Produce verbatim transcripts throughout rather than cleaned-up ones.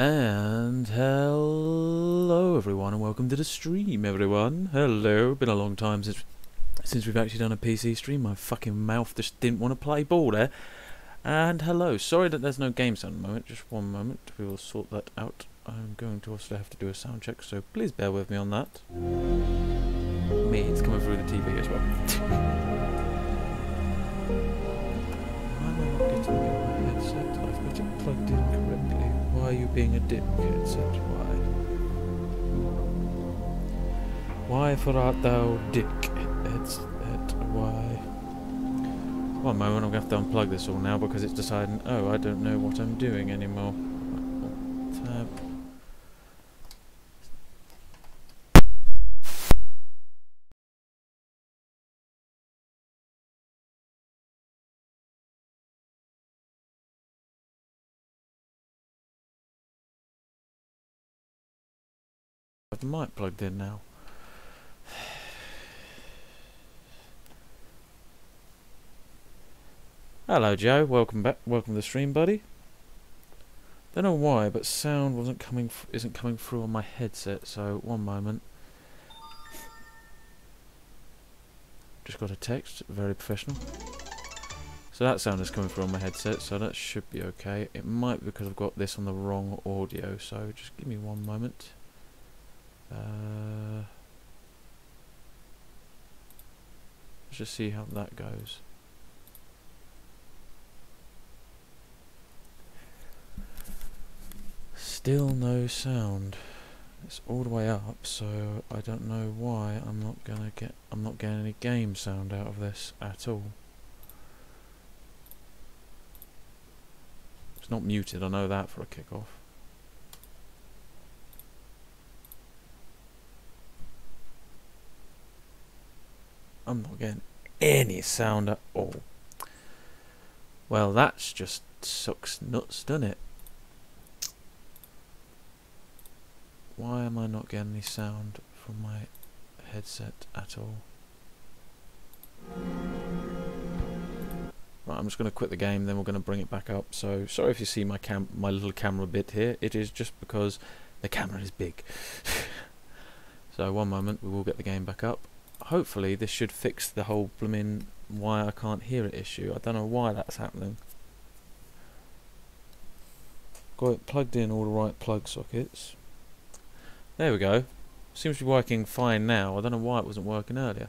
And hello everyone, and welcome to the stream everyone. Hello, been a long time since since we've actually done a P C stream. My fucking mouth just didn't want to play ball there. And hello, sorry that there's no game sound at the moment, just one moment, we will sort that out. I'm going to also have to do a sound check, so please bear with me on that. Me, it's coming through the T V as well. Plugged in correctly. Why are you being a dipshit? Said why? Why for art thou dickheads? Why? One moment, I'm going to have to unplug this all now because it's deciding, oh, I don't know what I'm doing anymore. Tab. Mic plugged in now. Hello Joe, welcome back, welcome to the stream buddy. Don't know why, but sound wasn't coming f isn't coming through on my headset, so one moment. Just got a text, very professional. So that sound is coming through on my headset, so that should be okay. It might be because I've got this on the wrong audio, so just give me one moment. Uh, let's just see how that goes. Still no sound. It's all the way up, so I don't know why I'm not gonna get I'm not getting any game sound out of this at all. It's not muted, I know that for a kickoff. I'm not getting any sound at all. Well, that's just sucks nuts, doesn't it? Why am I not getting any sound from my headset at all? Right, I'm just going to quit the game, then we're going to bring it back up. So, sorry if you see my cam my little camera bit here. It is just because the camera is big. So, one moment, we will get the game back up. Hopefully this should fix the whole blooming why I can't hear it issue. I don't know why that's happening. Got it plugged in all the right plug sockets. There we go. Seems to be working fine now. I don't know why it wasn't working earlier.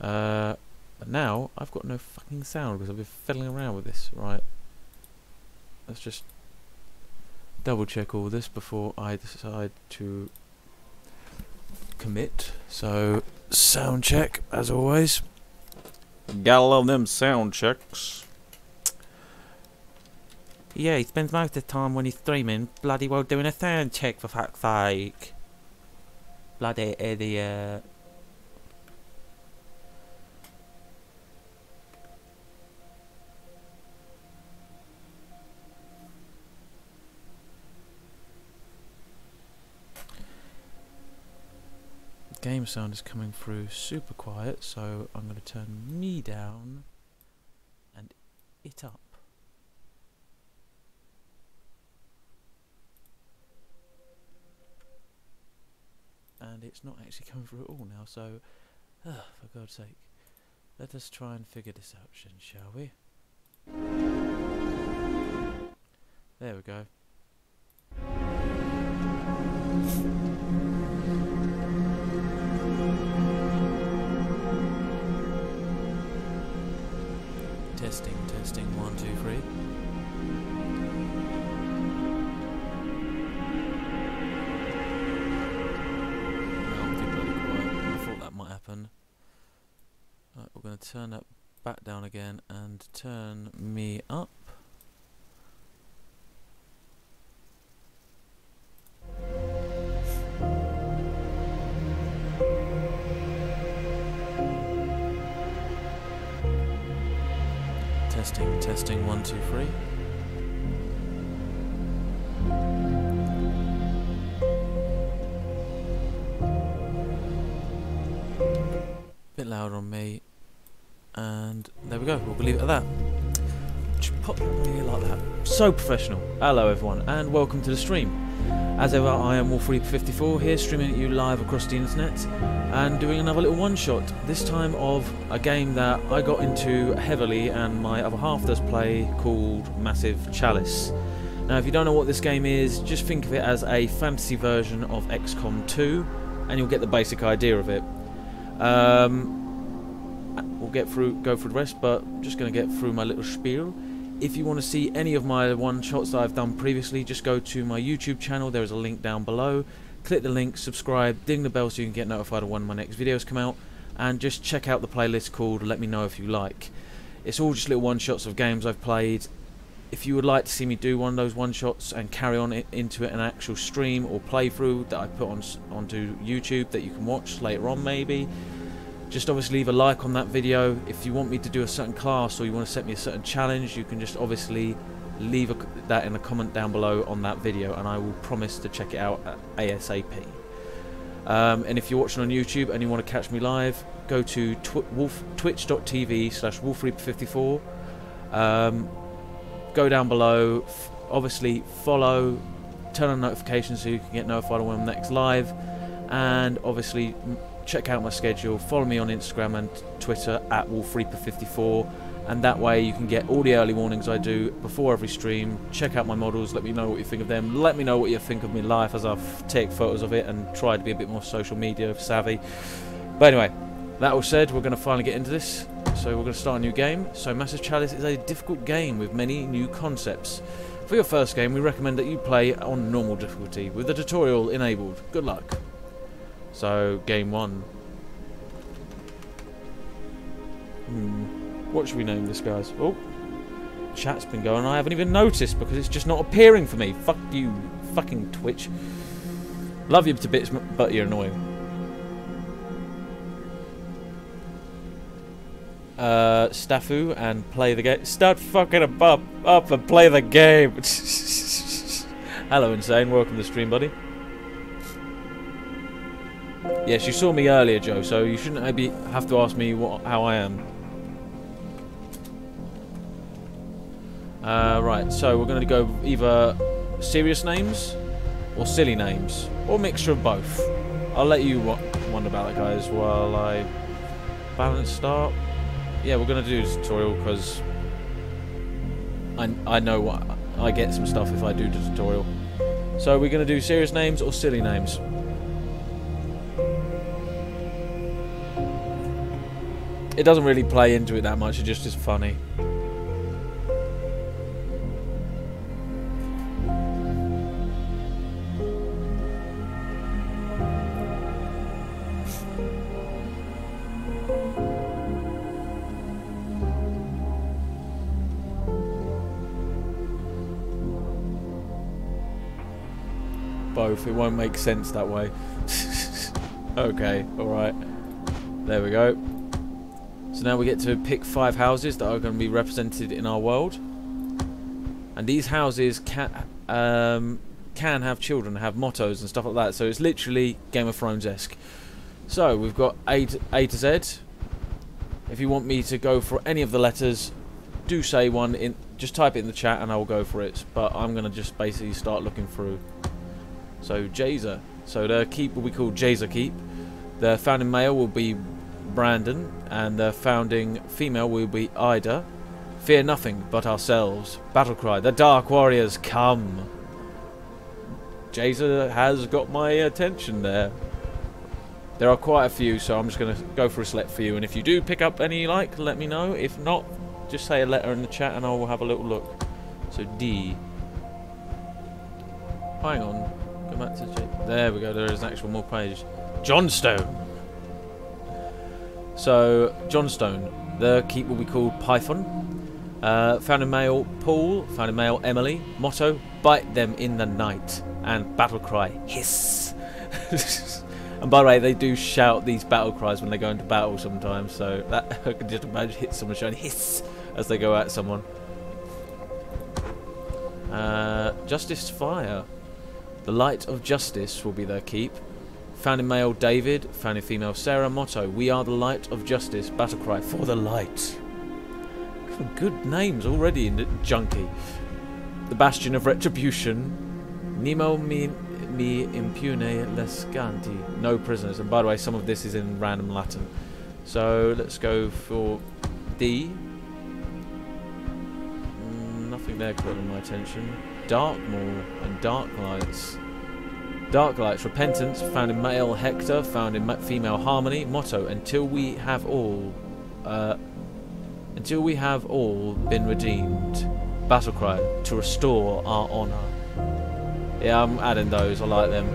Uh, but now I've got no fucking sound because I've been fiddling around with this. Right. Let's just double check all this before I decide to commit. So sound check as always. Gotta love them sound checks. Yeah, he spends most of the time when he's streaming bloody well doing a sound check, for fuck's sake. Bloody idiot. Game sound is coming through super quiet, so I'm going to turn me down and it up. And it's not actually coming through at all now, so uh, for God's sake, let us try and figure this out, shall we? There we go. Testing, testing, one, two, three. Well, I thought that might happen. Right, we're going to turn that back down again and turn me up. Testing, testing, one, two, three. Bit louder on me. And there we go, we'll leave it at that. Twitch. Pop really like that. So professional. Hello everyone and welcome to the stream. As ever, I am Wolf Reaper fifty-four here, streaming at you live across the internet and doing another little one-shot, this time of a game that I got into heavily and my other half does play, called Massive Chalice. Now if you don't know what this game is, just think of it as a fantasy version of X COM two and you'll get the basic idea of it. Um, We'll get through, go through the rest, but I'm just going to get through my little spiel. If you want to see any of my one-shots that I've done previously, just go to my YouTube channel. There is a link down below. Click the link, subscribe, ding the bell so you can get notified of when my next videos come out, and just check out the playlist called Let Me Know If You Like. It's all just little one-shots of games I've played. If you would like to see me do one of those one-shots and carry on it, into it, an actual stream or playthrough that I put on onto YouTube that you can watch later on maybe, just obviously leave a like on that video. If you want me to do a certain class or you want to set me a certain challenge, you can just obviously leave a, that in a comment down below on that video and I will promise to check it out at ASAP. Um, and if you're watching on YouTube and you want to catch me live, go to twitch dot t v slash Wolf Reaper fifty-four. Um, go down below, f obviously follow, turn on notifications so you can get notified when I'm next live, and obviously check out my schedule, follow me on Instagram and Twitter at Wolf Reaper fifty-four, and that way you can get all the early warnings I do before every stream. Check out my models, let me know what you think of them, let me know what you think of my life as I've taken photos of it and tried to be a bit more social media savvy. But anyway, that all said, we're going to finally get into this. So we're going to start a new game. So Massive Chalice is a difficult game with many new concepts. For your first game, we recommend that you play on normal difficulty with the tutorial enabled. Good luck. So, game one. Hmm. What should we name this, guys? Oh, chat's been going. I haven't even noticed because it's just not appearing for me. Fuck you, fucking Twitch. Love you to bits, but you're annoying. Uh, Staffu and play the game. Start fucking up, up and play the game. Hello, Insane. Welcome to the stream, buddy. Yes, you saw me earlier, Joe, so you shouldn't have to ask me what, how I am. Uh, right, so we're going to go either serious names or silly names, or a mixture of both. I'll let you wonder about it, guys, while I balance start. Yeah, we're going to do this tutorial because I, I know what I get some stuff if I do the tutorial. So we're going to do serious names or silly names. It doesn't really play into it that much, it just is funny. Both, it won't make sense that way. Okay, alright. There we go. So now we get to pick five houses that are going to be represented in our world. And these houses can, um, can have children, have mottos and stuff like that. So it's literally Game of Thrones-esque. So we've got A to, A to Z. If you want me to go for any of the letters, do say one. In, just type it in the chat and I'll go for it. But I'm going to just basically start looking through. So Jazer. So the keep will be called Jazer Keep. The founding male will be Brandon, and the founding female will be Ida. Fear nothing but ourselves. Battlecry, the Dark Warriors come. Jazer has got my attention there. There are quite a few, so I'm just going to go for a select for you. And if you do pick up any you like, let me know. If not, just say a letter in the chat and I will have a little look. So D. Hang on. Go back to J. There we go. There is an actual more page. Johnstone. So, Johnstone, the keep will be called Python. Uh, founding male, Paul. Founding male, Emily. Motto, bite them in the night. And battle cry, hiss. And by the way, they do shout these battle cries when they go into battle sometimes. So, that, I can just imagine hit someone shouting hiss as they go at someone. Uh, Justice Fire. The light of justice will be their keep. Founding male David, founding female Sarah. Motto: We are the light of justice. Battle cry for the light. Some good names already in the junkie. The Bastion of Retribution. Nemo mi, mi impune lescanti. No prisoners. And by the way, some of this is in random Latin. So let's go for D. Nothing there caught my attention. Darkmoor and Dark Lights. Dark Lights, Repentance, found in male Hector, found in female Harmony. Motto, until we have all, uh, until we have all been redeemed. Battlecry, to restore our honour. Yeah, I'm adding those, I like them.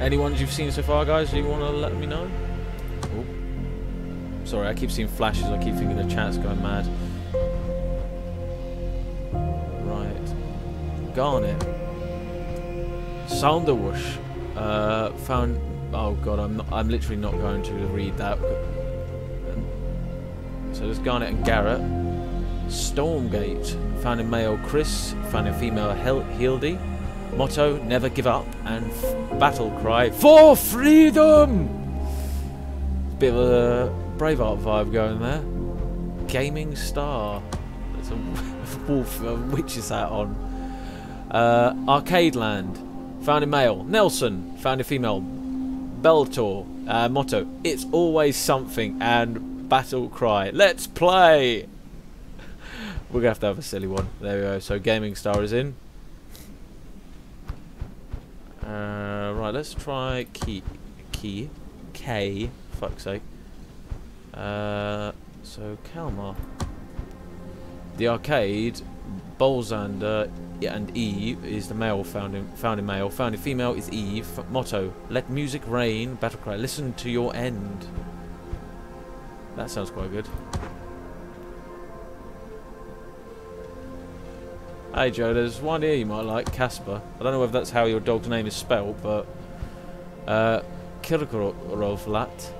Any ones you've seen so far, guys, do you want to let me know? Ooh. Sorry, I keep seeing flashes, I keep thinking the chat's going mad. Garnet, Sounderwoosh, uh, found. Oh god, I'm not, I'm literally not going to read that. So there's Garnet and Garrett. Stormgate, found in male Chris, found in female Hel Hildy. Motto: Never give up, and battle cry for freedom. Bit of a Braveheart vibe going there. Gaming Star. That's a wolf, a witch's hat on. Uh, Arcade Land, found in male Nelson, found in female Bellator. Uh, motto: It's always something, and battle cry. Let's play. We're gonna have to have a silly one. There we go. So Gaming Star is in. Uh, right, let's try key, key, K. Fuck's sake. Uh, so Kalmar, the arcade. Bolzander and Eve is the male found in, found in male. Found in female is Eve. Motto: Let music reign. Battle cry: Listen to your end. That sounds quite good. Hey Joe, there's one here you might like, Casper. I don't know if that's how your dog's name is spelled, but uh, Kirkorovlat.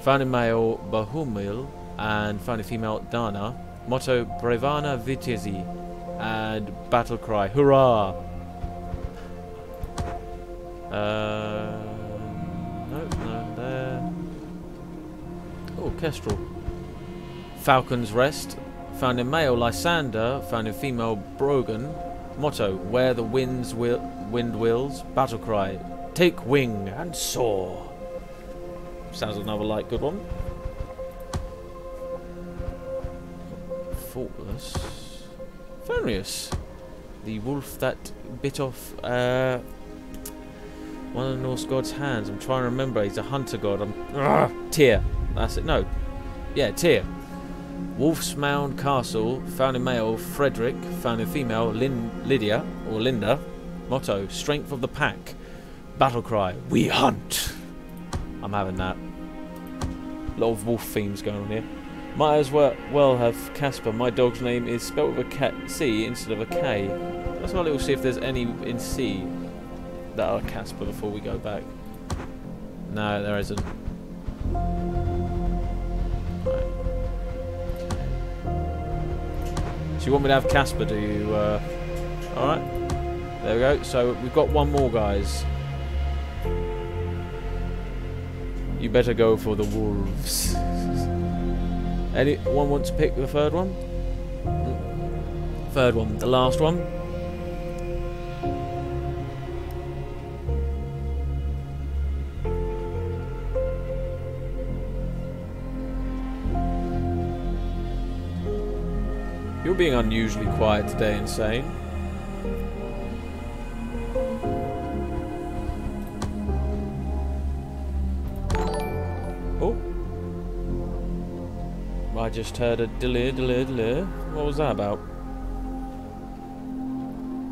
Found in male Bahumil and found in female Dana. Motto: Bravana Vitezi. And battle cry, hurrah! Uh, no, no, there. Oh, Kestrel. Falcon's Rest, found in male Lysander, found in female Brogan. Motto: Where the winds will, wind wills. Battle cry: Take wing and soar. Sounds like another light, good one. Faultless. Fenrius, the wolf that bit off uh, one of the Norse gods' hands. I'm trying to remember. He's a hunter god. I'm uh, Tyr. That's it. No, yeah, Tyr. Wolf's Mound Castle, found in male Frederick, found in female Lin Lydia or Linda. Motto: Strength of the pack. Battle cry: We hunt. I'm having that. A lot of wolf themes going on here. Might as well well have Casper. My dog's name is spelled with a K, C instead of a K. Let's have a little see if there's any in C that are Casper before we go back. No, there isn't. Right. So you want me to have Casper, do you? Uh, all right. There we go. So we've got one more, guys. You better go for the wolves. Anyone want to pick the third one? Third one, the last one. You're being unusually quiet today, Insane. I just heard a delay, delay, delay. What was that about?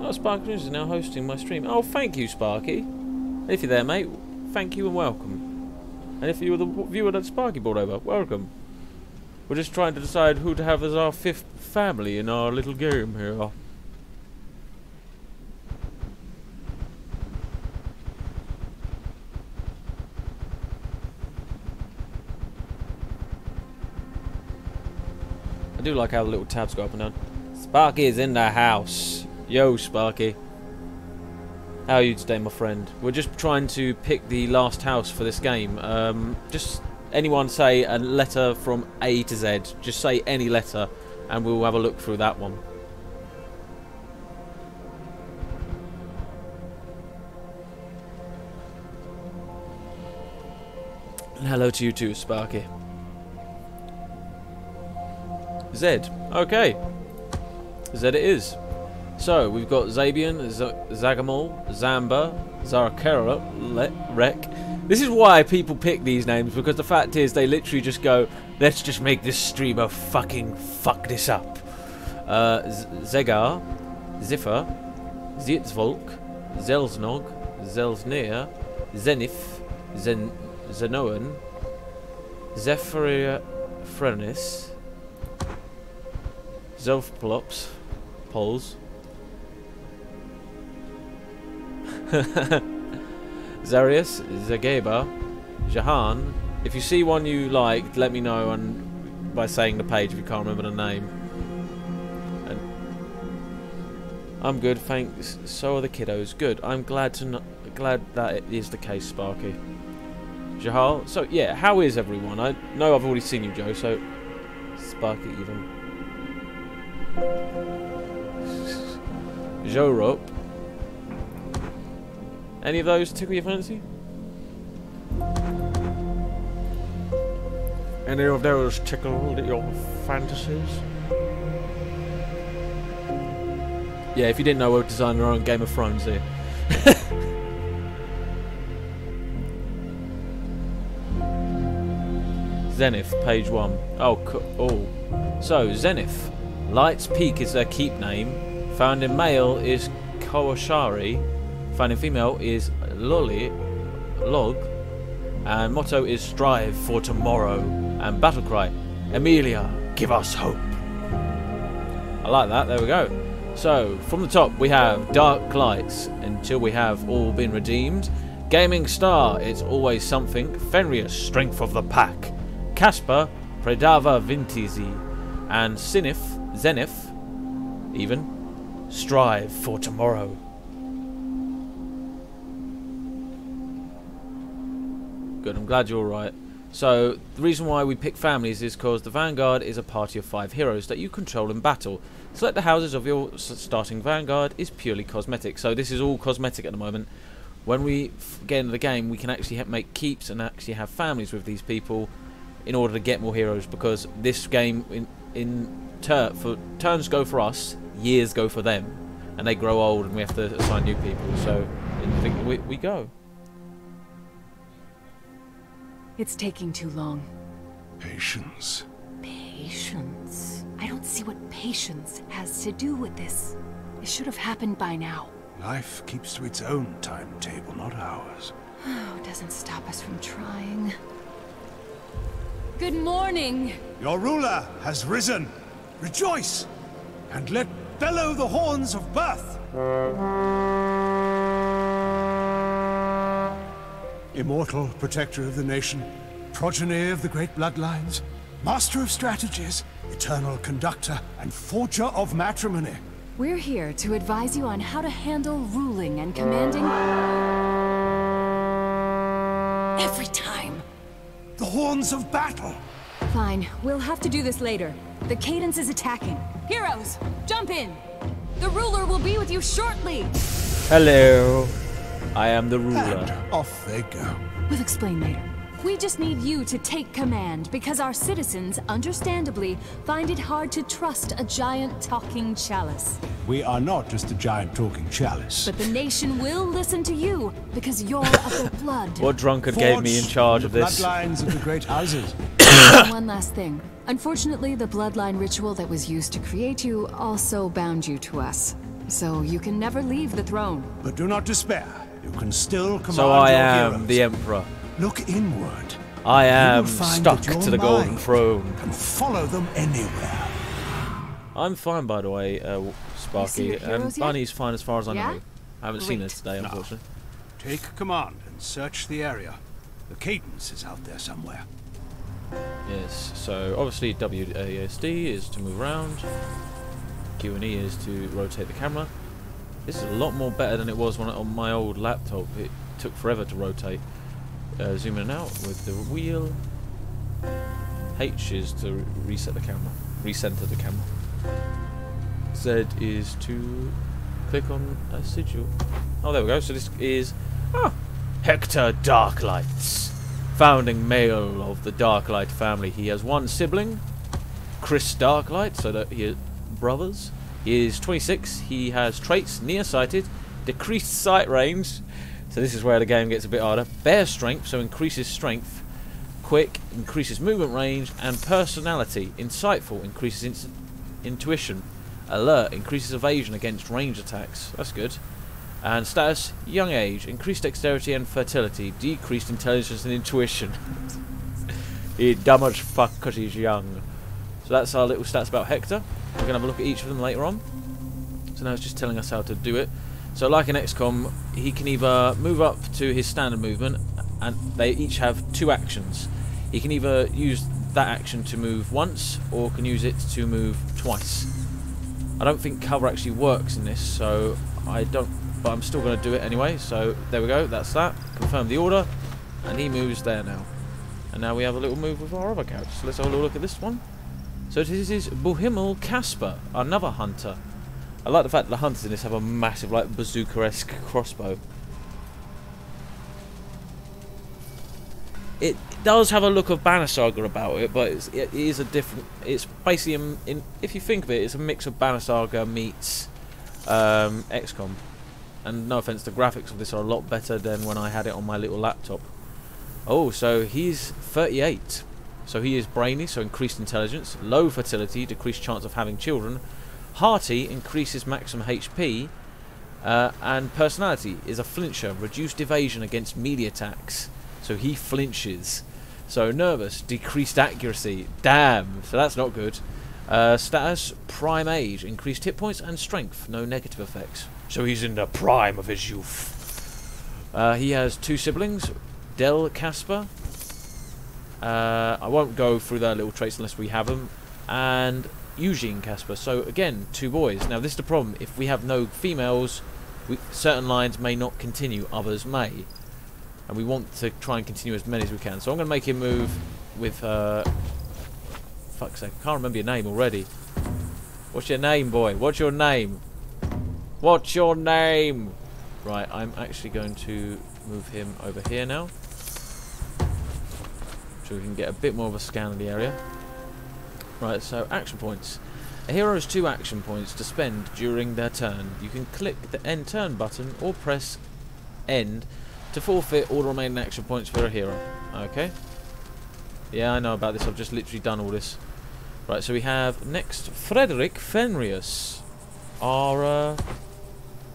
Oh, Sparky News is now hosting my stream. Oh, thank you, Sparky. If you're there, mate, thank you and welcome. And if you were the viewer that Sparky brought over, welcome. We're just trying to decide who to have as our fifth family in our little game here. I do like how the little tabs go up and down. Sparky is in the house. Yo, Sparky. How are you today, my friend? We're just trying to pick the last house for this game. Um, just anyone say a letter from A to Z, just say any letter and we'll have a look through that one. And hello to you too, Sparky. Z, okay. Z it is. So we've got Zabian, Z Zagamol, Zamba, Zarakera, Rek. This is why people pick these names, because the fact is they literally just go, let's just make this streamer fucking fuck this up. Uh, Zegar, Ziffer, Zitzvolk, Zelznog, Zelznir, Zenith, Zen Zenoan, Zephyria Frenis, Zelfplops, Poles, Zarius, Zageba, Jahan. If you see one you liked, let me know and by saying the page if you can't remember the name. And I'm good, thanks. So are the kiddos. Good. I'm glad to glad that it is the case, Sparky. Jahal. So yeah, how is everyone? I know I've already seen you, Joe. So Sparky even. Jorop. Any of those tickle your fancy? Any of those tickle your fantasies? Yeah, if you didn't know, we'll design our own Game of Thrones here. Zenith, page one. Oh, oh. So, Zenith. Light's Peak is their keep name. Found in male is Kawashari. Found in female is Lolly, Log, and motto is Strive for Tomorrow, and battlecry, Emilia, give us hope. I like that, there we go. So, from the top we have Dark Lights, Until We Have All Been Redeemed, Gaming Star, It's Always Something, Fenrir, Strength of the Pack, Casper, Predava Vintizi, and Sinif, Zenith, even, Strive for Tomorrow. Good, I'm glad you're alright. So, the reason why we pick families is because the Vanguard is a party of five heroes that you control in battle. Select the houses of your starting Vanguard is purely cosmetic. So this is all cosmetic at the moment. When we get into the game, we can actually make keeps and actually have families with these people in order to get more heroes, because this game, in, in ter for turns go for us, years go for them. And they grow old and we have to assign new people. So, I think we, we go. It's taking too long. Patience. Patience. I don't see what patience has to do with this. It should have happened by now. Life keeps to its own timetable, not ours. Oh, doesn't stop us from trying. Good morning. Your ruler has risen. Rejoice, and let bellow the horns of birth. Immortal protector of the nation, progeny of the great bloodlines, master of strategies, eternal conductor, and forger of matrimony. We're here to advise you on how to handle ruling and commanding. Every time. The horns of battle. Fine, we'll have to do this later. The cadence is attacking. Heroes, jump in. The ruler will be with you shortly. Hello. I am the ruler. And off they go. We'll explain later. We just need you to take command, because our citizens, understandably, find it hard to trust a giant talking chalice. We are not just a giant talking chalice. But the nation will listen to you, because you're of the blood. What drunkard Forged gave me in charge of this? Bloodlines of the great houses. One last thing. Unfortunately, the bloodline ritual that was used to create you also bound you to us. So you can never leave the throne. But do not despair. You can still command. So I am heroes. The Emperor. Look inward. I am stuck to the golden throne. And follow them anywhere. I'm fine, by the way, uh, Sparky. And Bunny's fine as far as I know. Yeah? I haven't Great. seen her today, unfortunately. Now, take command and search the area. The cadence is out there somewhere. Yes. So obviously W A S D is to move around. Q and E is to rotate the camera. This is a lot more better than it was when on my old laptop. It took forever to rotate. Uh, zoom in and out with the wheel. H is to reset the camera, recenter the camera. Z is to click on a sigil. Oh, there we go. So this is ah, Hector Darklights, founding male of the Darklight family. He has one sibling, Chris Darklight, so that he is brothers. He is twenty-six. He has traits nearsighted, decreased sight range. So this is where the game gets a bit harder. Bear strength, so increases strength. Quick, increases movement range. And personality, insightful, increases ins intuition. Alert, increases evasion against range attacks. That's good. And status, young age, increased dexterity and fertility, decreased intelligence and intuition. He's dumb as fuck because he's young. So that's our little stats about Hector. We're going to have a look at each of them later on. So now it's just telling us how to do it. So like in X COM, he can either move up to his standard movement, and they each have two actions. He can either use that action to move once, or can use it to move twice. I don't think cover actually works in this, so I don't, but I'm still going to do it anyway. So there we go, that's that. Confirm the order, and he moves there now. And now we have a little move with our other character. So let's have a little look at this one. So this is Bohemil Casper, another hunter. I like the fact that the hunters in this have a massive, like, bazooka-esque crossbow. It does have a look of Banner Saga about it, but it's, it is a different... It's basically, in, in, if you think of it, it's a mix of Banner Saga meets um, X COM. And no offence, the graphics of this are a lot better than when I had it on my little laptop. Oh, so he's thirty-eight. So he is brainy, so increased intelligence. Low fertility, decreased chance of having children. Hearty, increases maximum H P. Uh, and personality is a flincher, reduced evasion against melee attacks. So he flinches. So nervous, decreased accuracy. Damn, so that's not good. Uh, status, prime age, increased hit points and strength. No negative effects. So he's in the prime of his youth. Uh, he has two siblings, Del Casper. Uh, I won't go through their little traits unless we have them. And Eugene Casper. So again, two boys. Now this is the problem. If we have no females, we, certain lines may not continue, others may. And we want to try and continue as many as we can. So I'm going to make him move with... Uh, fuck's sake, I can't remember your name already. What's your name, boy? What's your name? What's your name? Right, I'm actually going to move him over here now. So we can get a bit more of a scan of the area. Right, so action points. A hero has two action points to spend during their turn. You can click the end turn button or press end to forfeit all the remaining action points for a hero. Okay. Yeah, I know about this. I've just literally done all this. Right, so we have next Frederick Fenrius, our uh,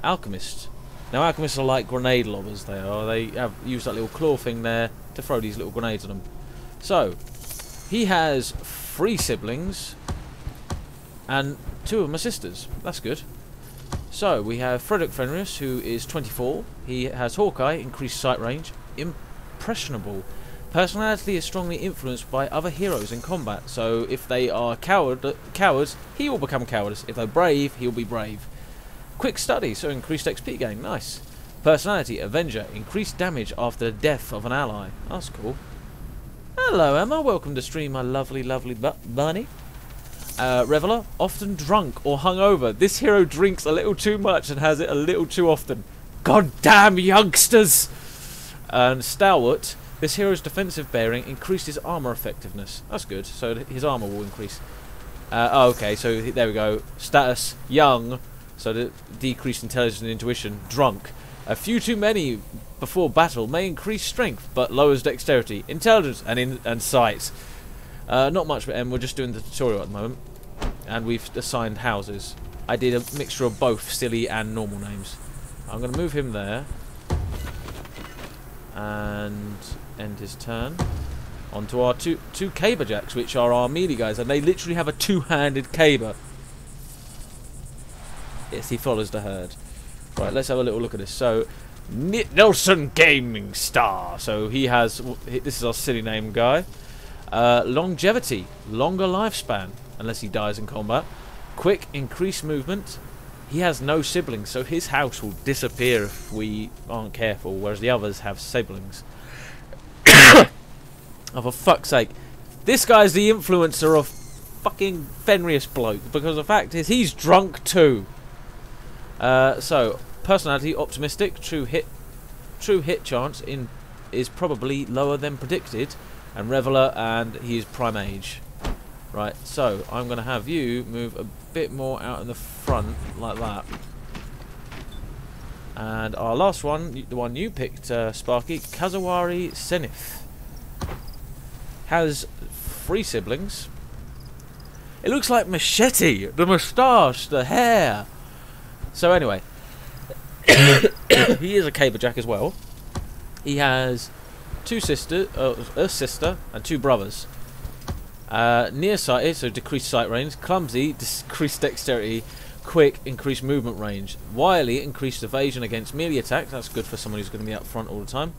alchemist. Now alchemists are like grenade lobbers. They are. They have used that little claw thing there to throw these little grenades at them. So he has three siblings, and two of them are sisters. That's good. So we have Frederick Fenrius, who is twenty-four. He has Hawkeye, increased sight range, impressionable. Personality is strongly influenced by other heroes in combat. So if they are coward, cowards, he will become cowards. If they're brave, he'll be brave. Quick study, so increased X P gain. Nice. Personality, Avenger, increased damage after the death of an ally. That's cool. Hello Emma, welcome to stream, my lovely, lovely bu bunny. Uh, Reveler, often drunk or hungover. This hero drinks a little too much and has it a little too often. Goddamn youngsters! And Stalwart, this hero's defensive bearing increased his armor effectiveness. That's good, so his armor will increase. Uh, oh, okay, so there we go. Status, young, so the decreased intelligence and intuition, drunk. A few too many before battle may increase strength, but lowers dexterity, intelligence, and in and sight. Uh, not much, but um, we're just doing the tutorial at the moment, and we've assigned houses. I did a mixture of both silly and normal names. I'm going to move him there, and end his turn. Onto our two two caber jacks, which are our melee guys, and they literally have a two-handed caber. Yes, he follows the herd. Right, let's have a little look at this. So, Nelson Gaming Star. So he has, this is our silly name guy. Uh, longevity, longer lifespan, unless he dies in combat. Quick, increased movement. He has no siblings, so his house will disappear if we aren't careful, whereas the others have siblings. Oh, for fuck's sake. This guy's the influencer of fucking Fenris bloke, because the fact is he's drunk too. Uh, so, personality optimistic, true hit, true hit chance in is probably lower than predicted, and reveler, and he is prime age. Right, so I'm going to have you move a bit more out in the front like that. And our last one, the one you picked, uh, Sparky, Kazawari Zenith. Has three siblings. It looks like Machete, the moustache, the hair. So anyway, he is a caberjack as well. He has two sisters, uh, a sister, and two brothers. Uh, nearsighted, so decreased sight range. Clumsy, decreased dexterity. Quick, increased movement range. Wily, increased evasion against melee attacks. That's good for someone who's going to be up front all the time.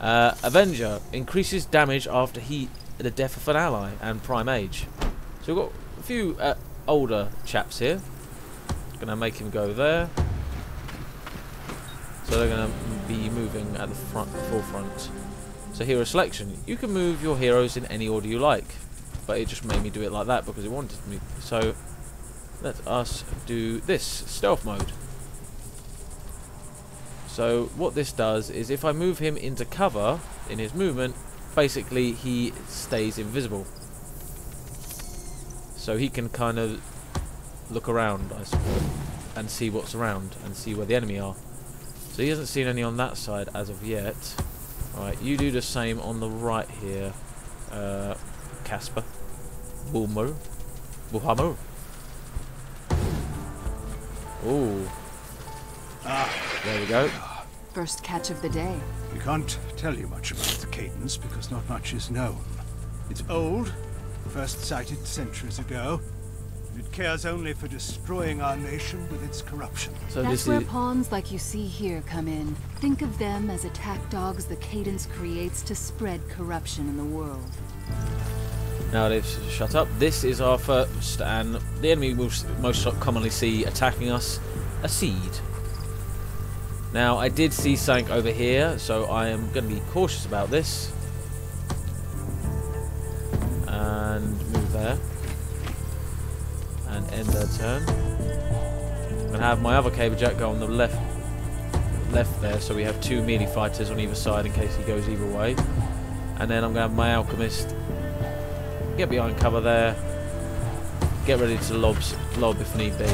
Uh, Avenger, increases damage after he the death of an ally, and prime age. So we've got a few uh, older chaps here. Going to make him go there. So they're going to be moving at the front, forefront. So hero selection. You can move your heroes in any order you like, but it just made me do it like that because it wanted me. So let us do this, stealth mode. So what this does is if I move him into cover in his movement, basically he stays invisible. So he can kind of look around, I suppose, and see what's around and see where the enemy are. So he hasn't seen any on that side as of yet. Alright, you do the same on the right here, uh, Casper. Boomer. Buhammer. Ooh. Ah. There we go. First catch of the day. We can't tell you much about the cadence because not much is known. It's old, first sighted centuries ago. It cares only for destroying our nation with its corruption. So That's this where pawns like you see here come in. Think of them as attack dogs the Cadence creates to spread corruption in the world. Now they've shut up. This is our first, and the enemy we'll most commonly see attacking us, a seed. Now I did see Sank over here, so I am going to be cautious about this. And move there. And end their turn. I'm going to have my other Caberjack go on the left left there, so we have two melee fighters on either side in case he goes either way. And then I'm going to have my Alchemist get behind cover there, get ready to lobs, lob if need be.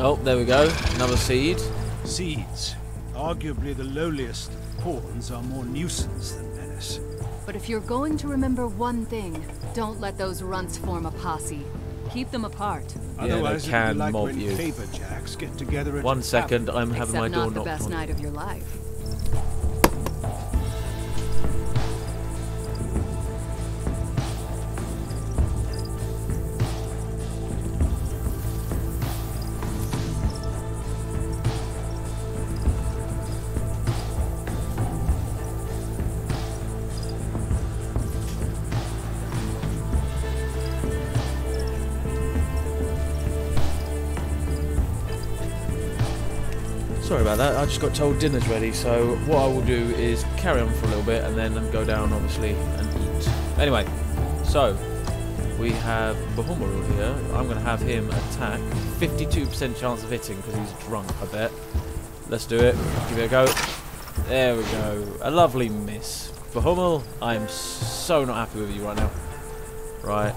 Oh, there we go, another seed. Seeds, arguably the lowliest of pawns, are more nuisance than menace. But if you're going to remember one thing, don't let those runts form a posse. Keep them apart. Yeah, otherwise, they can like mob you. Caberjacks get together at one second, I'm having my door knocked on. Except not the best night of your life. Sorry about that, I just got told dinner's ready, so what I will do is carry on for a little bit and then go down, obviously, and eat. Anyway, so we have Bahomaru here. I'm going to have him attack. fifty-two percent chance of hitting because he's drunk, I bet. Let's do it. Give it a go. There we go. A lovely miss. Bahomaru, I'm so not happy with you right now. Right.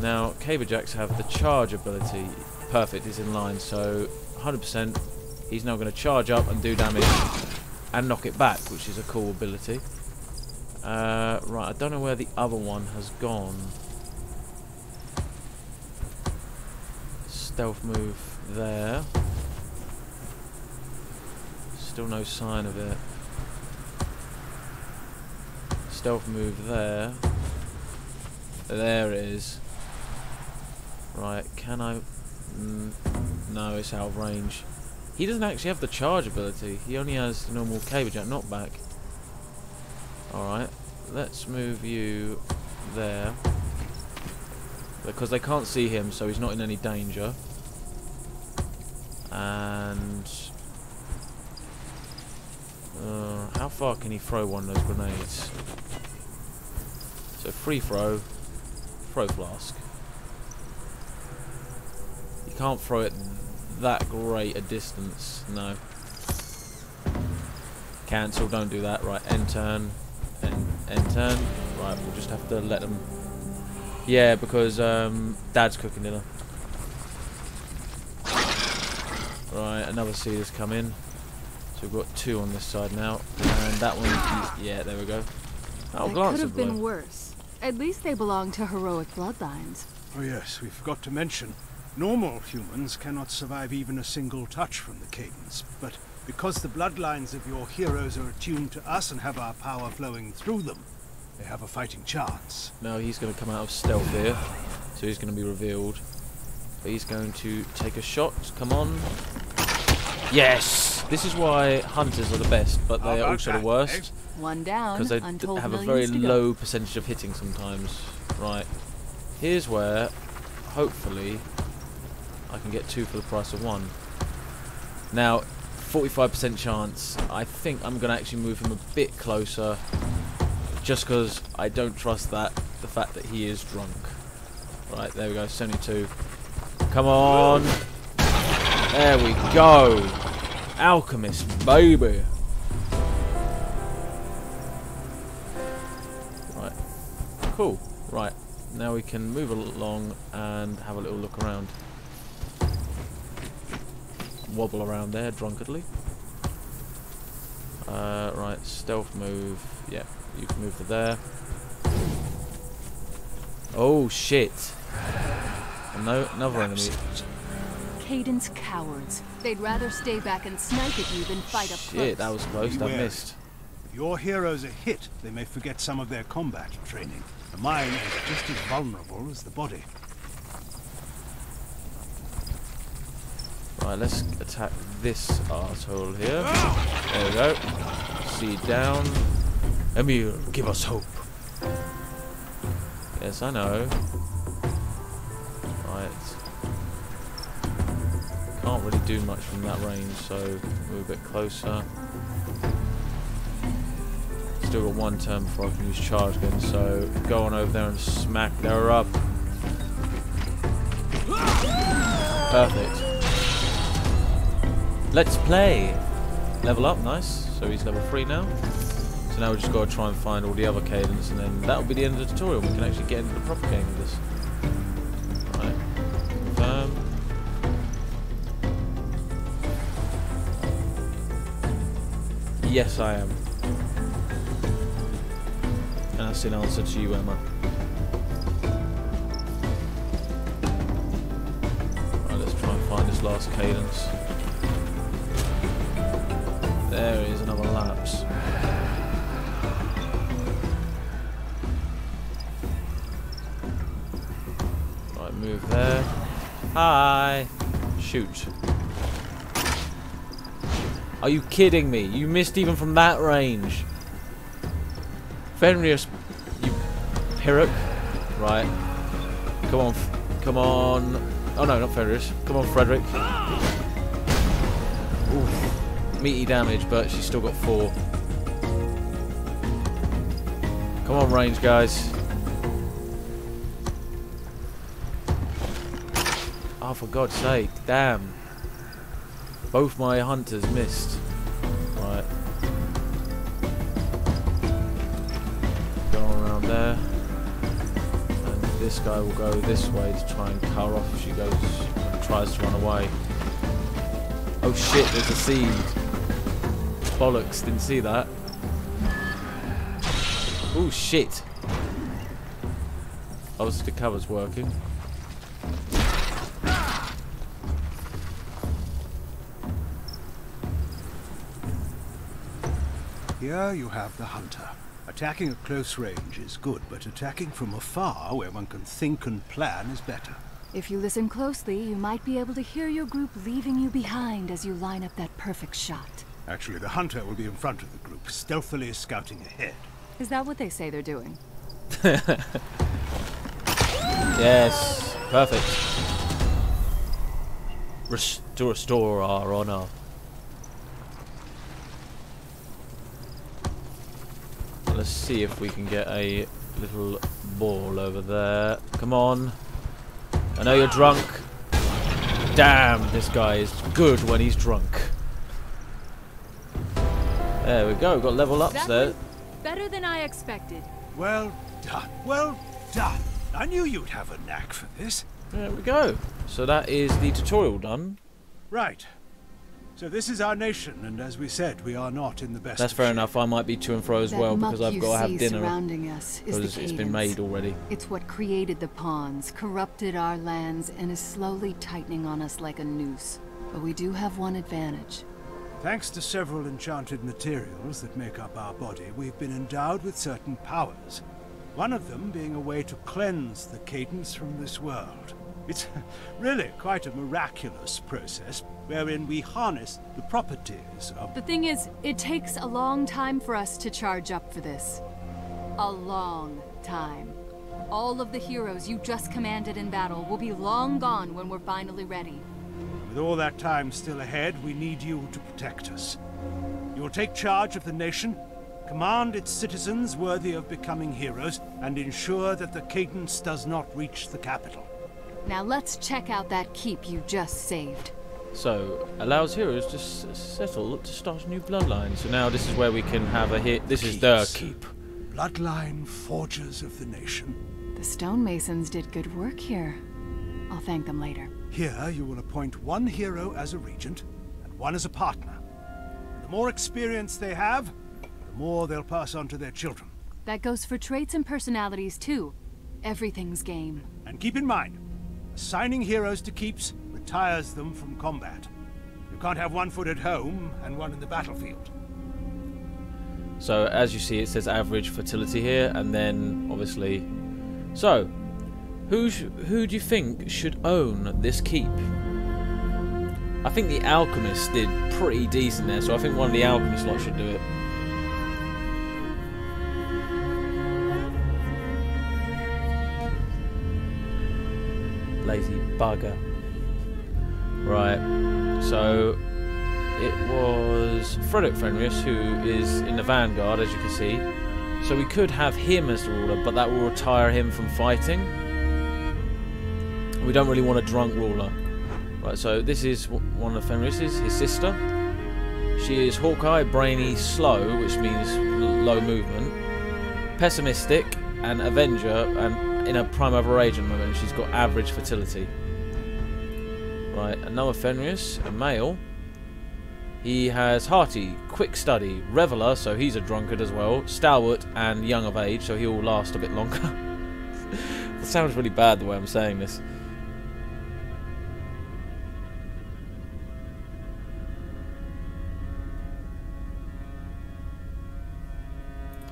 Now, Caberjacks have the charge ability. Perfect, it's in line, so one hundred percent. He's now going to charge up and do damage and knock it back, which is a cool ability. Uh, right, I don't know where the other one has gone. Stealth move there. Still no sign of it. Stealth move there. There it is. Right, can I... Mm, no, it's out of range. He doesn't actually have the charge ability. He only has the normal Caberjack knockback. Alright. Let's move you there. Because they can't see him, so he's not in any danger. And... Uh, how far can he throw one of those grenades? So free throw, throw flask. You can't throw it that great a distance, no. Cancel, don't do that. Right, end turn, end, end turn. Right, we'll just have to let them... Yeah, because um, Dad's cooking dinner. Right, another seeder's come in. So we've got two on this side now. And that one, yeah, there we go. Oh, that could have been worse. At least they belong to heroic bloodlines. Oh yes, we forgot to mention. Normal humans cannot survive even a single touch from the cadence. But because the bloodlines of your heroes are attuned to us and have our power flowing through them, they have a fighting chance. Now he's going to come out of stealth here. So he's going to be revealed. He's going to take a shot. Come on. Yes! This is why hunters are the best, but they are also the worst. One down. Because they have a very low percentage of hitting sometimes. Right. Here's where, hopefully, I can get two for the price of one. Now, forty-five percent chance. I think I'm going to actually move him a bit closer. Just because I don't trust that, the fact that he is drunk. Right, there we go. seventy-two. Come on. There we go. Alchemist, baby. Right. Cool. Right. Now we can move along and have a little look around. Wobble around there, drunkenly. Uh, right. Stealth move. Yeah, you can move to there. Oh, shit. No, another enemy. Cadence cowards. They'd rather stay back and snipe at you than fight up close. Shit, that was close. Beware. I missed. If your heroes are hit, they may forget some of their combat training. The mind is just as vulnerable as the body. Right, let's attack this arsehole here. There we go. Seed down. Emil, give us hope. Yes, I know. Can't really do much from that range, so move a bit closer. Still got one turn before I can use charge gun, so go on over there and smack her up. Perfect. Let's play. Level up, nice. So he's level three now. So now we just got to try and find all the other cadence, and then that'll be the end of the tutorial. We can actually get into the proper game of this. Yes, I am. And that's in answer to you, Emma. Right, let's try and find this last cadence. There is another lapse. Right, move there. Hi! Shoot. Are you kidding me? You missed even from that range. Fenris, you Pirruk. Right. Come on. Come on. Oh no, not Fenris. Come on, Frederick. Ooh. Meaty damage, but she's still got four. Come on, range, guys. Oh, for God's sake. Damn. Both my hunters missed. Right. Go around there. And this guy will go this way to try and cut her off if she goes and tries to run away. Oh shit, there's a seed. Bollocks, didn't see that. Oh shit. Obviously the cover's working. Here you have the hunter. Attacking at close range is good, but attacking from afar, where one can think and plan, is better. If you listen closely, you might be able to hear your group leaving you behind as you line up that perfect shot. Actually, the hunter will be in front of the group, stealthily scouting ahead. Is that what they say they're doing? Yes, perfect. Rest- to restore our honor. Let's see if we can get a little ball over there. Come on. I know you're drunk. Damn, this guy is good when he's drunk. There we go. Got level ups there. Better than I expected. Well done. Well done. I knew you'd have a knack for this. There we go. So that is the tutorial done. Right. So this is our nation, and as we said, we are not in the best. That's fair enough. I might be to and fro as well because I've got to have dinner. Surrounding us is the cadence. It's been made already. It's what created the pawns, corrupted our lands, and is slowly tightening on us like a noose. But we do have one advantage. Thanks to several enchanted materials that make up our body, we've been endowed with certain powers. One of them being a way to cleanse the cadence from this world. It's really quite a miraculous process, wherein we harness the properties of... The thing is, it takes a long time for us to charge up for this. A long time. All of the heroes you just commanded in battle will be long gone when we're finally ready. With all that time still ahead, we need you to protect us. You'll take charge of the nation, command its citizens worthy of becoming heroes, and ensure that the cadence does not reach the capital. Now let's check out that keep you just saved. So, allows heroes to s settle to start a new bloodline. So now this is where we can have a hit. This Keeps. is their keep. Bloodline forgers of the nation. The stonemasons did good work here. I'll thank them later. Here you will appoint one hero as a regent and one as a partner. The more experience they have, the more they'll pass on to their children. That goes for traits and personalities too. Everything's game. And keep in mind, assigning heroes to keeps retires them from combat. You can't have one foot at home and one in the battlefield. So as you see, it says average fertility here, and then obviously... So, who, sh who do you think should own this keep? I think the alchemist did pretty decent there, so I think one of the alchemist lot should do it. Lazy bugger. Right, so it was Frederick Fenris who is in the vanguard, as you can see. So we could have him as the ruler, but that will retire him from fighting. We don't really want a drunk ruler. Right, so this is one of the Fenrises, his sister. She is Hawkeye, brainy, slow, which means low movement, pessimistic, and Avenger, and in a prime of her age at the moment. She's got average fertility. Right, another Fenris, a male. He has hearty, quick study, reveller, so he's a drunkard as well, stalwart and young of age, so he'll last a bit longer. That sounds really bad the way I'm saying this.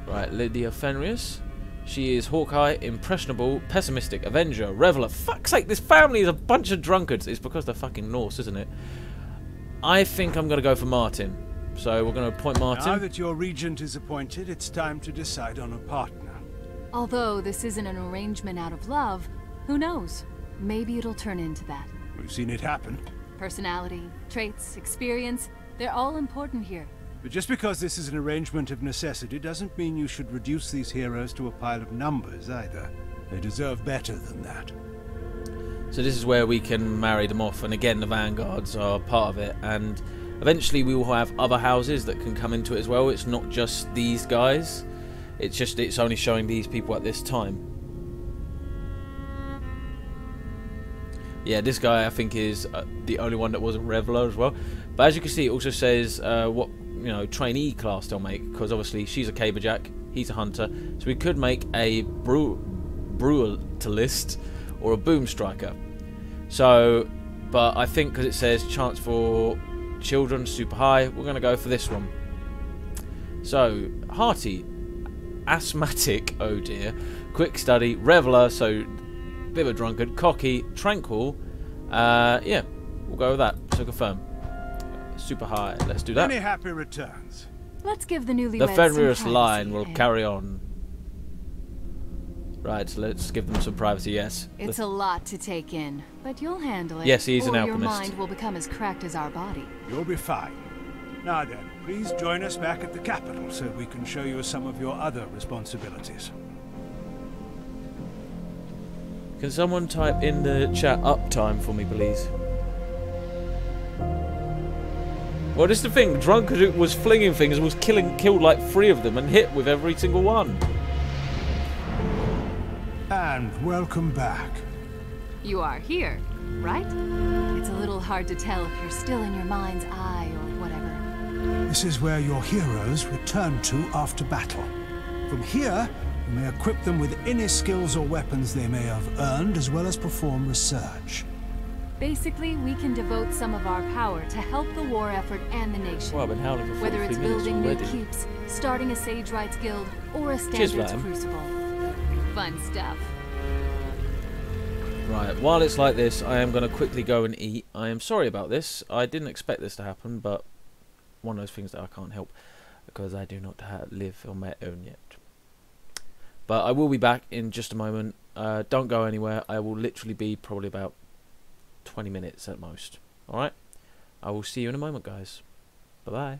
Right, Lydia Fenris. She is Hawkeye, impressionable, pessimistic, Avenger, reveller. Fuck's sake, this family is a bunch of drunkards. It's because they're fucking Norse, isn't it? I think I'm going to go for Martin. So we're going to appoint Martin. Now that your regent is appointed, it's time to decide on a partner. Although this isn't an arrangement out of love, who knows? Maybe it'll turn into that. We've seen it happen. Personality, traits, experience, they're all important here. But just because this is an arrangement of necessity doesn't mean you should reduce these heroes to a pile of numbers either. They deserve better than that. So this is where we can marry them off, and again the vanguards are part of it, and eventually we will have other houses that can come into it as well. It's not just these guys, it's just it's only showing these people at this time. Yeah, this guy I think is the only one that was a reveller as well. But as you can see, it also says uh, what you know, trainee class they'll make, because obviously she's a caberjack, he's a hunter, so we could make a brew brutalist or a boom striker. So, but I think because it says chance for children super high, we're going to go for this one. So, hearty, asthmatic, oh dear, quick study, reveller, so bit of a drunkard, cocky, tranquil, uh, yeah, we'll go with that, so confirm. Super high. Let's do that. Many happy returns. Let's give the newlyweds. The Fenris line will carry on. Right, so let's give them some privacy. Yes. It's let's... a lot to take in, but you'll handle it. Yes, he's or an alchemist. Your mind will become as cracked as our body. You'll be fine. Now then, please join us back at the capital so we can show you some of your other responsibilities. Can someone type in the chat uptime for me, please? Well, this is the thing. Drunkard was flinging things and was killing, killed like three of them and hit with every single one. And welcome back. You are here, right? It's a little hard to tell if you're still in your mind's eye or whatever. This is where your heroes return to after battle. From here, you may equip them with any skills or weapons they may have earned, as well as perform research. Basically, we can devote some of our power to help the war effort and the nation. Well, I've been howling for whether it's building new keeps, starting a Sage Rights Guild, or a standards crucible. Fun stuff. Right, while it's like this, I am going to quickly go and eat. I am sorry about this. I didn't expect this to happen, but one of those things that I can't help because I do not have, live on my own yet. But I will be back in just a moment. Uh, don't go anywhere. I will literally be probably about twenty minutes at most. Alright? I will see you in a moment, guys. Bye-bye.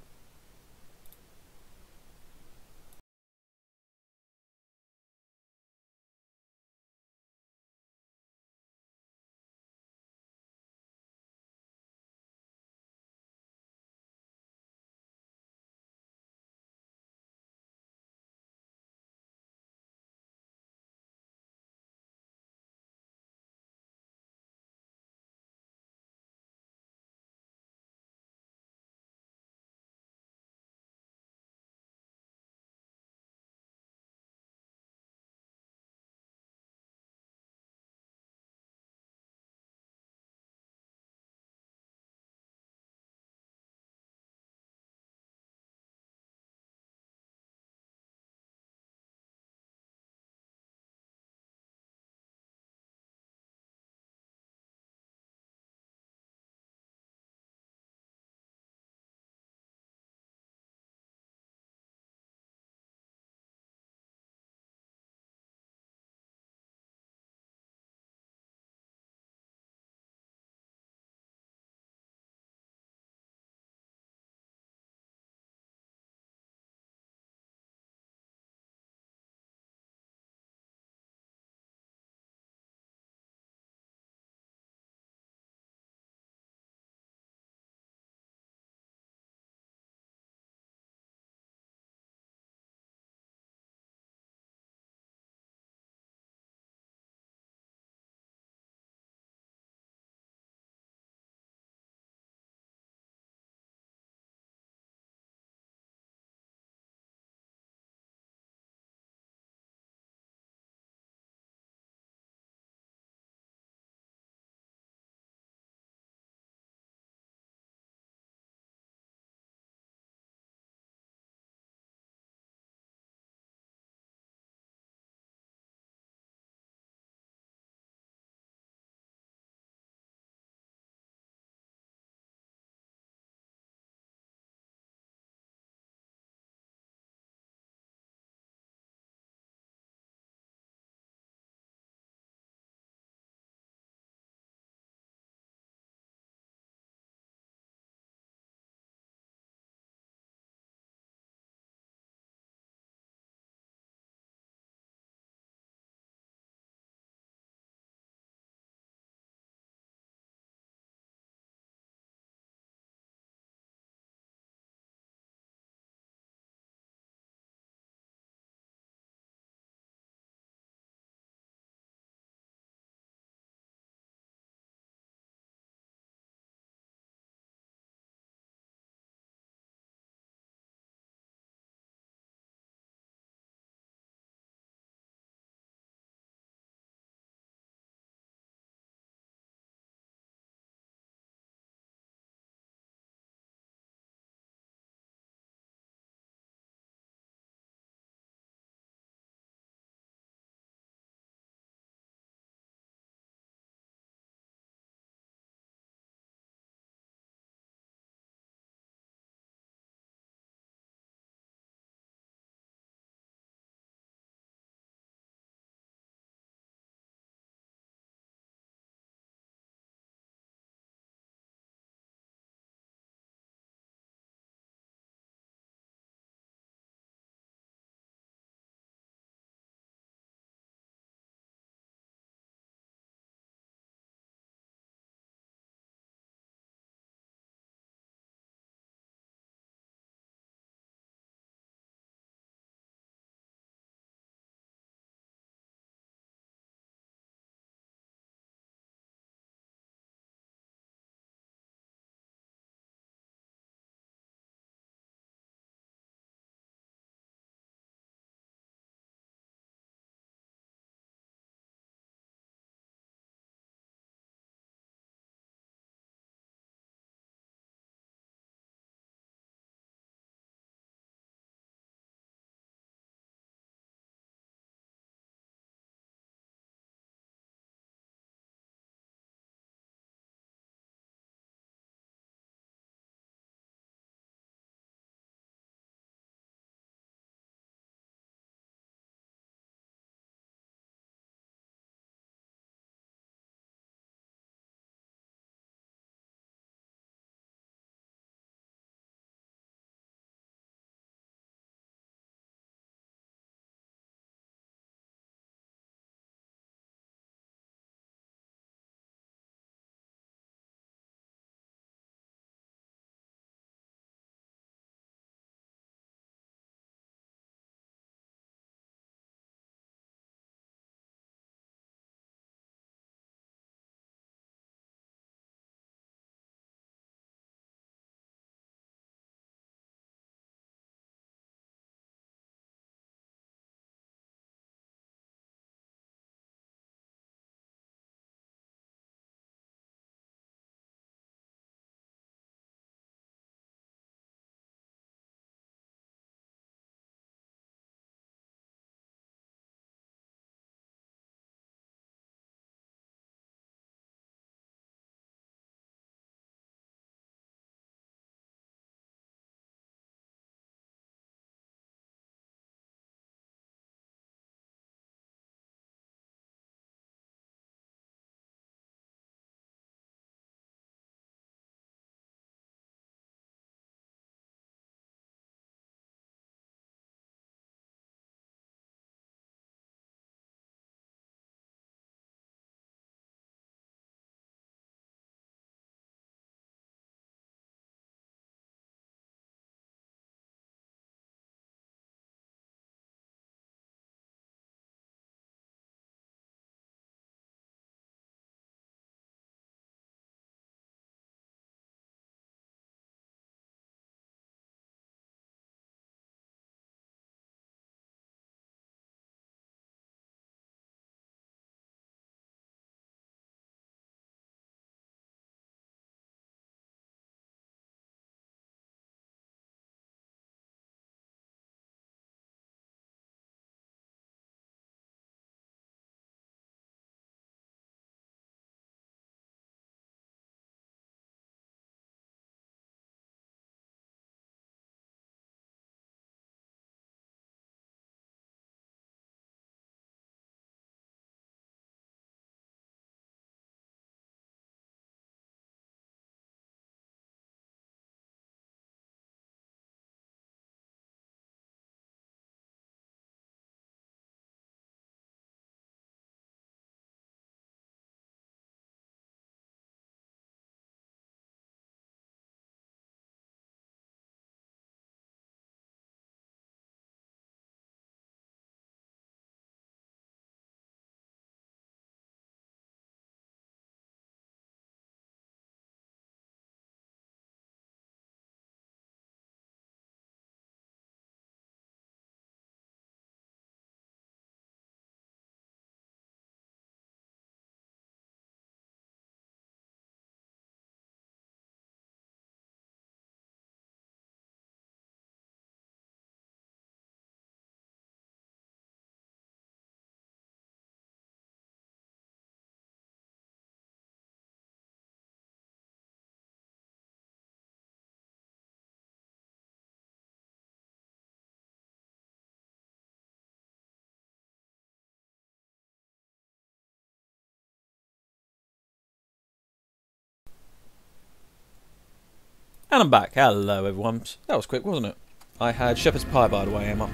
And I'm back. Hello, everyone. That was quick, wasn't it? I had shepherd's pie, by the way, Emma.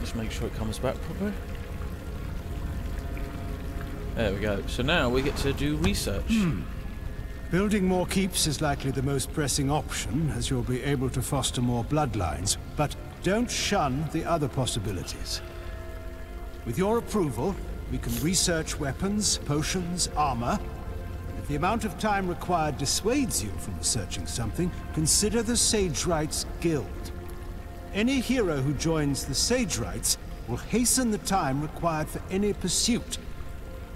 Just make sure it comes back properly. There we go. So now we get to do research. Hmm. Building more keeps is likely the most pressing option, as you'll be able to foster more bloodlines. But don't shun the other possibilities. With your approval, we can research weapons, potions, armor. If the amount of time required dissuades you from researching something, consider the Sage Rites Guild. Any hero who joins the Sage Rites will hasten the time required for any pursuit.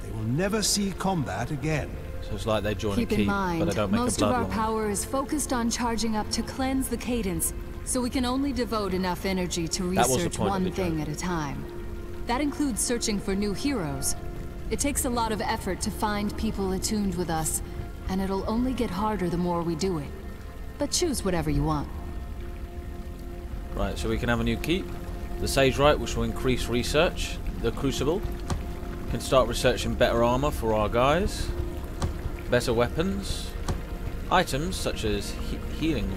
They will never see combat again. So it's like they join Keep a keep, but they don't make a bloodline. Most of our power is focused on charging up to cleanse the cadence, so we can only devote enough energy to research one thing at a time. That includes searching for new heroes. It takes a lot of effort to find people attuned with us, and it'll only get harder the more we do it. But choose whatever you want. Right, so we can have a new keep. The Sage Rite, which will increase research. The Crucible can start researching better armor for our guys. Better weapons. Items such as he healing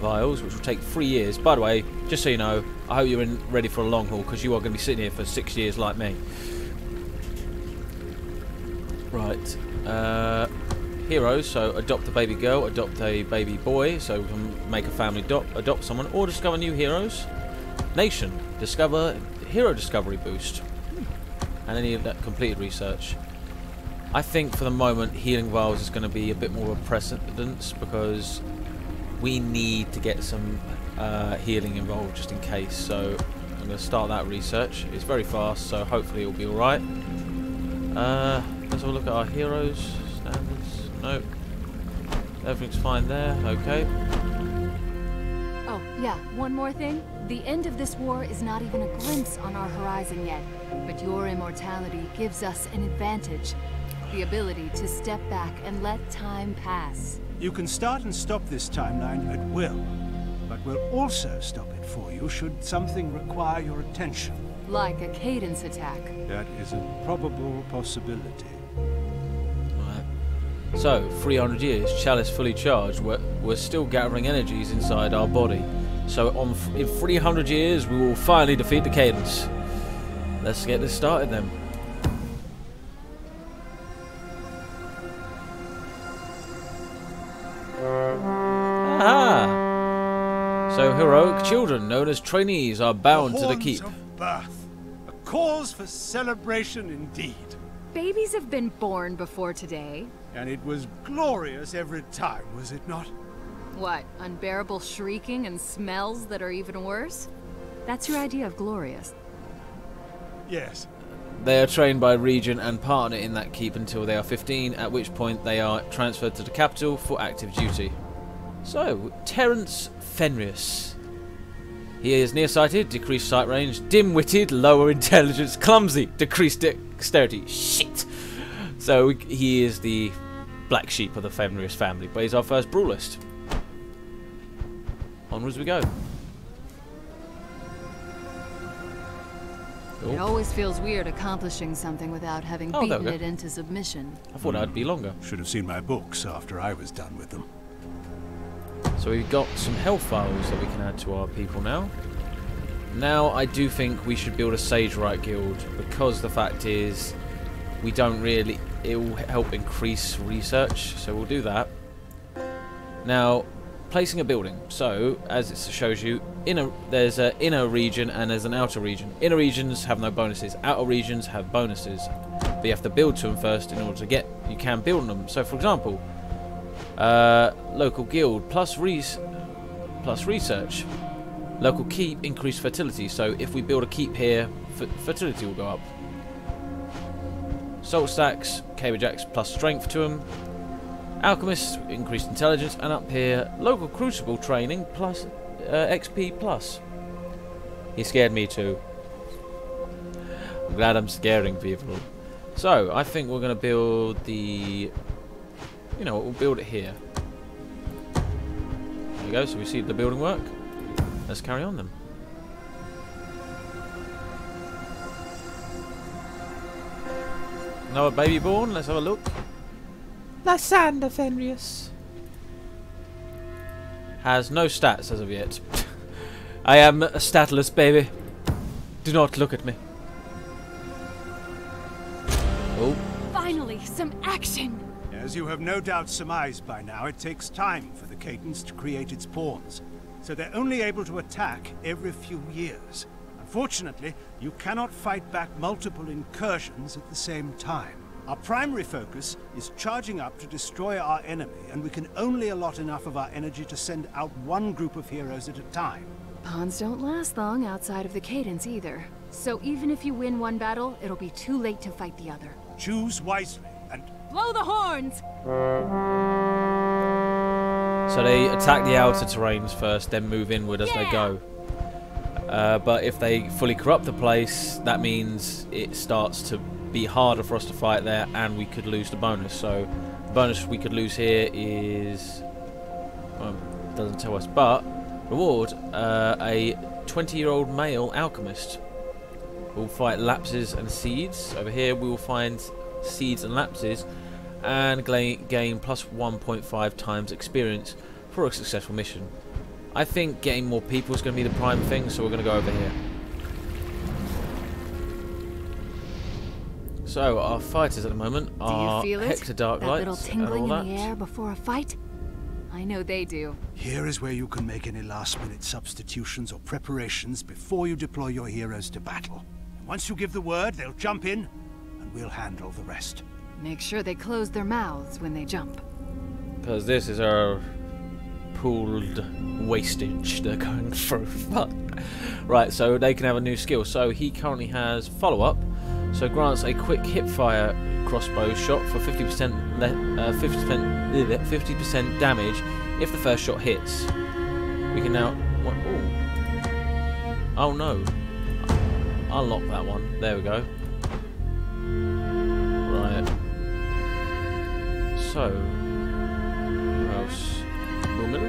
vials, which will take three years. By the way, just so you know, I hope you're in ready for a long haul, because you are going to be sitting here for six years like me. Right. Uh, heroes, so adopt a baby girl, adopt a baby boy, so we can make a family, adopt, adopt someone, or discover new heroes. Nation, discover hero discovery boost. And any of that completed research. I think for the moment healing vials is going to be a bit more of a precedence, because we need to get some uh, healing involved just in case. So I'm going to start that research. It's very fast, so hopefully it'll be all right. Uh, let's have a look at our heroes standards. Nope, everything's fine there. Okay. Oh yeah, one more thing. The end of this war is not even a glimpse on our horizon yet, but your immortality gives us an advantage. The ability to step back and let time pass. You can start and stop this timeline at will, but we'll also stop it for you should something require your attention. Like a cadence attack. That is a probable possibility. Alright. So, three hundred years, Chalice fully charged, we're, we're still gathering energies inside our body. So on in three hundred years, we will finally defeat the cadence. Let's get this started then. Aha! So heroic children, known as trainees, are bound to the keep. Of birth. A cause for celebration indeed. Babies have been born before today. And it was glorious every time, was it not? What, unbearable shrieking and smells that are even worse? That's your idea of glorious. Yes. They are trained by region and partner in that keep until they are fifteen, at which point they are transferred to the capital for active duty. So, Terence Fenris. He is nearsighted, decreased sight range, dim-witted, lower intelligence, clumsy, decreased dexterity. Shit! So, he is the black sheep of the Fenris family, but he's our first brawlist. Onwards we go. Cool. It always feels weird accomplishing something without having oh, beaten it into submission. I thought I'd be longer. Should have seen my books after I was done with them. So we've got some health vials that we can add to our people now. Now I do think we should build a Sage Rite Guild, because the fact is we don't really... It will help increase research, so we'll do that. Now, placing a building. So, as it shows you, inner, there's an inner region and there's an outer region. Inner regions have no bonuses. Outer regions have bonuses. But you have to build to them first in order to get... You can build them. So, for example... Uh, local guild plus res plus research. Local keep increased fertility. So if we build a keep here, fertility will go up. Salt stacks, cabbage axe plus strength to them. Alchemists increased intelligence, and up here local crucible training plus uh, X P plus. He scared me too. I'm glad I'm scaring people. So I think we're going to build the. You know, we'll build it here. There we go, so we see the building work. Let's carry on then. Another baby born. Let's have a look. Lysander Fenrius. Has no stats as of yet. I am a statless baby. Do not look at me. Oh. Finally, some action. As you have no doubt surmised by now, it takes time for the Cadence to create its pawns. So they're only able to attack every few years. Unfortunately, you cannot fight back multiple incursions at the same time. Our primary focus is charging up to destroy our enemy, and we can only allot enough of our energy to send out one group of heroes at a time. Pawns don't last long outside of the Cadence either. So even if you win one battle, it'll be too late to fight the other. Choose wisely and... blow the horns! So they attack the outer terrains first, then move inward as yeah. they go. Uh, but if they fully corrupt the place, that means it starts to be harder for us to fight there, and we could lose the bonus. So the bonus we could lose here is... well, it doesn't tell us, but... reward, uh, a twenty-year-old male alchemist. We'll fight lapses and seeds. Over here we will find seeds and lapses, and gain plus one point five times experience for a successful mission. I think getting more people is going to be the prime thing, so we're going to go over here. So our fighters at the moment are Hector Darklight and all that. Do you feel it? That little tingling in the air before a fight? I know they do. Here is where you can make any last-minute substitutions or preparations before you deploy your heroes to battle. And once you give the word, they'll jump in, and we'll handle the rest. Make sure they close their mouths when they jump. Because this is our pooled wastage they're going through. Right, so they can have a new skill. So he currently has follow-up. So grants a quick hip-fire crossbow shot for fifty percent fifty percent damage if the first shot hits. We can now... what, ooh. Oh no. Unlock that one. There we go. Right. So... who else? Middle.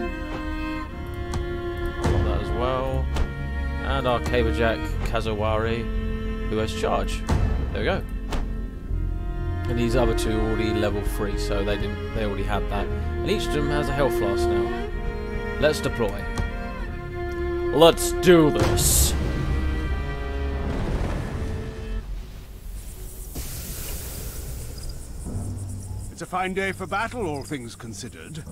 Unlock that as well. And our Caberjack Kazawari, who has charge. There we go. And these other two are already level three, so they didn't. They already had that. And each of them has a health flask now. Let's deploy. Let's do this. It's a fine day for battle, all things considered.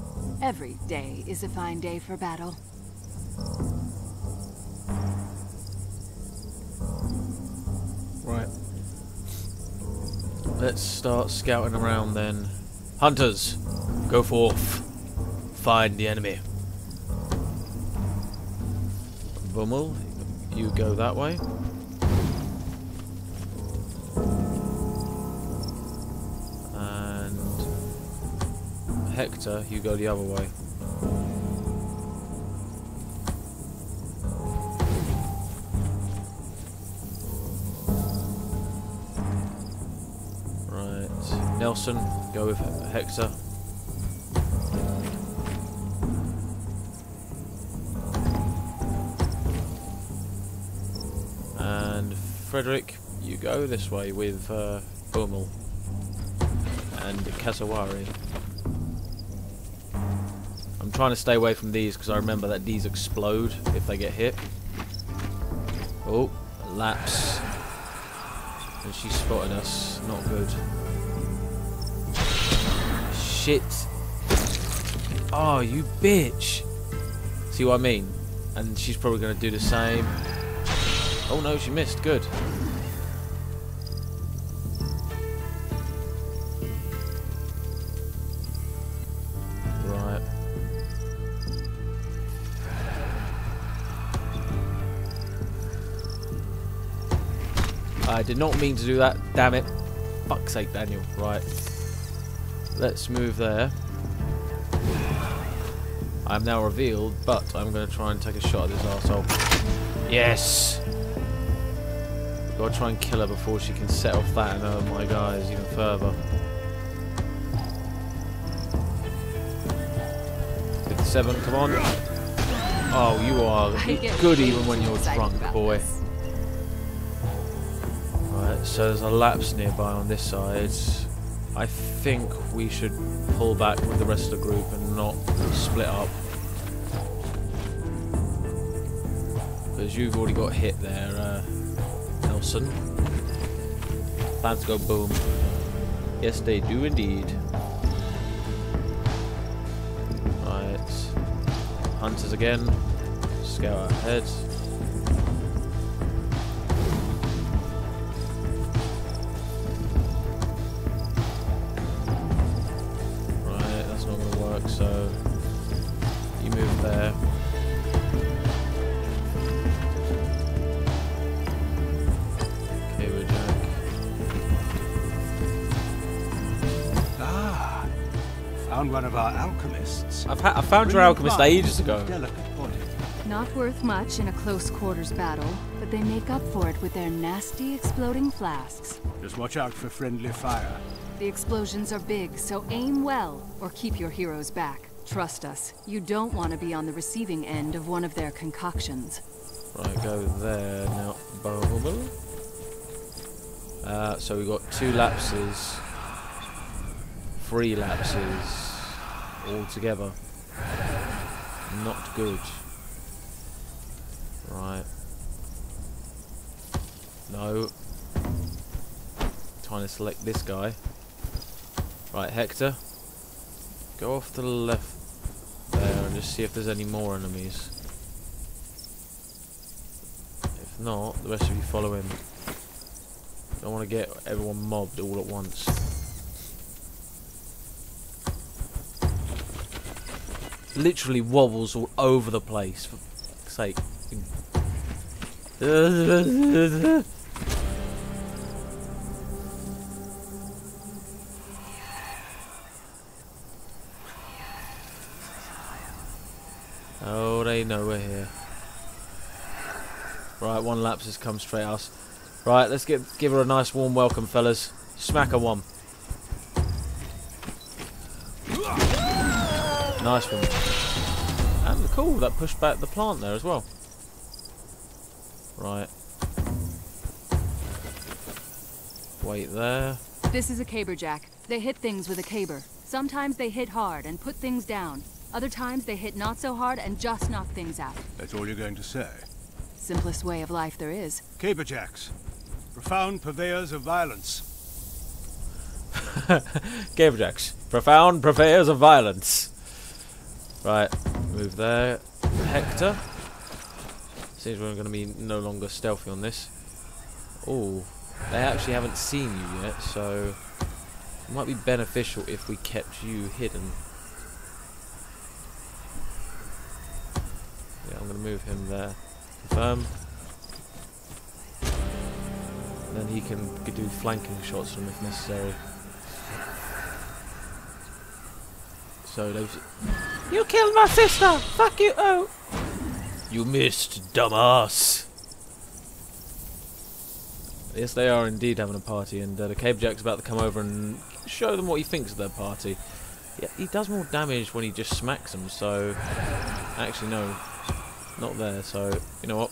Every day is a fine day for battle. Right. Let's start scouting around then. Hunters, go forth. Find the enemy. Bummel, you go that way. Hector, you go the other way. Right. Nelson, go with Hector. And Frederick, you go this way with uh, Bummel and Kazawari. I'm trying to stay away from these because I remember that these explode if they get hit. Oh, lapse. And she's spotted us. Not good. Shit. Oh, you bitch. See what I mean? And she's probably going to do the same. Oh no, she missed. Good. I did not mean to do that, damn it. Fuck's sake, Daniel. Right. Let's move there. I'm now revealed, but I'm going to try and take a shot at this arsehole. Yes! We've got to try and kill her before she can set off that and oh my guys even further. fifty-seven, come on. Oh, you are good even when you're drunk, boy. So there's a lapse nearby on this side. I think we should pull back with the rest of the group and not split up. Because you've already got hit there, uh, Nelson. Lads go boom. Yes, they do indeed. Right. Hunters again. Scout ahead. Right, that's not going to work, so you move there. One of our alchemists. I've ha I found your alchemist ages ago. Not worth much in a close quarters battle, but they make up for it with their nasty exploding flasks. Just watch out for friendly fire. The explosions are big, so aim well or keep your heroes back. Trust us, you don't want to be on the receiving end of one of their concoctions. Right, go there now. Uh, so we got two lapses, three lapses. All together. Not good. Right. No. Trying to select this guy. Right, Hector. Go off to the left there and just see if there's any more enemies. If not, the rest of you follow him. Don't want to get everyone mobbed all at once. Literally wobbles all over the place. For fuck's sake. Oh, they know we're here. Right, one lapse has come straight at us. Right, let's get give her a nice warm welcome, fellas. Smack her one. Nice one. And cool, that pushed back the plant there as well. Right. Wait there. This is a caberjack. They hit things with a caber. Sometimes they hit hard and put things down. Other times they hit not so hard and just knock things out. That's all you're going to say? Simplest way of life there is. Caberjacks. Profound purveyors of violence. Caberjacks. Profound purveyors of violence. Right, move there. Hector. Seems we're going to be no longer stealthy on this. Oh, they actually haven't seen you yet, so it might be beneficial if we kept you hidden. Yeah, I'm going to move him there. Confirm. And then he can do flanking shots from him if necessary. So they've... You killed my sister! Fuck you! Oh! You missed, dumbass! Yes, they are indeed having a party, and uh, the Caberjack's about to come over and show them what he thinks of their party. Yeah, he does more damage when he just smacks them, so... Actually, no. Not there, so... You know what?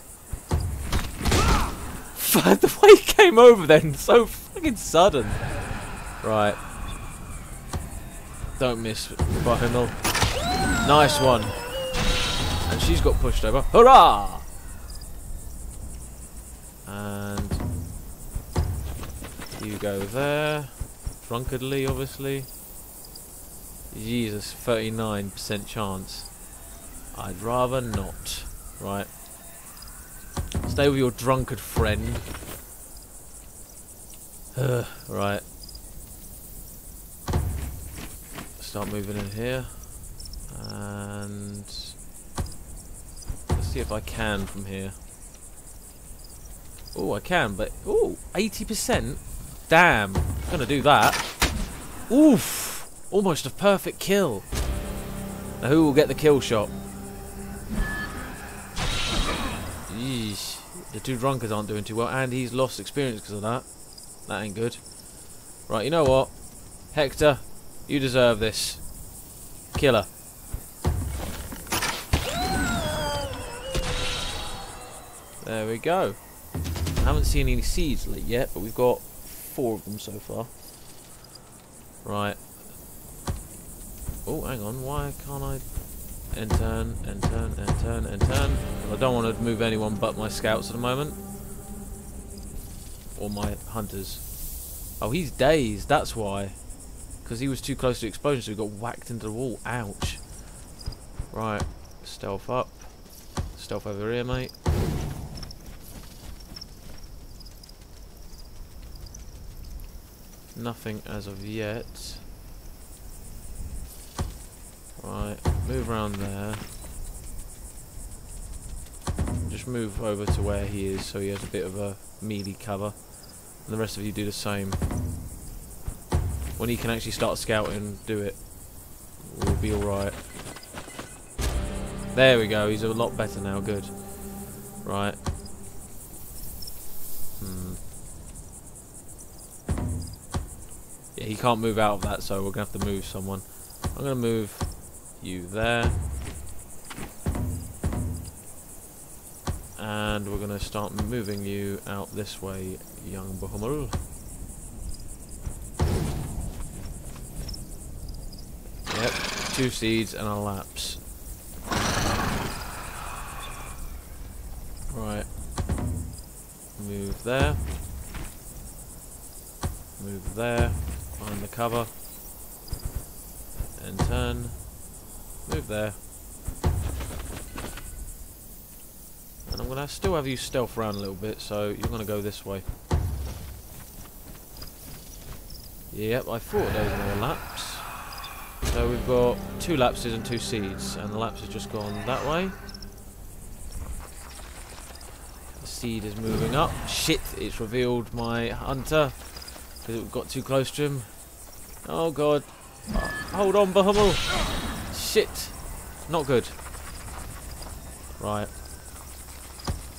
The way he came over then, so fucking sudden! Right. Don't miss by him, though. Nice one. And she's got pushed over. Hurrah! And you go there. Drunkardly, obviously. Jesus, thirty-nine percent chance. I'd rather not. Right. Stay with your drunkard friend. Uh, right. Start moving in here. And let's see if I can from here. Oh, I can, but oh, eighty percent. Damn, I'm gonna do that. Oof, almost a perfect kill. Now who will get the kill shot? Yeesh, the two drunkards aren't doing too well, and he's lost experience because of that. That ain't good. Right, you know what, Hector, you deserve this. Killer. There we go. I haven't seen any seeds lit yet, but we've got four of them so far. Right. Oh, hang on. Why can't I... And turn, and turn, and turn, and turn. I don't want to move anyone but my scouts at the moment. Or my hunters. Oh, he's dazed, that's why. Because he was too close to the explosion, so he got whacked into the wall. Ouch. Right. Stealth up. Stealth over here, mate. Nothing as of yet. Right, move around there. Just move over to where he is so he has a bit of a melee cover. And the rest of you do the same. When he can actually start scouting, do it. We'll be alright. There we go, he's a lot better now, good. Right. Hmm. Yeah, he can't move out of that, so we're going to have to move someone. I'm going to move you there. And we're going to start moving you out this way, young Bahumul. Yep, two seeds and a lapse. Right. Move there. Move there. Find the cover. And turn. Move there. And I'm going to still have you stealth around a little bit, so you're going to go this way. Yep, I thought there was another lapse. So we've got two lapses and two seeds, and the lapse has just gone that way. The seed is moving up. Shit, it's revealed my hunter, because it got too close to him. Oh god. Oh, hold on, Bahummel. Shit. Not good. Right.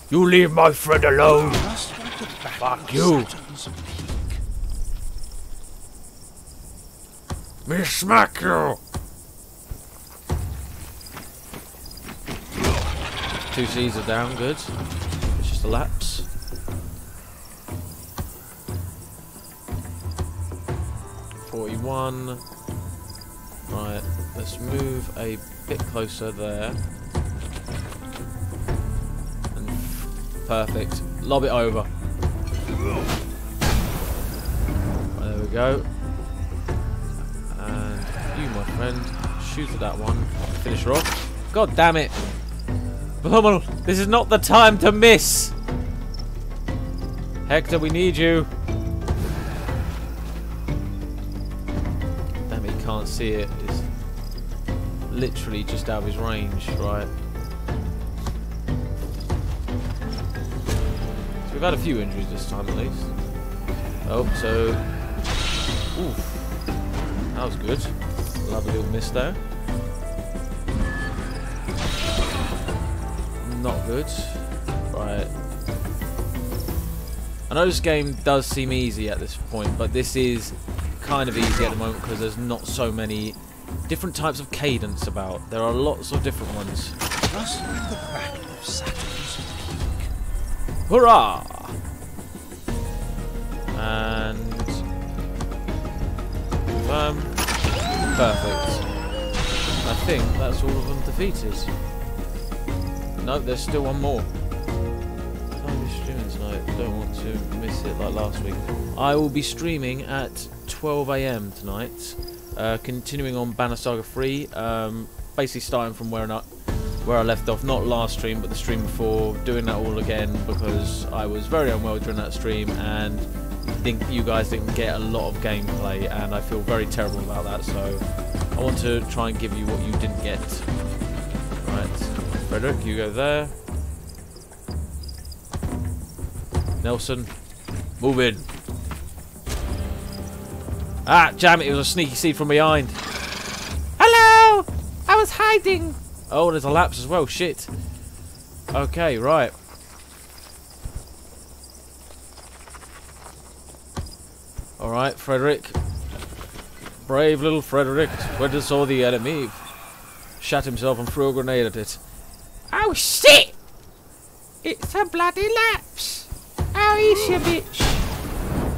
You leave my friend alone. Fuck you. Me smack you. Two C's are down, good. It's just a lapse. forty-one. Right, let's move a bit closer there. And perfect. Lob it over. Right, there we go. And you, my friend, shoot at that one. Finish her off. God damn it! Bahumul, this is not the time to miss! Hector, we need you. Can't see it, it's literally just out of his range, right? So we've had a few injuries this time at least. Oh, so... Oof. That was good. Lovely little miss there. Not good. Right. I know this game does seem easy at this point, but this is... kind of easy at the moment because there's not so many different types of cadence about. There are lots of different ones. Just like the battle of Saturn's peak. Hurrah! And um, perfect. I think that's all of them defeated. No, there's still one more. I'll be streaming tonight. Don't want to miss it like last week. I will be streaming at twelve A M tonight, uh, continuing on Banner Saga three, um, basically starting from where I, where I left off, not last stream but the stream before, doing that all again because I was very unwell during that stream and think you guys didn't get a lot of gameplay and I feel very terrible about that, so I want to try and give you what you didn't get. Right, Frederick, you go there. Nelson, move in. Ah, damn it, it was a sneaky seed from behind. Hello! I was hiding! Oh, there's a lapse as well, shit. Okay, right. Alright, Frederick. Brave little Frederick. Frederick saw the enemy. Shat himself and threw a grenade at it. Oh, shit! It's a bloody lapse! Oh, Nice, you bitch.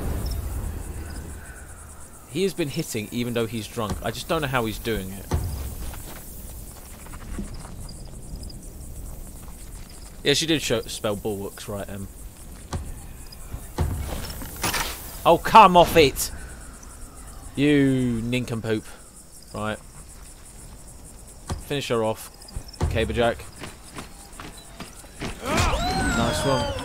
He has been hitting even though he's drunk. I just don't know how he's doing it. Yeah, she did show, spell bulwarks, right, Em? Oh, come off it! You nincompoop. Right. Finish her off. Caberjack. Nice one.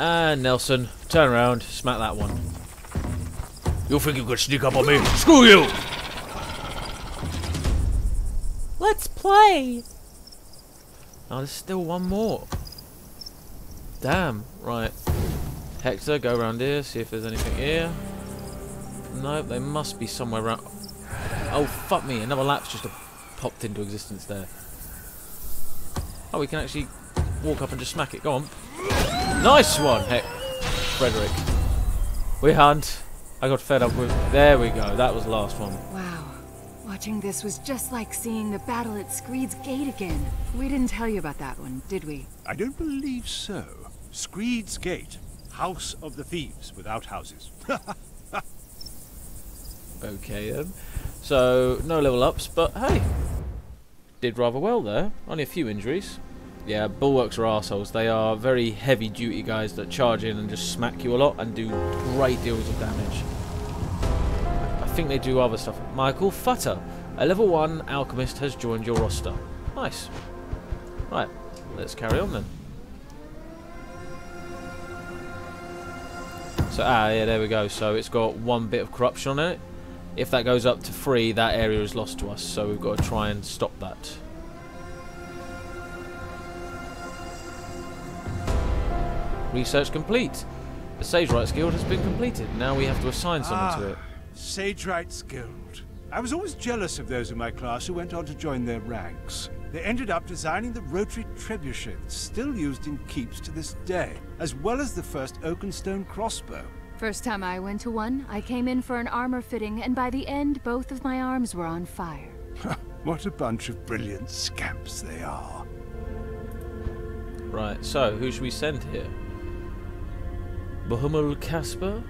And Nelson, turn around, smack that one. You think you could sneak up on me? Screw you! Let's play! Oh, there's still one more. Damn, right. Hector, go around here, see if there's anything here. Nope, they must be somewhere around. Oh, fuck me, another lap's just popped into existence there. Oh, we can actually walk up and just smack it. Go on. Nice one, Heck. Frederick. We hunt. I got fed up with. There we go, that was the last one. Wow. Watching this was just like seeing the battle at Screed's Gate again. We didn't tell you about that one, did we? I don't believe so. Screed's Gate. House of the Thieves without houses. Okay then. So, no level ups, but hey. Did rather well there. Only a few injuries. Yeah, bulwarks are arseholes. They are very heavy duty guys that charge in and just smack you a lot and do great deals of damage. I think they do other stuff. Michael Futter, a level one alchemist, has joined your roster. Nice. Right, let's carry on then. So, ah, yeah, there we go. So it's got one bit of corruption on it. If that goes up to three, that area is lost to us. So we've got to try and stop that. Research complete. The Sage Rites Guild has been completed. Now we have to assign someone ah, to it. Sage Rites Guild. I was always jealous of those in my class who went on to join their ranks. They ended up designing the rotary trebuchet, still used in keeps to this day, as well as the first oak and stone crossbow. First time I went to one, I came in for an armor fitting, and by the end, both of my arms were on fire. What a bunch of brilliant scamps they are. Right, so who should we send here? Bahumul Casper?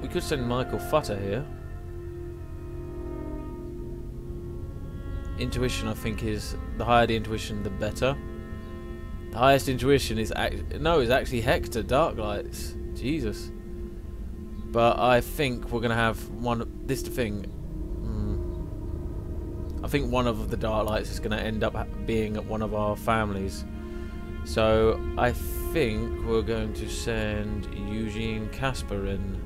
We could send Michael Futter here. Intuition, I think, is the higher the intuition, the better. The highest intuition is act no, is actually Hector Darklights. Jesus. But I think we're gonna have one. This thing. Mm. I think one of the Darklights is gonna end up being at one of our families. So I think we're going to send Eugene Casper in.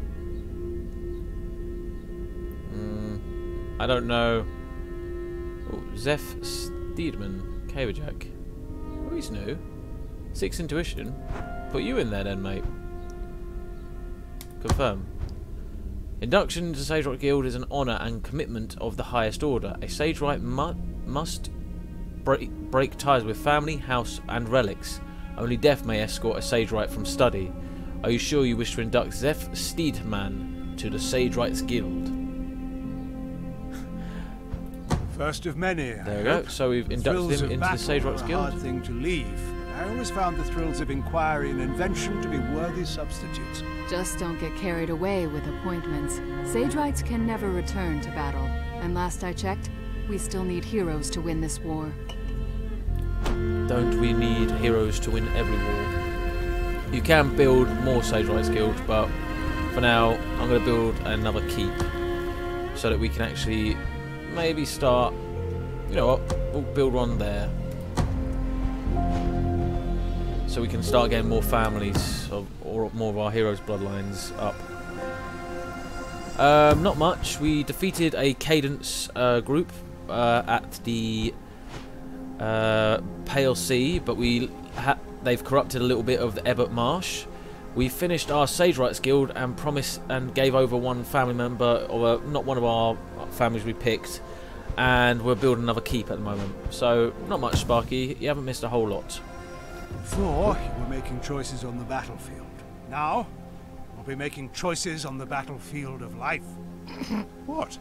Mm. I don't know. Oh, Zef Steedman, Caberjack. Oh, he's new. Six intuition. Put you in there then, mate. Confirm. Induction to Sage Rite Guild is an honour and commitment of the highest order. A Sage Rite mu must break, break ties with family, house and relics. Only death may escort a Sage Rite from study. Are you sure you wish to induct Zef Steedman to the Sage Rites Guild? First of many. There we go. So we've inducted him into the Sage Rites Guild. Hard thing to leave. I always found the thrills of inquiry and invention to be worthy substitutes. Just don't get carried away with appointments. Sage Rites can never return to battle. And last I checked, we still need heroes to win this war. Don't we need heroes to win every war? You can build more Sage Rites Guild, but for now, I'm going to build another keep so that we can actually. Maybe start, you know what, we'll build one there. So we can start getting more families of, or more of our heroes' bloodlines up. Um, not much. We defeated a Cadence uh, group uh, at the uh, Pale Sea, but we ha they've corrupted a little bit of the Ebbot Marsh. We finished our Sage Rites Guild and promised and gave over one family member, or not one of our families we picked, and we're building another keep at the moment. So not much, Sparky. You haven't missed a whole lot. Before, you were making choices on the battlefield. Now, we'll be making choices on the battlefield of life. What?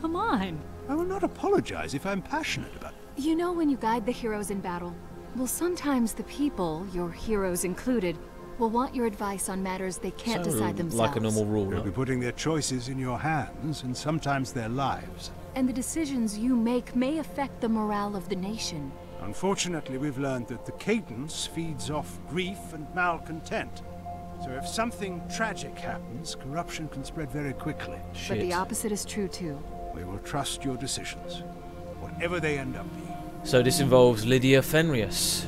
Come on. I will not apologize if I'm passionate about You know, when you guide the heroes in battle, well, sometimes the people, your heroes included, will want your advice on matters they can't so, decide themselves. Like a normal rule. They'll no? be putting their choices in your hands, and sometimes their lives. And the decisions you make may affect the morale of the nation. Unfortunately, we've learned that the cadence feeds off grief and malcontent. So if something tragic happens, corruption can spread very quickly. Shit. But the opposite is true too. We will trust your decisions, whatever they end up being. So this involves Lydia Fenrius.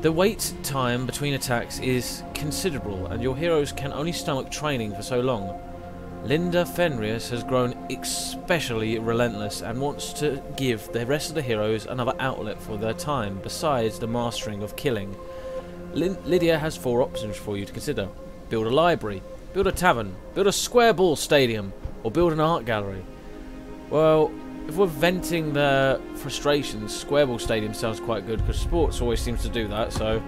The wait time between attacks is considerable, and your heroes can only stomach training for so long. Linda Fenrius has grown especially relentless and wants to give the rest of the heroes another outlet for their time, besides the mastering of killing. Lin Lydia has four options for you to consider. Build a library, build a tavern, build a square ball stadium, or build an art gallery. Well, if we're venting the frustrations, square ball stadium sounds quite good, because sports always seems to do that, so...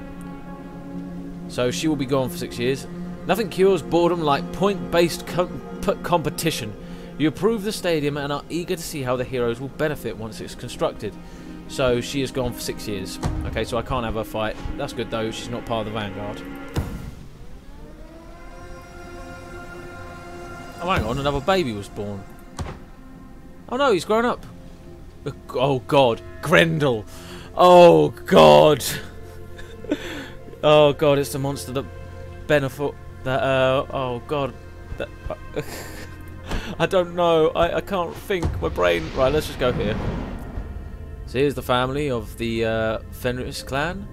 So she will be gone for six years. Nothing cures boredom like point-based com competition. You approve the stadium and are eager to see how the heroes will benefit once it's constructed. So she is gone for six years. Okay, so I can't have her fight. That's good though, she's not part of the Vanguard. Oh, hang on, another baby was born. Oh no, he's grown up. Oh god, Grendel. Oh god. Oh god, it's the monster that benefit that, uh, oh god. That, uh, I don't know. I, I can't think. My brain. Right, let's just go here. So here's the family of the uh, Fenris clan.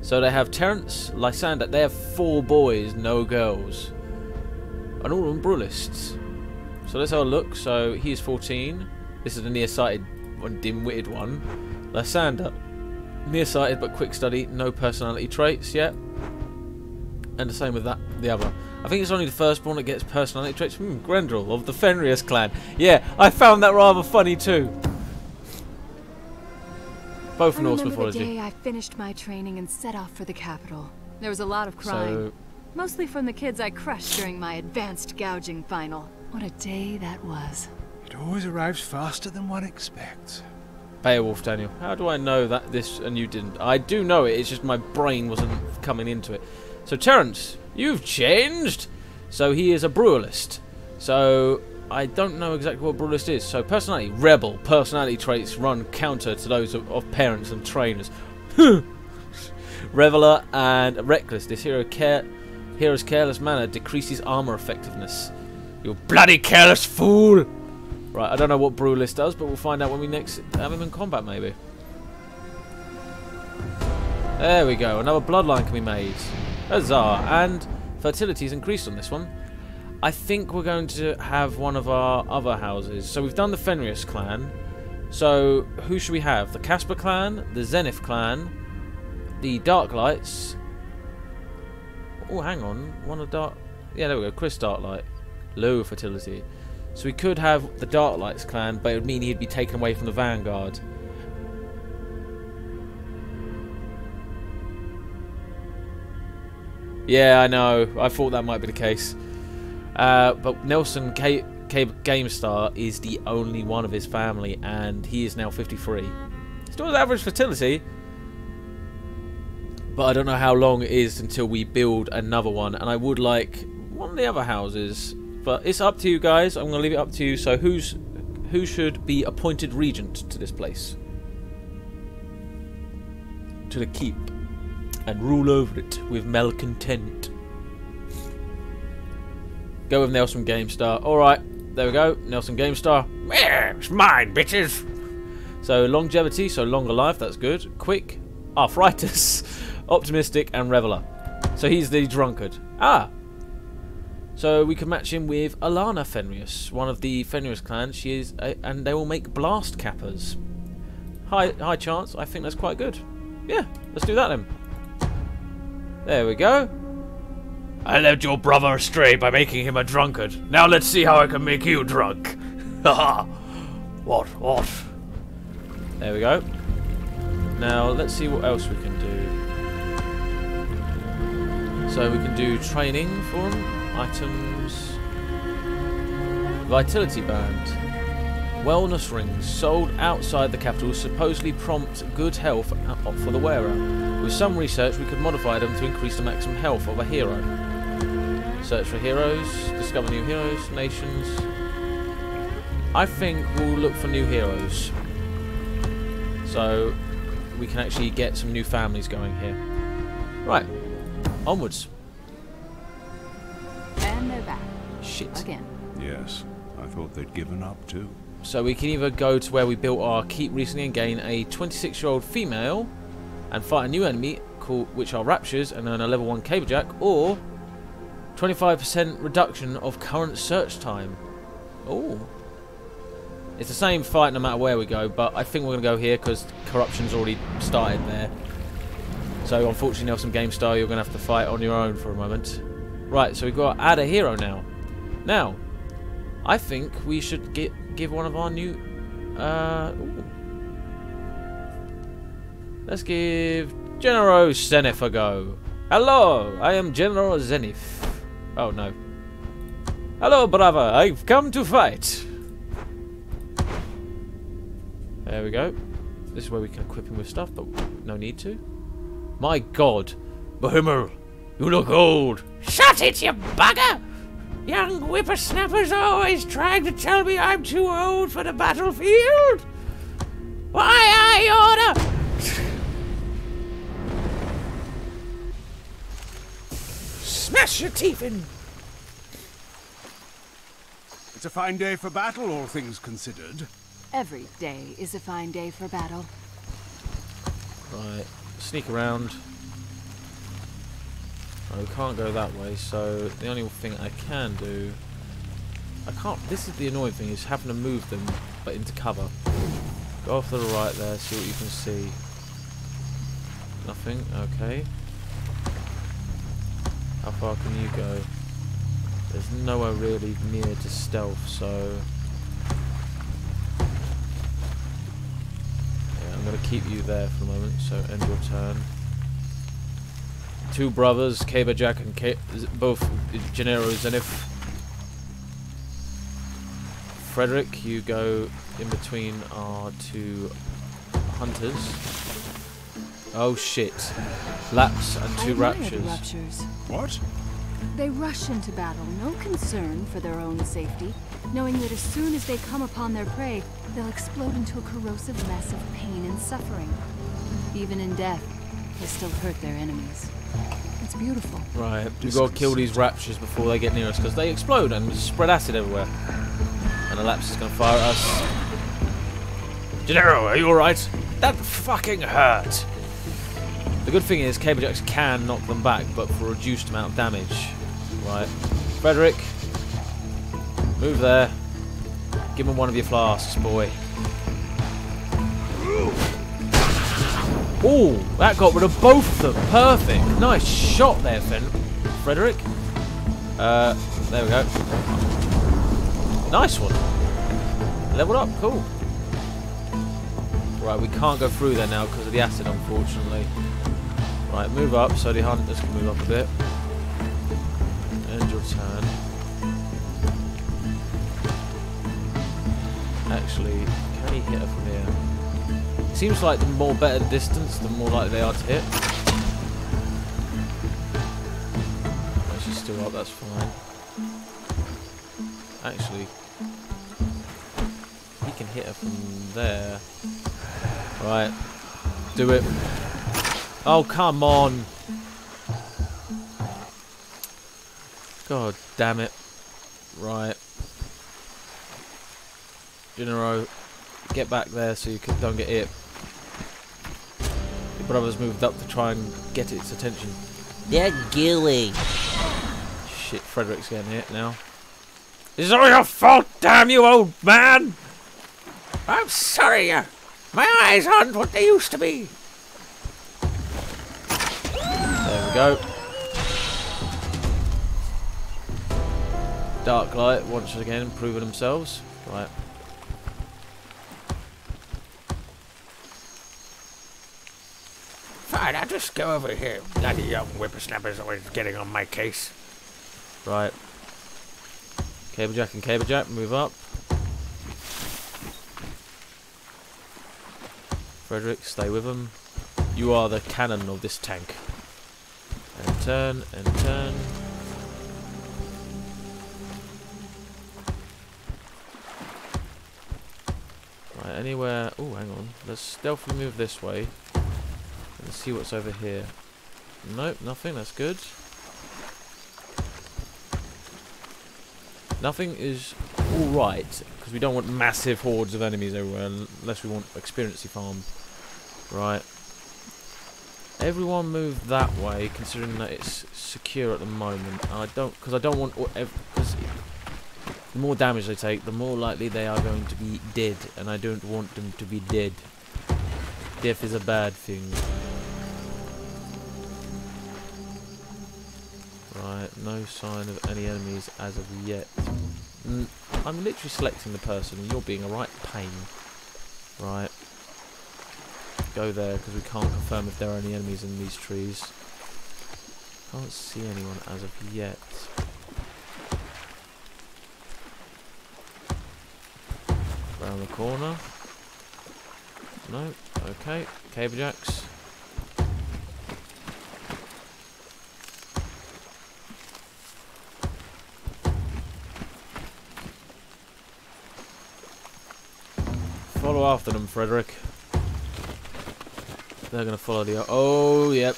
So they have Terence, Lysander. They have four boys, no girls, and all of them Brulists. So let's have a look. So he's fourteen. This is the nearsighted, one, dim-witted one. Lysander, nearsighted but quick study, no personality traits yet. And the same with that, the other. I think it's only the firstborn that gets personality traits. Hmm, Grendel of the Fenrius clan. Yeah, I found that rather funny too. Both Norse mythology. I remember the day I finished my training and set off for the capital. There was a lot of crying, so, mostly from the kids I crushed during my advanced gouging final. What a day that was. It always arrives faster than one expects. Beowulf, Daniel. How do I know that this and you didn't? I do know it. It's just my brain wasn't coming into it. So Terence, you've changed. So he is a Bruelist. So I don't know exactly what Bruelist is. So personality, rebel. Personality traits run counter to those of, of parents and trainers. Reveler and reckless. This hero care, hero's careless manner decreases armor effectiveness. You bloody careless fool! Right, I don't know what Bruelist does, but we'll find out when we next have him in combat, maybe. There we go. Another bloodline can be made. Huzzah, and fertility is increased on this one. I think we're going to have one of our other houses. So we've done the Fenrius clan. So who should we have? The Casper clan, the Zenith clan, the Darklights. Oh, hang on. One of Dark... Yeah, there we go. Chris Darklight. Low fertility. So we could have the Darklights clan, but it would mean he'd be taken away from the Vanguard. Yeah, I know. I thought that might be the case. Uh, but Nelson K K Game Star is the only one of his family, and he is now fifty-three. Still average fertility. But I don't know how long it is until we build another one, and I would like one of the other houses. But it's up to you guys. I'm going to leave it up to you. So who's who should be appointed regent to this place? To the keep. And rule over it with malcontent. Go with Nelson GameStar. Alright, there we go. Nelson GameStar. Yeah, it's mine, bitches. So longevity, so longer life, that's good. Quick, arthritis, optimistic, and reveler. So he's the drunkard. Ah! So we can match him with Alana Fenrius, one of the Fenrius clan. She is a, and they will make blast cappers. High high chance, I think that's quite good. Yeah, let's do that then. There we go. I led your brother astray by making him a drunkard. Now let's see how I can make you drunk. Haha. What? What? There we go. Now let's see what else we can do. So we can do training for him. Items. Vitality band. Wellness rings sold outside the capital supposedly prompt good health for the wearer. With some research, we could modify them to increase the maximum health of a hero. Search for heroes, discover new heroes, nations. I think we'll look for new heroes. So we can actually get some new families going here. Right, onwards. And they're back. Shit. Again. Yes, I thought they'd given up too. So we can either go to where we built our keep recently and gain a twenty-six-year-old female and fight a new enemy, called, which are raptures, and earn a level one cablejack, or twenty-five percent reduction of current search time. Oh. It's the same fight no matter where we go, but I think we're going to go here because corruption's already started there. So unfortunately, Nelson Game Star, you're going to have to fight on your own for a moment. Right, so we've got to add a hero now. Now, I think we should get, give one of our new... Uh, let's give General Zenith a go. Hello, I am General Zenith. Oh, no. Hello, brava, I've come to fight. There we go. This is where we can equip him with stuff, but no need to. My god. Behemoth, you look old. Shut it, you bugger! Young whippersnappers are always trying to tell me I'm too old for the battlefield. Why, I order... Smash your teeth in! It's a fine day for battle, all things considered. Every day is a fine day for battle. Right, sneak around. I can't go that way, so the only thing I can do... I can't... This is the annoying thing, is having to move them, but into cover. Go off to the right there, see what you can see. Nothing, okay. How far can you go? There's nowhere really near to stealth, so... I'm going to keep you there for a moment, so end your turn. Two brothers, Cablejack and K both Gennaro Zenith. Frederick, you go in between our two hunters. Oh shit. Laps and two raptures. raptures. What? They rush into battle, no concern for their own safety, knowing that as soon as they come upon their prey, they'll explode into a corrosive mess of pain and suffering. Even in death, they still hurt their enemies. It's beautiful. Right, we've got to kill these raptures before they get near us, because they explode and spread acid everywhere. And a lapse is going to fire at us. Gennaro, are you alright? That fucking hurt! The good thing is, Cablejax can knock them back, but for a reduced amount of damage. Right. Frederick, move there. Give him one of your flasks, boy. Ooh, that got rid of both of them. Perfect. Nice shot there, Fen Frederick. Uh, there we go. Nice one. Leveled up. Cool. Right, we can't go through there now because of the acid, unfortunately. Right, move up, so the hunters can move up a bit. End your turn. Actually, can he hit her from here? Seems like the more better the distance, the more likely they are to hit. Oh, she's still up, that's fine. Actually, he can hit her from there. Right, do it. Oh, come on. God damn it. Right. Gennaro, get back there so you don't get hit. Your brother's moved up to try and get its attention. They're gilly. Shit, Frederick's getting hit now. It's all your fault, damn you, old man! I'm sorry, my eyes aren't what they used to be. There we go. Dark Light once again proving themselves. Right. Fine, I'll just go over here. Bloody young whippersnapper's always getting on my case. Right. Cablejack and Cablejack, move up. Frederick, stay with him. You are the cannon of this tank. And turn, and turn. Right, anywhere... Oh, hang on. Let's stealthily move this way. And see what's over here. Nope, nothing. That's good. Nothing is alright, because we don't want massive hordes of enemies everywhere, unless we want experiency farm. Right. Everyone move that way, considering that it's secure at the moment. And I don't, because I don't want, because the more damage they take, the more likely they are going to be dead, and I don't want them to be dead. Death is a bad thing. Right, no sign of any enemies as of yet. Mm, I'm literally selecting the person, and you're being a right pain. Right. Go there, because we can't confirm if there are any enemies in these trees. Can't see anyone as of yet. Round the corner. No, okay. Caberjacks. Follow after them, Frederick. They're going to follow the... Oh, yep.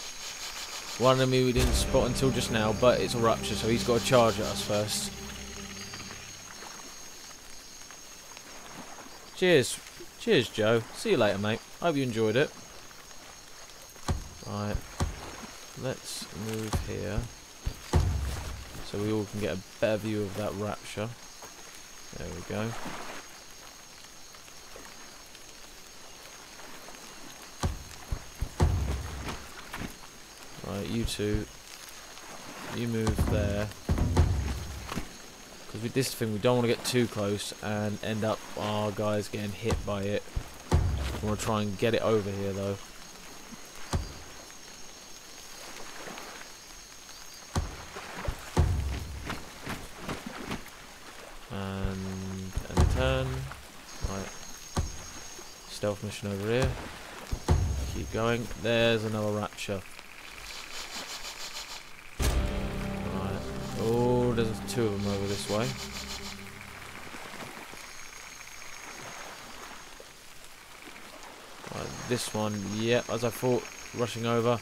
One enemy we didn't spot until just now, but it's a rupture, so he's got to charge at us first. Cheers. Cheers, Joe. See you later, mate. Hope you enjoyed it. Right. Let's move here, so we all can get a better view of that rapture. There we go. Right, you two, you move there, because with this thing we don't want to get too close and end up our guys getting hit by it. We want to try and get it over here though. And, and turn, right, stealth mission over here, keep going, there's another rapture. Oh, there's two of them over this way. Right, this one, yep, as I thought, rushing over.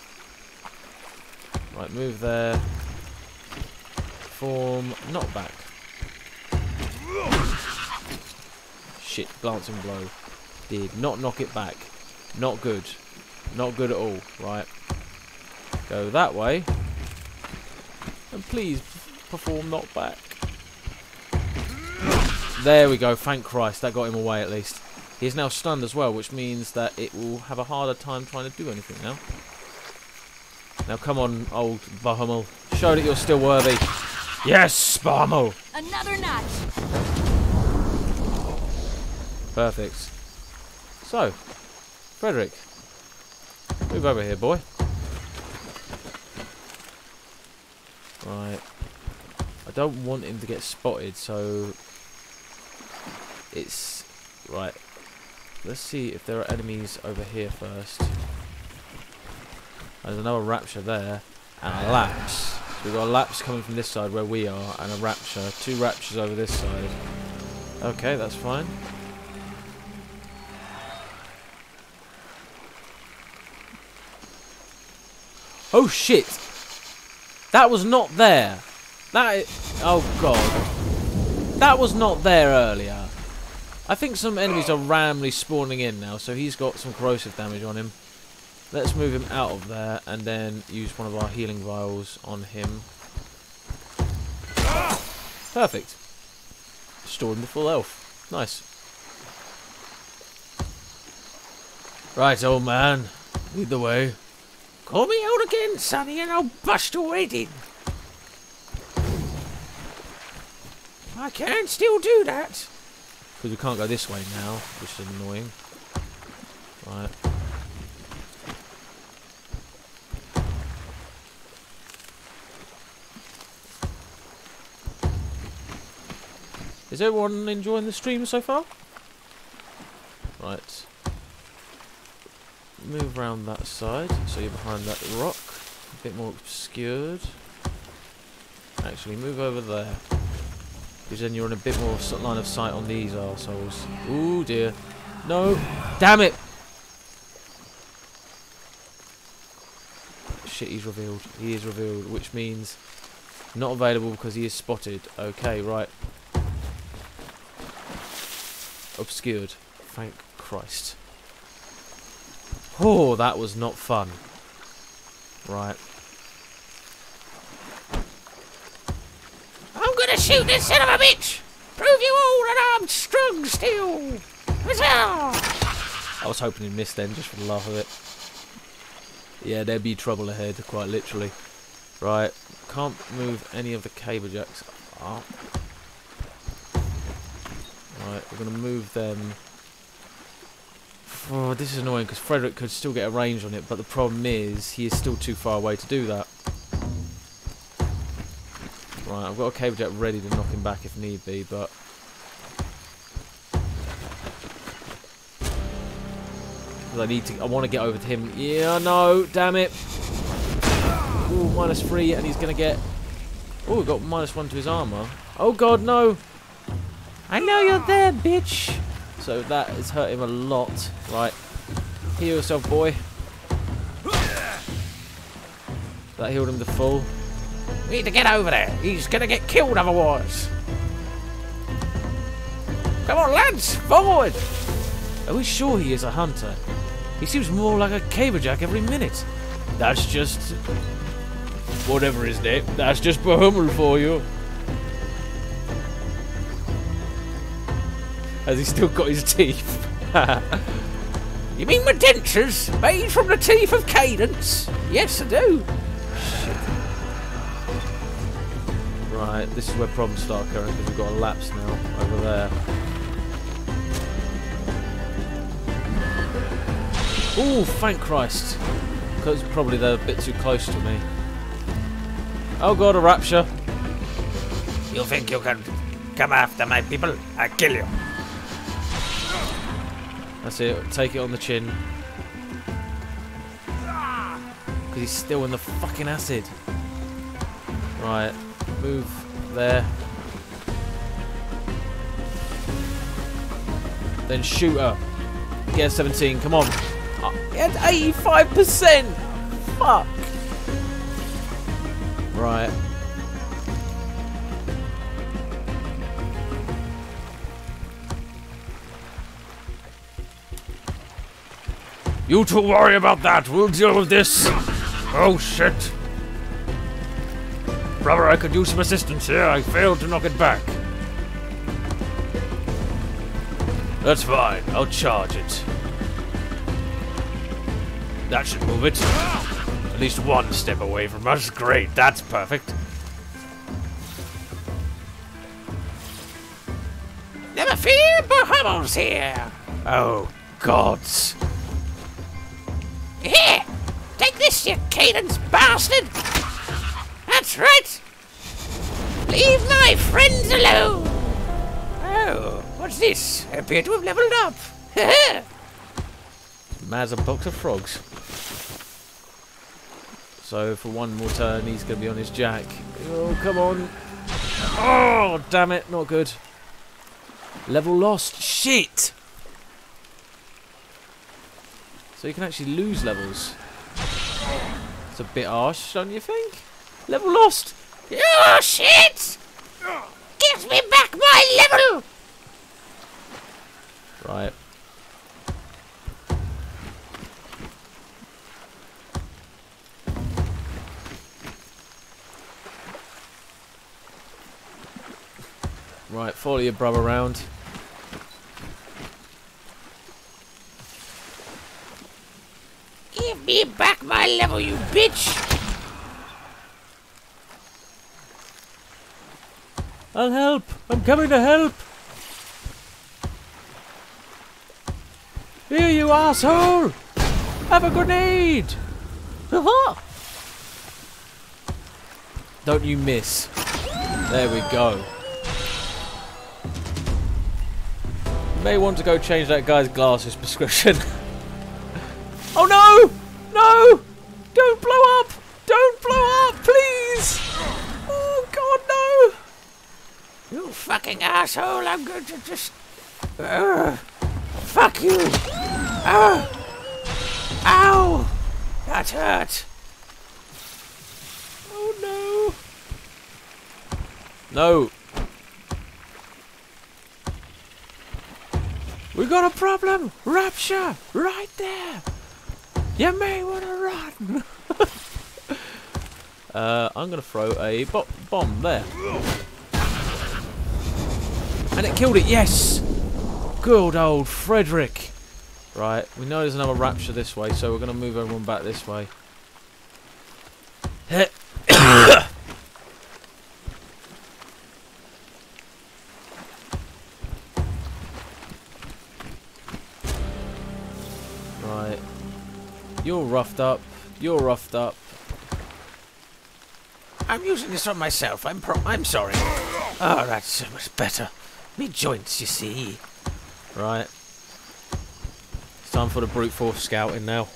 Right, move there. Form, not back. Shit, glancing blow. Did not knock it back. Not good. Not good at all. Right. Go that way. And please... perform not back. There we go, thank Christ, that got him away at least. He's now stunned as well, which means that it will have a harder time trying to do anything now. Now come on, old Bahamul. Show that you're still worthy. Yes, Bahamul! Another notch. Perfect. So, Frederick, move over here, boy. Right. I don't want him to get spotted, so it's right. Let's see if there are enemies over here first. There's another rapture there and a lapse. So we've got a lapse coming from this side where we are, and a rapture. Two raptures over this side. Okay, that's fine. Oh shit! That was not there! That is, oh god, that was not there earlier. I think some enemies are randomly spawning in now, so he's got some corrosive damage on him. Let's move him out of there and then use one of our healing vials on him. Perfect. Stored him to full health. Nice. Right, old man, lead the way. Call me out again, sonny, and I'll bust your head in. I can still do that! Because we can't go this way now, which is annoying. Right. Is everyone enjoying the stream so far? Right. move around that side so you're behind that rock. A bit more obscured. Actually, move over there. Because then you're in a bit more line of sight on these arseholes. Ooh dear. No! Damn it! Shit, he's revealed. He is revealed, which means not available because he is spotted. Okay, right. Obscured. Thank Christ. Oh, that was not fun. Right. I'm gonna shoot this son of a bitch! Prove you all that I'm strong still! I was hoping he'd miss then, just for the laugh of it. Yeah, there'd be trouble ahead, quite literally. Right, can't move any of the cable jacks up. Right, we're gonna move them. Oh, this is annoying because Frederick could still get a range on it, but the problem is he is still too far away to do that. Right, I've got a cable jack ready to knock him back if need be, but I need to. I want to get over to him. Yeah, no, damn it. Ooh, minus three, and he's gonna get. Oh, got minus one to his armor. Oh God, no! I know you're there, bitch. So that has hurt him a lot. Right, heal yourself, boy. That healed him to full. We need to get over there. He's gonna get killed otherwise. Come on, lads, forward! Are we sure he is a hunter? He seems more like a cablejack every minute. That's just whatever his name. That's just Bahumul for you. Has he still got his teeth? You mean my dentures? Made from the teeth of Cadence? Yes, I do. Shit. Right, this is where problems start occurring because we've got a lapse now over there. Oh, thank Christ. Because probably they're a bit too close to me. Oh God, a rapture. You think you can come after my people? I kill you. That's it, take it on the chin. Because he's still in the fucking acid. Right, move there. Then shoot her. Get seventeen, come on. Oh, he had eighty-five percent! Fuck! Right. You two worry about that, we'll deal with this! Oh shit! Brother, I could use some assistance here, I failed to knock it back. That's fine, I'll charge it. That should move it. At least one step away from us. Great, that's perfect. Never fear, Bahamut's here! Oh, gods. Here! Take this, you Cadence bastard! That's right! Leave my friends alone! Oh, what's this? I appear to have leveled up. Haha! Mad's a box of frogs. So for one more turn, he's going to be on his jack. Oh, come on. Oh, damn it. Not good. Level lost. Shit. So you can actually lose levels. It's a bit harsh, don't you think? Level lost. Oh, shit. Give me back my level. Right. Right, follow your brother around. Give me back my level, you bitch! I'll help! I'm coming to help! Here, you asshole! Have a grenade! Aha! Don't you miss. There we go. May want to go change that guy's glasses prescription. Oh no! No! Don't blow up! Don't blow up, please! Oh, God, no! You fucking asshole, I'm going to just... Uh, fuck you! Uh, ow! That hurt! Oh, no! No! We got a problem! Rapture! Right there! You may want to run! uh, I'm going to throw a bo bomb there. And it killed it, yes! Good old Frederick! Right, we know there's another rapture this way, so we're going to move everyone back this way. Right. You're roughed up. You're roughed up. I'm using this on myself. I'm pro I'm sorry. Oh, that's so much better. Me joints, you see. Right. It's time for the brute force scouting now.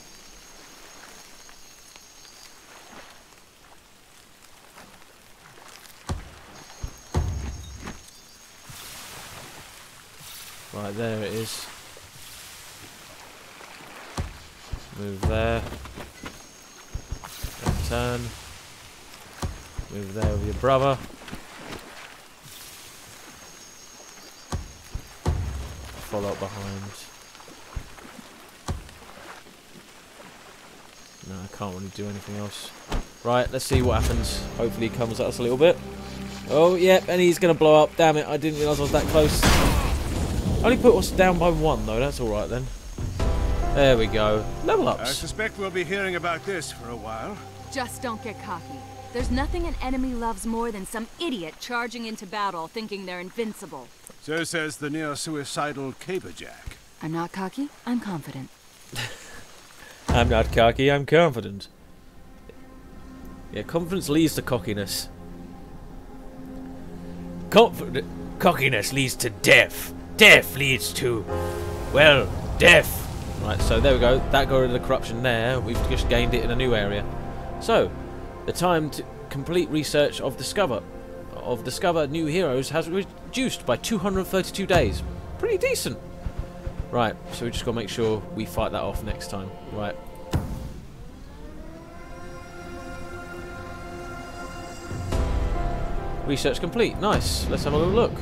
Right, there it is. Move there. And turn. Move there with your brother. Follow up behind. No, I can't really do anything else. Right, let's see what happens. Hopefully he comes at us a little bit. Oh, yep, yeah, and he's going to blow up. Damn it, I didn't realise I was that close. Only put us down by one, though. That's alright then. There we go. Level ups. I suspect we'll be hearing about this for a while. Just don't get cocky. There's nothing an enemy loves more than some idiot charging into battle thinking they're invincible. So says the near-suicidal Caberjack. I'm not cocky, I'm confident. I'm not cocky, I'm confident. Yeah, confidence leads to cockiness. Confident cockiness leads to death. Death leads to, well, death. Right, so there we go. That got rid of the corruption there. We've just gained it in a new area. So, the time to complete research of discover of discover new heroes has reduced by two hundred thirty-two days. Pretty decent. Right, so we just got to make sure we fight that off next time. Right. Research complete. Nice. Let's have a little look.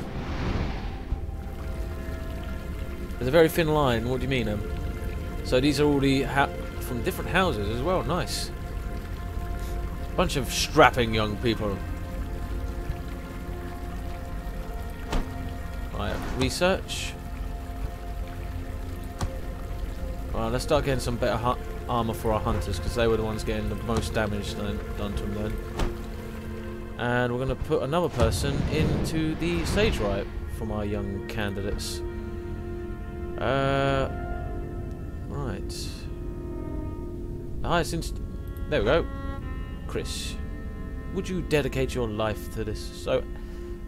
There's a very thin line. What do you mean, Em? Um? So these are all the ha from different houses as well. Nice. Bunch of strapping young people. Right, research. Right, let's start getting some better hu armor for our hunters because they were the ones getting the most damage done, done to them then. And we're going to put another person into the sage riot from our young candidates. Uh... Right. The highest inst- There we go. Chris, would you dedicate your life to this? So,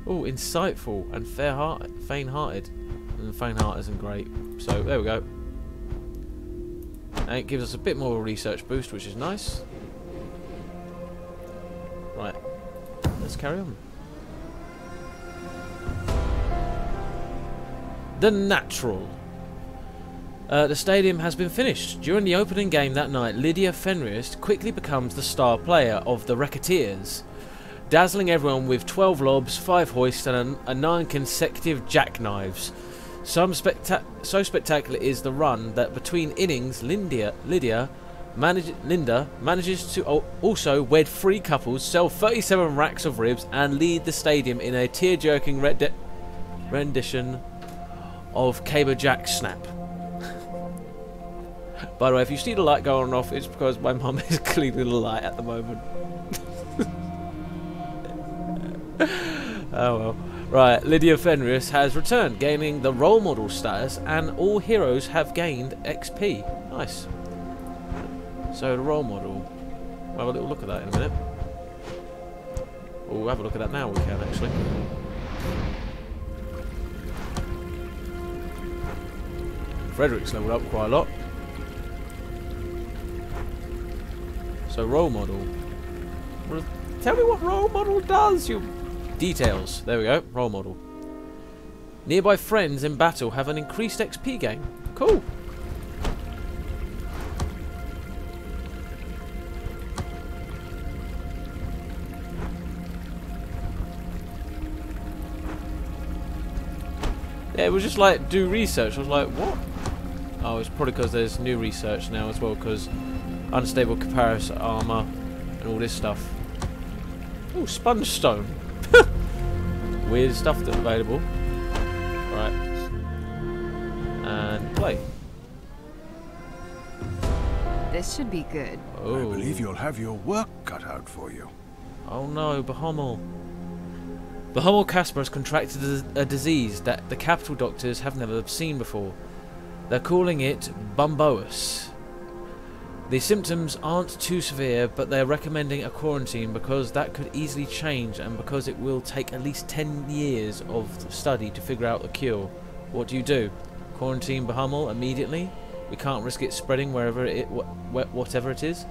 oh, insightful and fair heart, faint-hearted. And faint-heart isn't great. So there we go. And it gives us a bit more of a research boost, which is nice. Right. Let's carry on. The Natural. Uh, the stadium has been finished. During the opening game that night, Lydia Fenriest quickly becomes the star player of the Racketeers, dazzling everyone with twelve lobs, five hoists and a, a nine consecutive jackknives. Some spectac so spectacular is the run that between innings, Lydia, Lydia, manage Linda manages to also wed three couples, sell thirty-seven racks of ribs and lead the stadium in a tear-jerking rendition of Caberjack Snap. By the way, if you see the light going on and off, it's because my mum is cleaning the light at the moment. Oh well. Right, Lydia Fenrius has returned, gaining the role model status, and all heroes have gained X P. Nice. So the role model. We'll have a little look at that in a minute. We'll have a look at that now, we can actually. Frederick's leveled up quite a lot. So role model. Tell me what role model does, you... Details. There we go. Role model. Nearby friends in battle have an increased X P gain. Cool. Yeah, it was just like, do research. I was like, what? Oh, it's probably because there's new research now as well, because Unstable Caparis armor and all this stuff. Oh, sponge stone. Weird stuff that's available. Right. And play. This should be good. Oh. I believe you'll have your work cut out for you. Oh no, Bahamul. Bahamul Casper has contracted a disease that the capital doctors have never seen before. They're calling it Bumboas. The symptoms aren't too severe, but they're recommending a quarantine because that could easily change and because it will take at least ten years of study to figure out the cure. What do you do? Quarantine Bahamul immediately? We can't risk it spreading wherever it, wh whatever it is.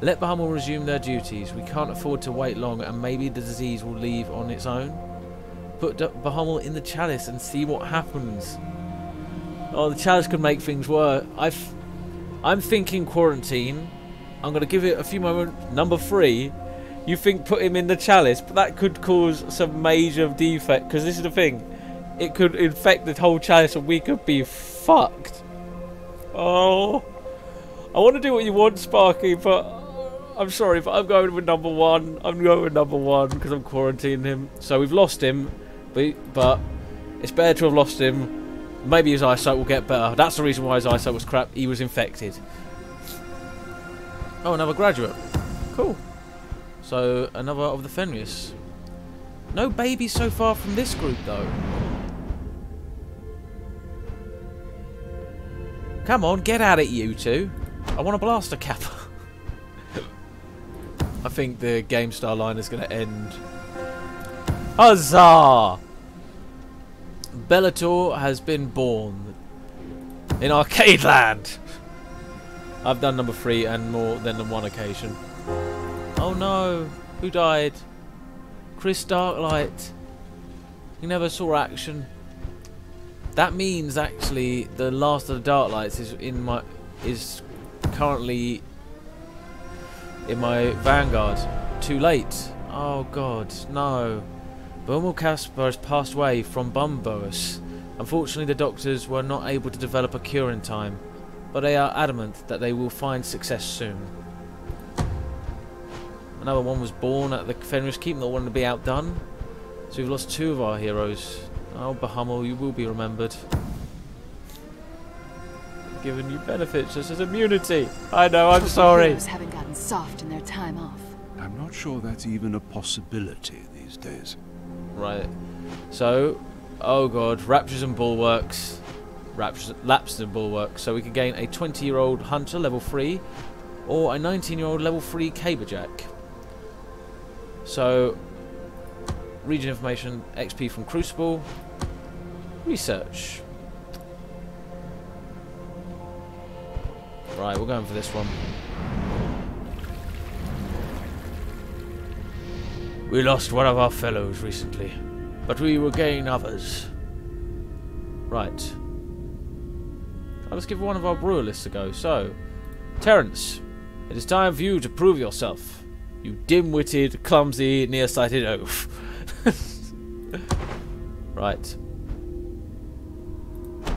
Let Bahamul resume their duties. We can't afford to wait long and maybe the disease will leave on its own. Put Bahamul in the chalice and see what happens. Oh, the chalice could make things worse. I've... I'm thinking quarantine. I'm going to give it a few moments. Number three, you think put him in the chalice, but that could cause some major defect, because this is the thing. It could infect the whole chalice and we could be fucked. Oh. I want to do what you want, Sparky, but I'm sorry, but I'm going with number one. I'm going with number one because I'm quarantining him. So we've lost him, but it's better to have lost him. Maybe his eyesight will get better. That's the reason why his eyesight was crap. He was infected. Oh, another graduate. Cool. So, another of the Fenris. No babies so far from this group, though. Come on, get at it, you two. I want to blast a Kappa. I think the Game Star line is going to end. Huzzah! Bellator has been born in Arcade Land. I've done number three and more than on one occasion. Oh no, who died? Chris Darklight. He never saw action. That means actually the last of the Darklights is in my is currently in my Vanguard. Too late. Oh god, no. Bahamul Casper has passed away from Bumboas. Unfortunately, the doctors were not able to develop a cure in time, but they are adamant that they will find success soon. Another one was born at the Fenris Keep, not wanting to be outdone. So we've lost two of our heroes. Oh, Bahamul, you will be remembered. Giving you benefits such as immunity. I know, I'm sorry. The heroes haven't gotten soft in their time off. I'm not sure that's even a possibility these days. Right, so, oh god, Raptures and Bulwarks, Raptures, Lapses and Bulwarks, so we can gain a twenty year old Hunter level three, or a nineteen year old level three Caberjack. So, region information, X P from Crucible, research. Right, we're going for this one. We lost one of our fellows recently, but we will gain others. Right. Let's give one of our brewer lists a go. So, Terence, it is time for you to prove yourself. You dim-witted, clumsy, nearsighted oaf. Right.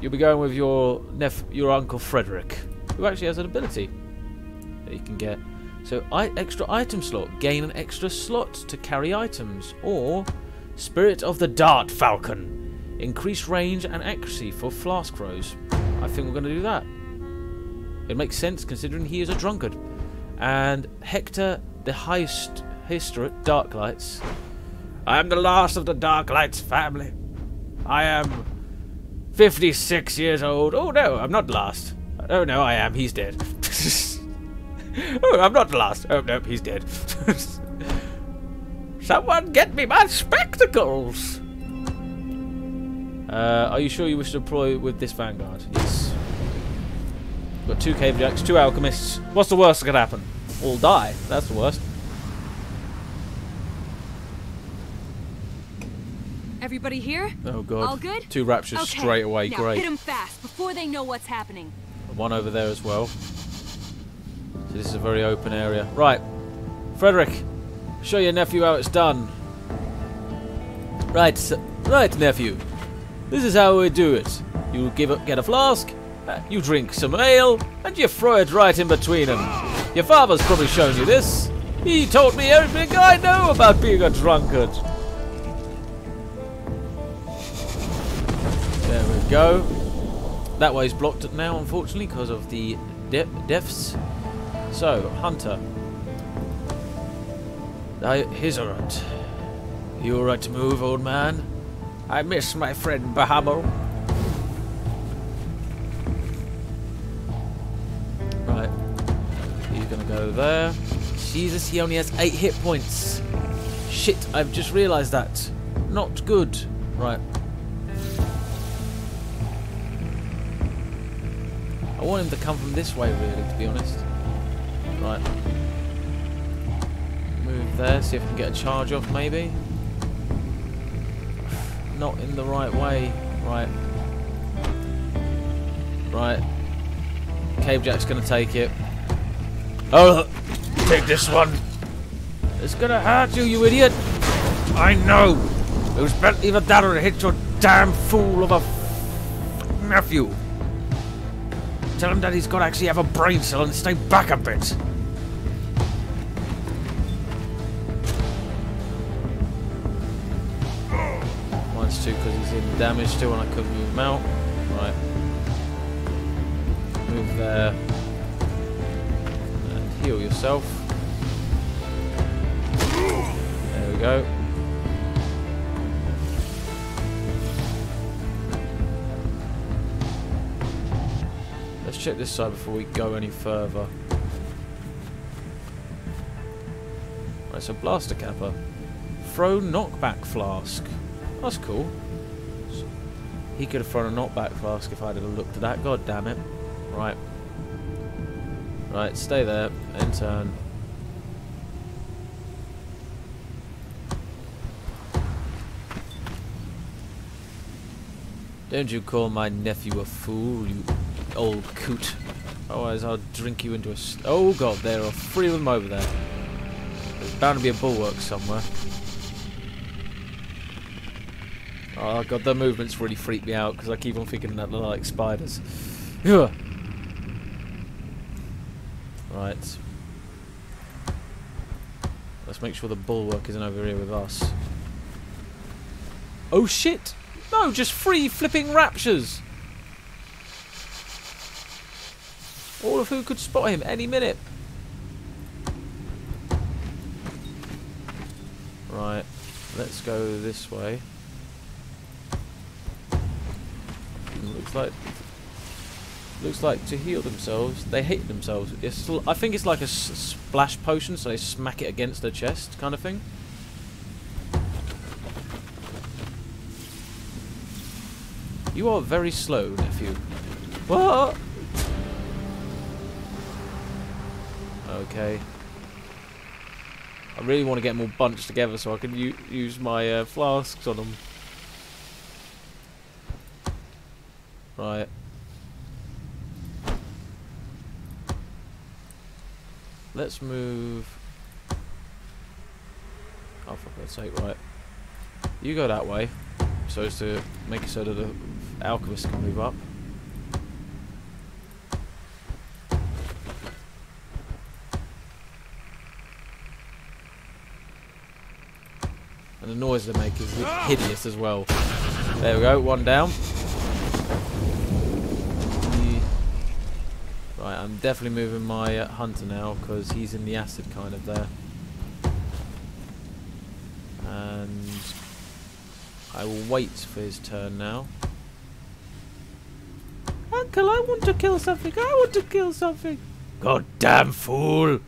You'll be going with your nephew, your uncle Frederick, who actually has an ability that you can get. So, I, extra item slot. Gain an extra slot to carry items. Or, Spirit of the Dart Falcon. Increase range and accuracy for flask throws. I think we're going to do that. It makes sense considering he is a drunkard. And Hector, the highest historic Darklights. I am the last of the Darklights family. I am fifty-six years old. Oh no, I'm not last. Oh no, I am. He's dead. Oh, I'm not the last. Oh, nope, he's dead. Someone get me my spectacles! Uh, are you sure you wish to deploy with this Vanguard? Yes. We've got two Cave Jacks, two Alchemists. What's the worst that could happen? will die. That's the worst. Everybody here? Oh god. All good? Two raptures okay. straight away. Now, great. Hit them fast before they know what's happening. One over there as well. So this is a very open area. Right. Frederick, show your nephew how it's done. Right, so, right, nephew. This is how we do it. You give a, get a flask, uh, you drink some ale, and you throw it right in between them. Your father's probably shown you this. He told me everything I know about being a drunkard. There we go. That way's blocked now, unfortunately, because of the de deaths. So, Hunter. I, here's alright. You alright to move, old man? I miss my friend Bahamo. Right. He's gonna go there. Jesus, he only has eight hit points. Shit, I've just realised that. Not good. Right. I want him to come from this way, really, to be honest. Right. Move there, see if I can get a charge off, maybe. Not in the right way. Right. Right. Cavejack's gonna take it. Oh, take this one. It's gonna hurt you, you idiot. I know. It was better even that or hit your damn fool of a nephew. Tell him that he's got to actually have a brain cell and stay back a bit. Mine's two because he's in damage too and I couldn't move him out. Right. Move there. And heal yourself. There we go. Let's check this side before we go any further. Right, so blaster capper. Throw knockback flask. That's cool. He could have thrown a knockback flask if I'd have looked at that. God damn it. Right. Right, stay there. In turn. Don't you call my nephew a fool, you old coot. Otherwise I'll drink you into a... St oh god, there are three of them over there. There's bound to be a bulwark somewhere. Oh god, their movements really freak me out because I keep on thinking that they're like spiders. Right. Let's make sure the bulwark isn't over here with us. Oh shit! No, just three flipping raptures! All of who could spot him any minute. Right, let's go this way. Looks like, looks like to heal themselves, they hit themselves. It's, I think it's like a s splash potion, so they smack it against their chest, kind of thing. You are very slow, nephew. What? Okay. I really want to get them all bunched together so I can u use my uh, flasks on them. Right. Let's move... Oh, for God's sake, right. You go that way, so as to make it so that the alchemist can move up. The noise they make is hideous as well. There we go, one down. Right, I'm definitely moving my uh, hunter now because he's in the acid kind of there. And I will wait for his turn now. Uncle, I want to kill something. I want to kill something. Goddamn fool.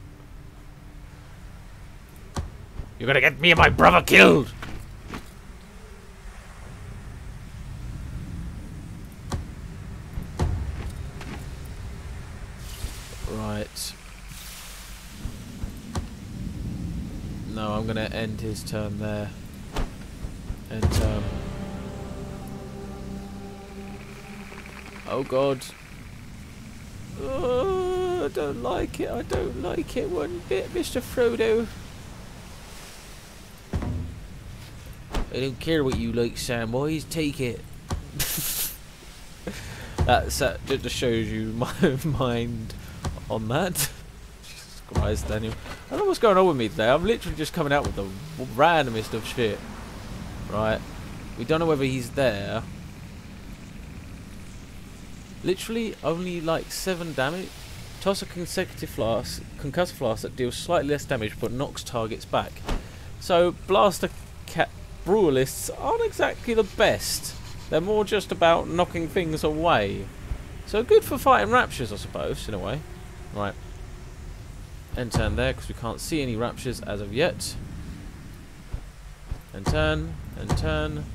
You're gonna get me and my brother killed! Right. No, I'm going to end his turn there. End turn. Oh god. Oh, I don't like it. I don't like it one bit, Mister Frodo. I don't care what you like, Samwise. Take it. That's, that just shows you my mind on that. Jesus Christ, Daniel. I don't know what's going on with me today. I'm literally just coming out with the randomest of shit. Right. We don't know whether he's there. Literally only like seven damage. Toss a consecutive flask, concussive flask that deals slightly less damage but knocks targets back. So blaster cat brawlists aren't exactly the best. They're more just about knocking things away. So good for fighting raptures, I suppose, in a way. Right. End turn there because we can't see any raptures as of yet. End turn. End turn.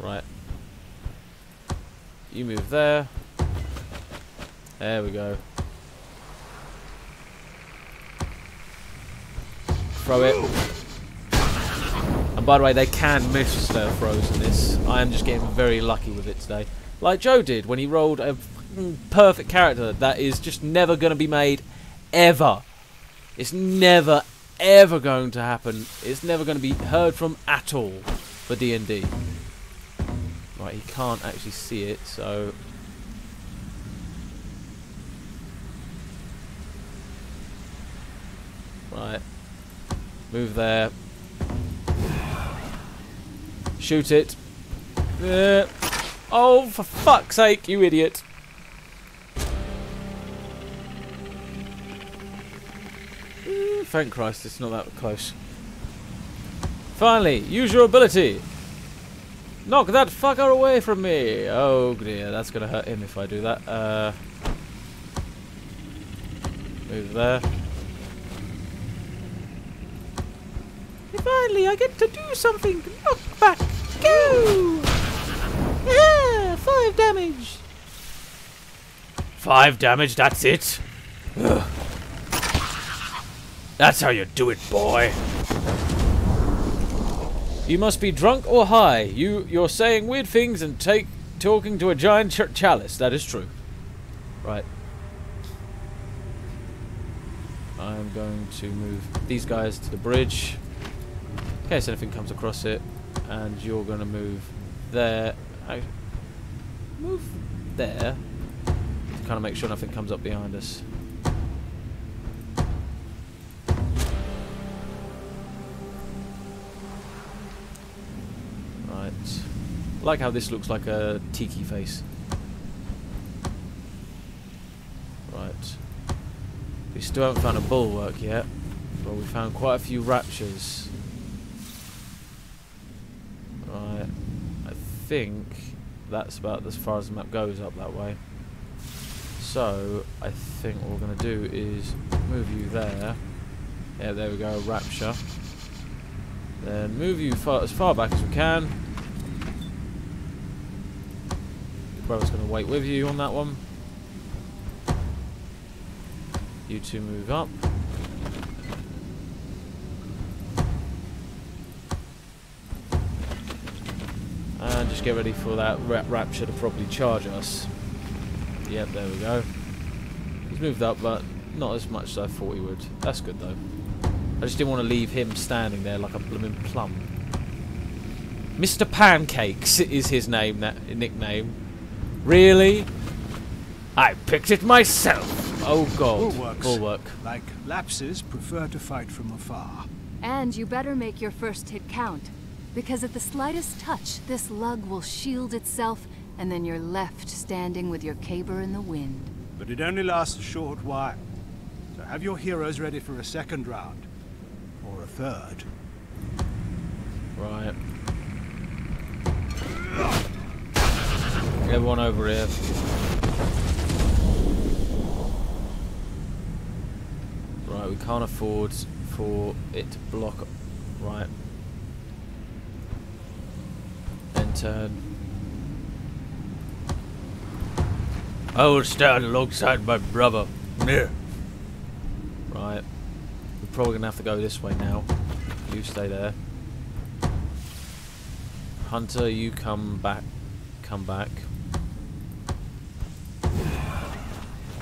Right. You move there. There we go. Throw it. And by the way, they can miss their throws in this. I am just getting very lucky with it today. Like Joe did when he rolled a perfect character that is just never going to be made ever. It's never, ever going to happen. It's never going to be heard from at all for D and D. Right, he can't actually see it, so right, move there, shoot it. Uh, oh, for fuck's sake, you idiot! Uh, thank Christ, it's not that close. Finally, use your ability. Knock that fucker away from me! Oh dear, that's gonna hurt him if I do that. Uh, move there. Finally, I get to do something! Knock back! Go! Yeah! Five damage! Five damage, that's it? Ugh. That's how you do it, boy! You must be drunk or high. You, you're saying weird things and take talking to a giant ch chalice. That is true. Right. I'm going to move these guys to the bridge. In case anything comes across it. And you're going to move there. I move there. To kind of make sure nothing comes up behind us. I like how this looks like a tiki face. Right. We still haven't found a bulwark yet, but we found quite a few raptures. Right. I think that's about as far as the map goes up that way. So, I think what we're going to do is move you there. Yeah, there we go, rapture. Then move you far, as far back as we can. I was going to wait with you on that one. You two move up. And just get ready for that rapture to probably charge us. Yep, there we go. He's moved up, but not as much as I thought he would. That's good, though. I just didn't want to leave him standing there like a blooming plum. Mister Pancakes is his name, that nickname. Really? I picked it myself! Oh god. Bulwarks, Bulwark. Like lapses, prefer to fight from afar. And you better make your first hit count. Because at the slightest touch, this lug will shield itself, and then you're left standing with your caber in the wind. But it only lasts a short while. So have your heroes ready for a second round. Or a third. Right. Everyone over here. Right, we can't afford for it to block. Right. End turn. I will stand alongside my brother. Right. probably gonna have to go this way now. You stay there. Hunter, you come back. Come back.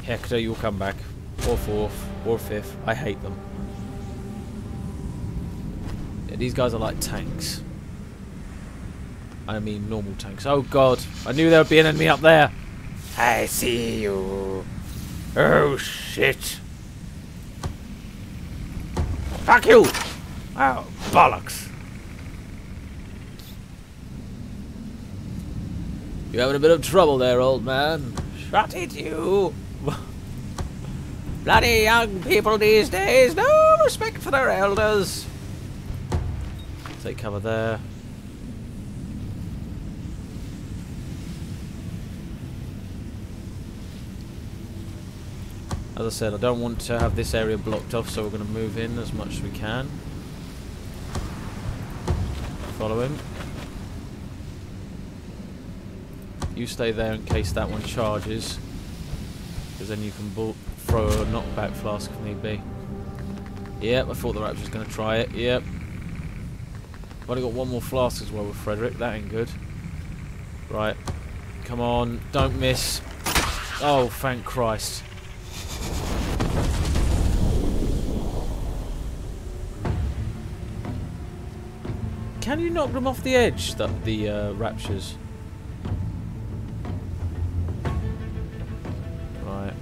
Hector, you'll come back. Or fourth. Or fifth. I hate them. Yeah, these guys are like tanks. I mean normal tanks. Oh god. I knew there would be an enemy up there. I see you. Oh shit. Fuck you! Oh, bollocks. You're having a bit of trouble there, old man. Shut it, you. Bloody young people these days. No respect for their elders. Take cover there. As I said, I don't want to have this area blocked off, so we're going to move in as much as we can. Follow him. You stay there in case that one charges, because then you can bolt, throw a knockback flask if need be. Yep, I thought the raptor was going to try it. Yep. I've only got one more flask as well with Frederick. That ain't good. Right. Come on. Don't miss. Oh, thank Christ. Can you knock them off the edge, that the uh, raptures? Right.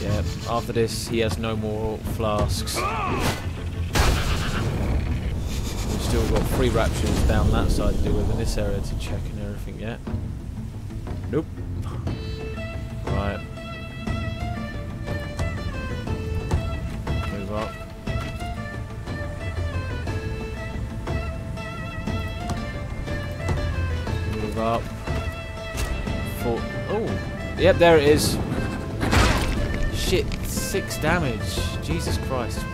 Yeah, after this he has no more flasks. We've still got three raptures down that side to do with in this area to check and everything yet. Nope. Right. Move up. Move up. Four. Oh! Yep, there it is. Shit, six damage. Jesus Christ.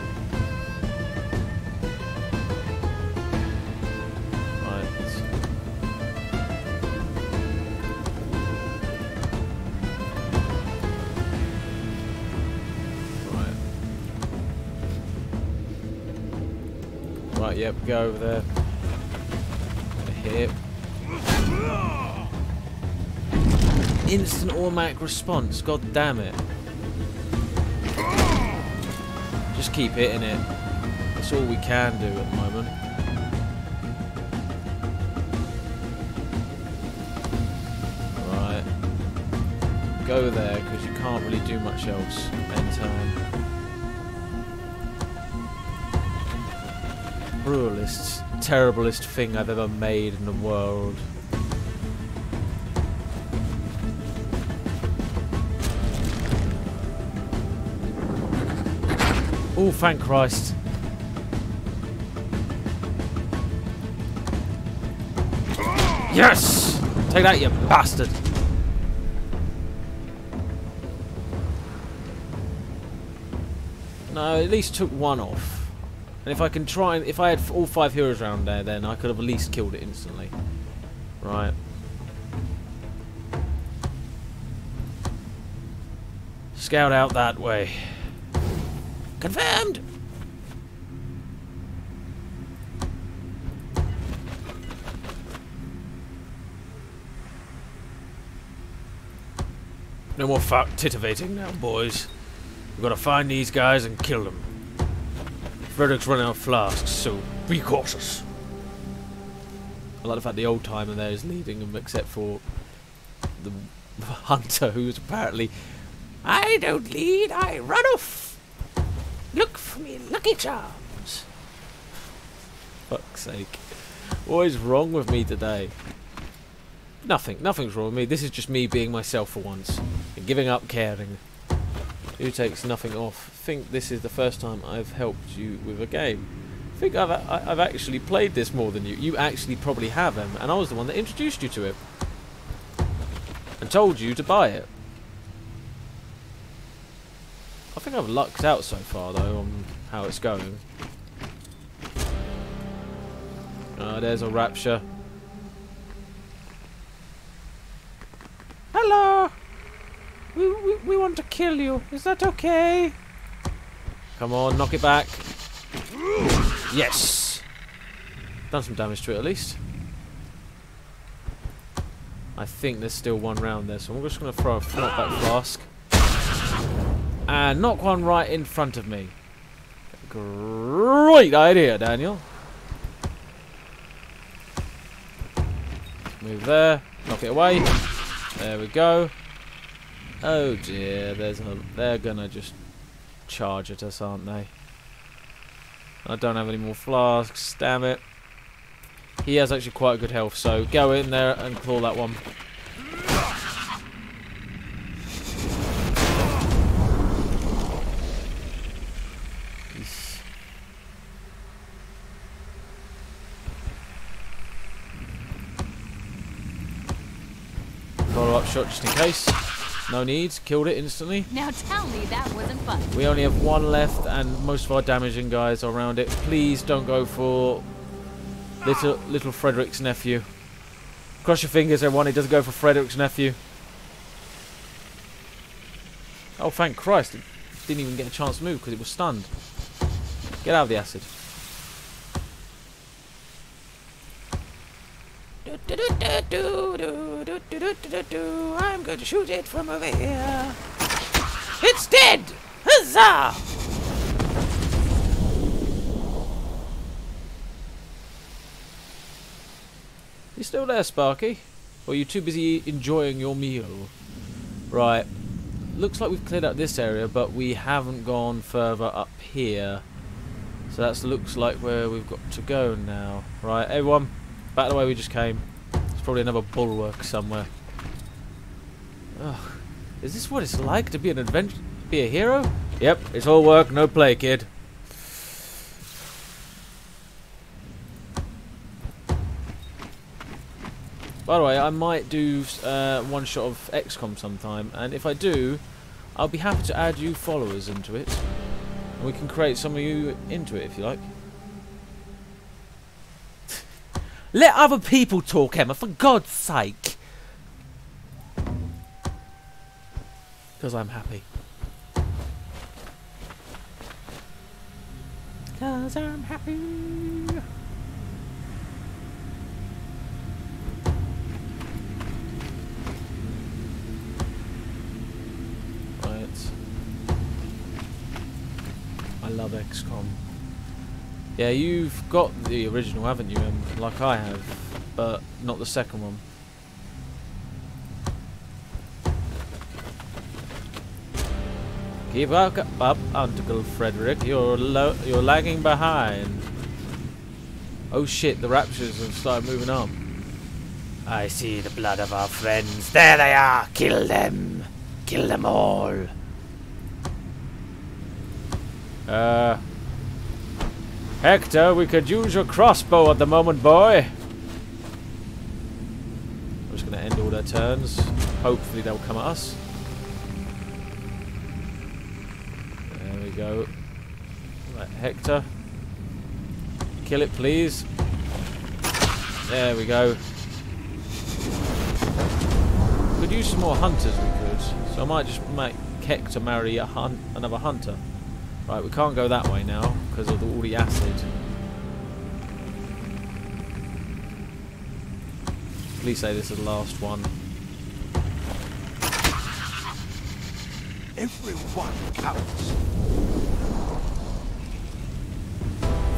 Yep, go over there. Hit. Instant automatic response. God damn it. Just keep hitting it. That's all we can do at the moment. Right. Go there, because you can't really do much else. End time. Cruelest, terriblest thing I've ever made in the world. Oh, thank Christ. Yes! Take that, you bastard. No, at least took one off. And if I can try, and if I had all five heroes around there, then I could have at least killed it instantly. Right. Scout out that way. Confirmed! No more fuck titivating now, boys. We've got to find these guys and kill them. Frederick's running out of flasks, so be cautious. I like the fact the old timer there is leading them, except for the hunter who is apparently, I don't lead, I run off. Look for me, lucky charms. Fuck's sake. What is wrong with me today? Nothing, nothing's wrong with me. This is just me being myself for once and giving up caring. Who takes nothing off? I think this is the first time I've helped you with a game. I think I've I've actually played this more than you. You actually probably have, Em, and I was the one that introduced you to it and told you to buy it. I think I've lucked out so far though on how it's going. Uh, there's a rapture. Hello! We, we, we want to kill you. Is that okay? Come on, knock it back. Yes! Done some damage to it at least. I think there's still one round there, so I'm just going to throw a knockback flask. And knock one right in front of me. Great idea, Daniel. Move there. Knock it away. There we go. Oh dear, there's a, they're going to just charge at us, aren't they? I don't have any more flasks, damn it. He has actually quite a good health, so go in there and claw that one. Follow up shot just in case. No need, killed it instantly. Now tell me that wasn't fun. We only have one left and most of our damaging guys are around it. Please don't go for Little little Frederick's nephew. Cross your fingers, everyone. It doesn't go for Frederick's nephew. Oh, thank Christ. It didn't even get a chance to move because it was stunned. Get out of the acid. I'm going to shoot it from over here. It's dead! Huzzah! You still there, Sparky? Or are you too busy enjoying your meal? Right. Looks like we've cleared out this area, but we haven't gone further up here. So that looks like where we've got to go now. Right, everyone, back the way we just came. There's probably another bulwark somewhere. Ugh. Is this what it's like to be an adventure, be a hero? Yep, it's all work, no play, kid. By the way, I might do uh, one shot of X COM sometime, and if I do, I'll be happy to add you followers into it. And we can create some of you into it if you like. Let other people talk, Emma, for God's sake! Because I'm happy. Because I'm happy! I love X COM. Yeah, you've got the original, haven't you? Um, like I have, but not the second one. Keep up, up Uncle Frederick. You're lo you're lagging behind. Oh shit! The raptures have started moving up. I see the blood of our friends. There they are. Kill them. Kill them all. Uh, Hector, we could use your crossbow at the moment, boy. I'm just going to end all their turns. Hopefully they'll come at us. There we go. Right, Hector. Kill it, please. There we go. Could use some more hunters, we could. So I might just make Hector marry a hun another hunter. Right, we can't go that way now because of the, all the acid. Please say this is the last one. Everyone counts.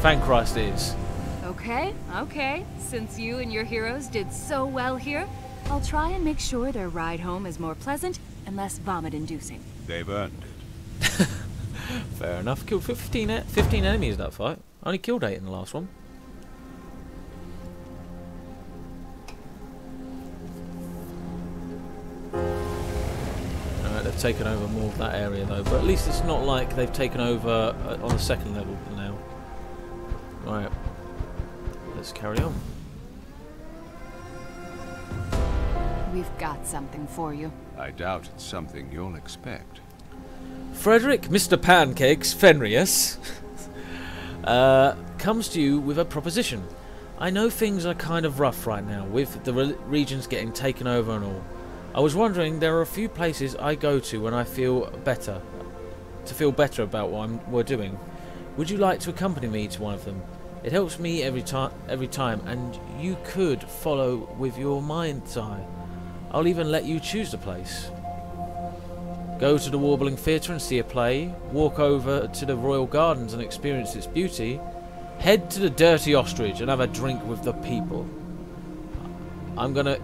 Thank Christ it is. Okay, okay. Since you and your heroes did so well here, I'll try and make sure their ride home is more pleasant and less vomit-inducing. They've earned it. Fair enough. Killed fifteen enemies that fight. I only killed eight in the last one. Alright, they've taken over more of that area though, but at least it's not like they've taken over uh, on the second level now. Right, let's carry on. We've got something for you. I doubt it's something you'll expect. Frederick, Mister Pancakes, Fenrius, uh, comes to you with a proposition. I know things are kind of rough right now, with the re regions getting taken over and all, I was wondering, there are a few places I go to when I feel better, to feel better about what I'm, we're doing. Would you like to accompany me to one of them? It helps me every time, every time, and you could follow with your mind's eye. I'll even let you choose the place. Go to the Warbling Theatre and see a play. Walk over to the Royal Gardens and experience its beauty. Head to the Dirty Ostrich and have a drink with the people. I'm gonna...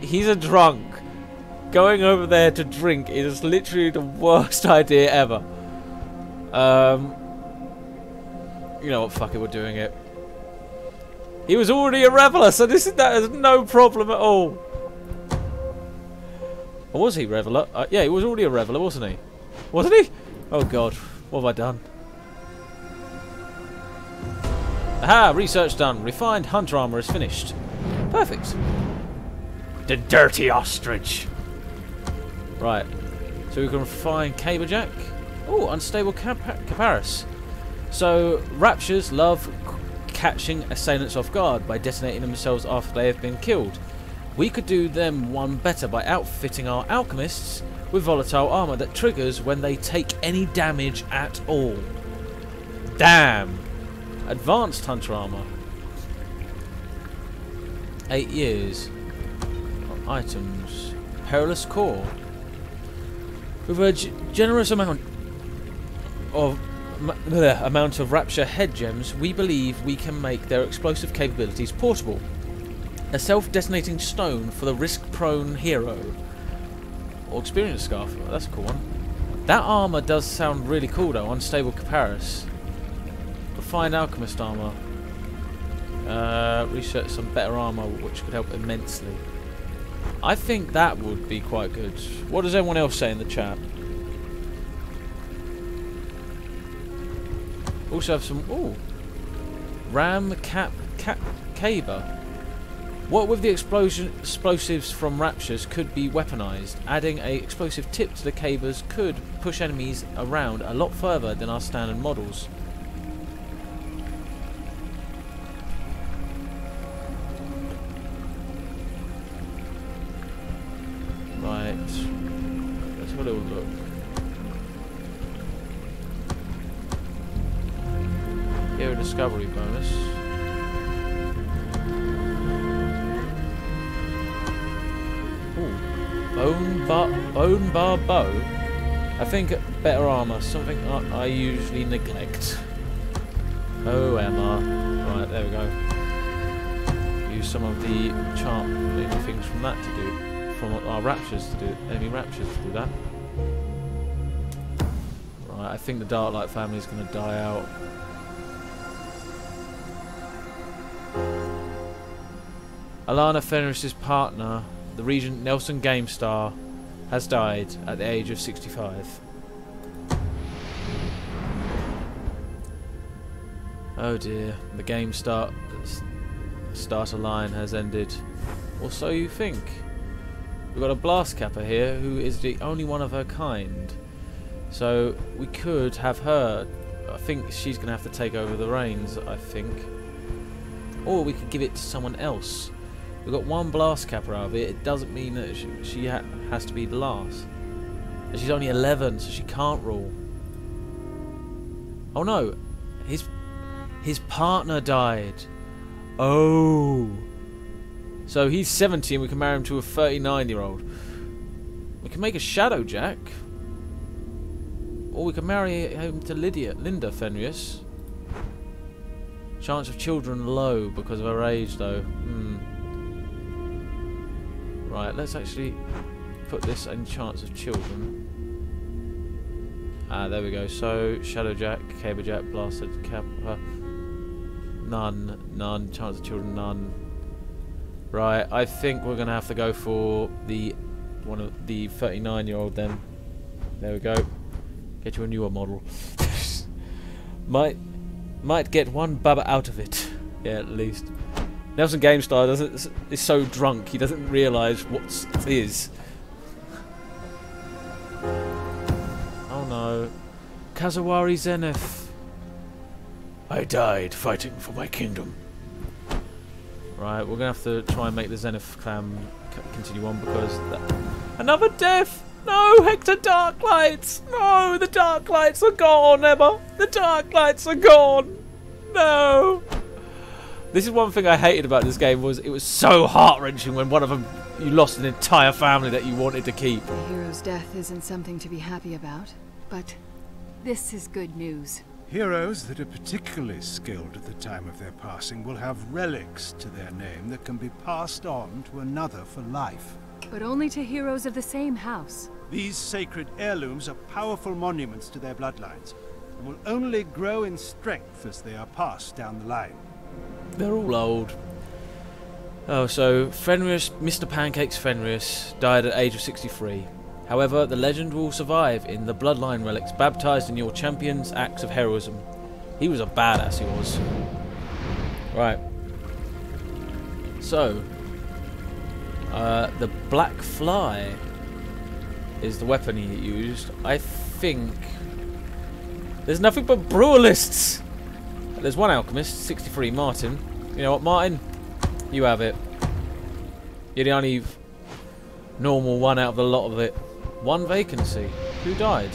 He's a drunk. Going over there to drink is literally the worst idea ever. Um... You know what, fuck it, we're doing it. He was already a reveller, so this is, that is no problem at all. Or was he reveller? Uh, yeah, he was already a reveller, wasn't he? Wasn't he? Oh god, what have I done? Aha, research done. Refined hunter armour is finished. Perfect. The Dirty Ostrich. Right, so we can refine Caberjack. Oh, Unstable Caparis. So, Raptures love catching assailants off guard by detonating themselves after they have been killed. We could do them one better by outfitting our alchemists with volatile armour that triggers when they take any damage at all. Damn! Advanced hunter armour. Eight years. Items. Perilous Core. With a generous amount of... the amount of Rapture head gems, we believe we can make their explosive capabilities portable. A self-detonating stone for the risk-prone hero. Or experience scarf. Oh, that's a cool one. That armour does sound really cool though. Unstable Caparis. Refined Alchemist armour. Uh, research some better armour which could help immensely. I think that would be quite good. What does everyone else say in the chat? Also have some, ooh, Ram Cap Cap Caber. What with the explosion explosives from Raptures could be weaponized. Adding a explosive tip to the Cabers could push enemies around a lot further than our standard models. Right, let's have a little look. Hero Discovery bonus. Ooh, bone bar, bone bar bow. I think better armor, something I, I usually neglect. Oh, M R. Right, there we go. Use some of the charm things from that to do, from our raptures to do, enemy raptures to do that. Right, I think the Darklight family is going to die out. Alana Fenris's partner, the Regent Nelson Game Star, has died at the age of sixty-five. Oh dear, the Game Star starter line has ended. Or so you think. We've got a Blast Capper here who is the only one of her kind. So we could have her. I think she's going to have to take over the reins, I think. Or we could give it to someone else. We've got one Blast Capper out of it. It doesn't mean that she, she ha has to be the last. And she's only eleven, so she can't rule. Oh no, his his partner died. Oh, so he's seventy, and we can marry him to a thirty-nine-year-old. We can make a Shadow Jack, or we can marry him to Lydia, Linda Fenris. Chance of children low because of her age, though. Hmm. Right, let's actually put this in chance of children. Ah, there we go. So, Shadow Jack, Cable Jack, Blasted Kappa. None, none. Chance of children, none. Right, I think we're gonna have to go for the one of the thirty-nine-year-old then. There we go. Get you a newer model. might, might get one baba out of it. Yeah, at least. Nelson GameStar doesn't, is so drunk he doesn't realise what it is. Oh no. Kazawari Zenith. I died fighting for my kingdom. Right, we're going to have to try and make the Zenith clan continue on because... That... Another death! No, Hector, dark lights! No, the dark lights are gone, Emma! The dark lights are gone! No! This is one thing I hated about this game, was it was so heart-wrenching when one of them, you lost an entire family that you wanted to keep. The hero's death isn't something to be happy about, but this is good news. Heroes that are particularly skilled at the time of their passing will have relics to their name that can be passed on to another for life. But only to heroes of the same house. These sacred heirlooms are powerful monuments to their bloodlines and will only grow in strength as they are passed down the line. They're all old. Oh, so Fenris, Mister Pancake's Fenris, died at the age of sixty-three. However, the legend will survive in the bloodline relics baptized in your champion's acts of heroism. He was a badass, he was. Right. So, uh, the Black Fly is the weapon he used. I think there's nothing but brewer lists. There's one alchemist, sixty-three, Martin. You know what, Martin? You have it. You're the only normal one out of the lot of it. One vacancy. Who died?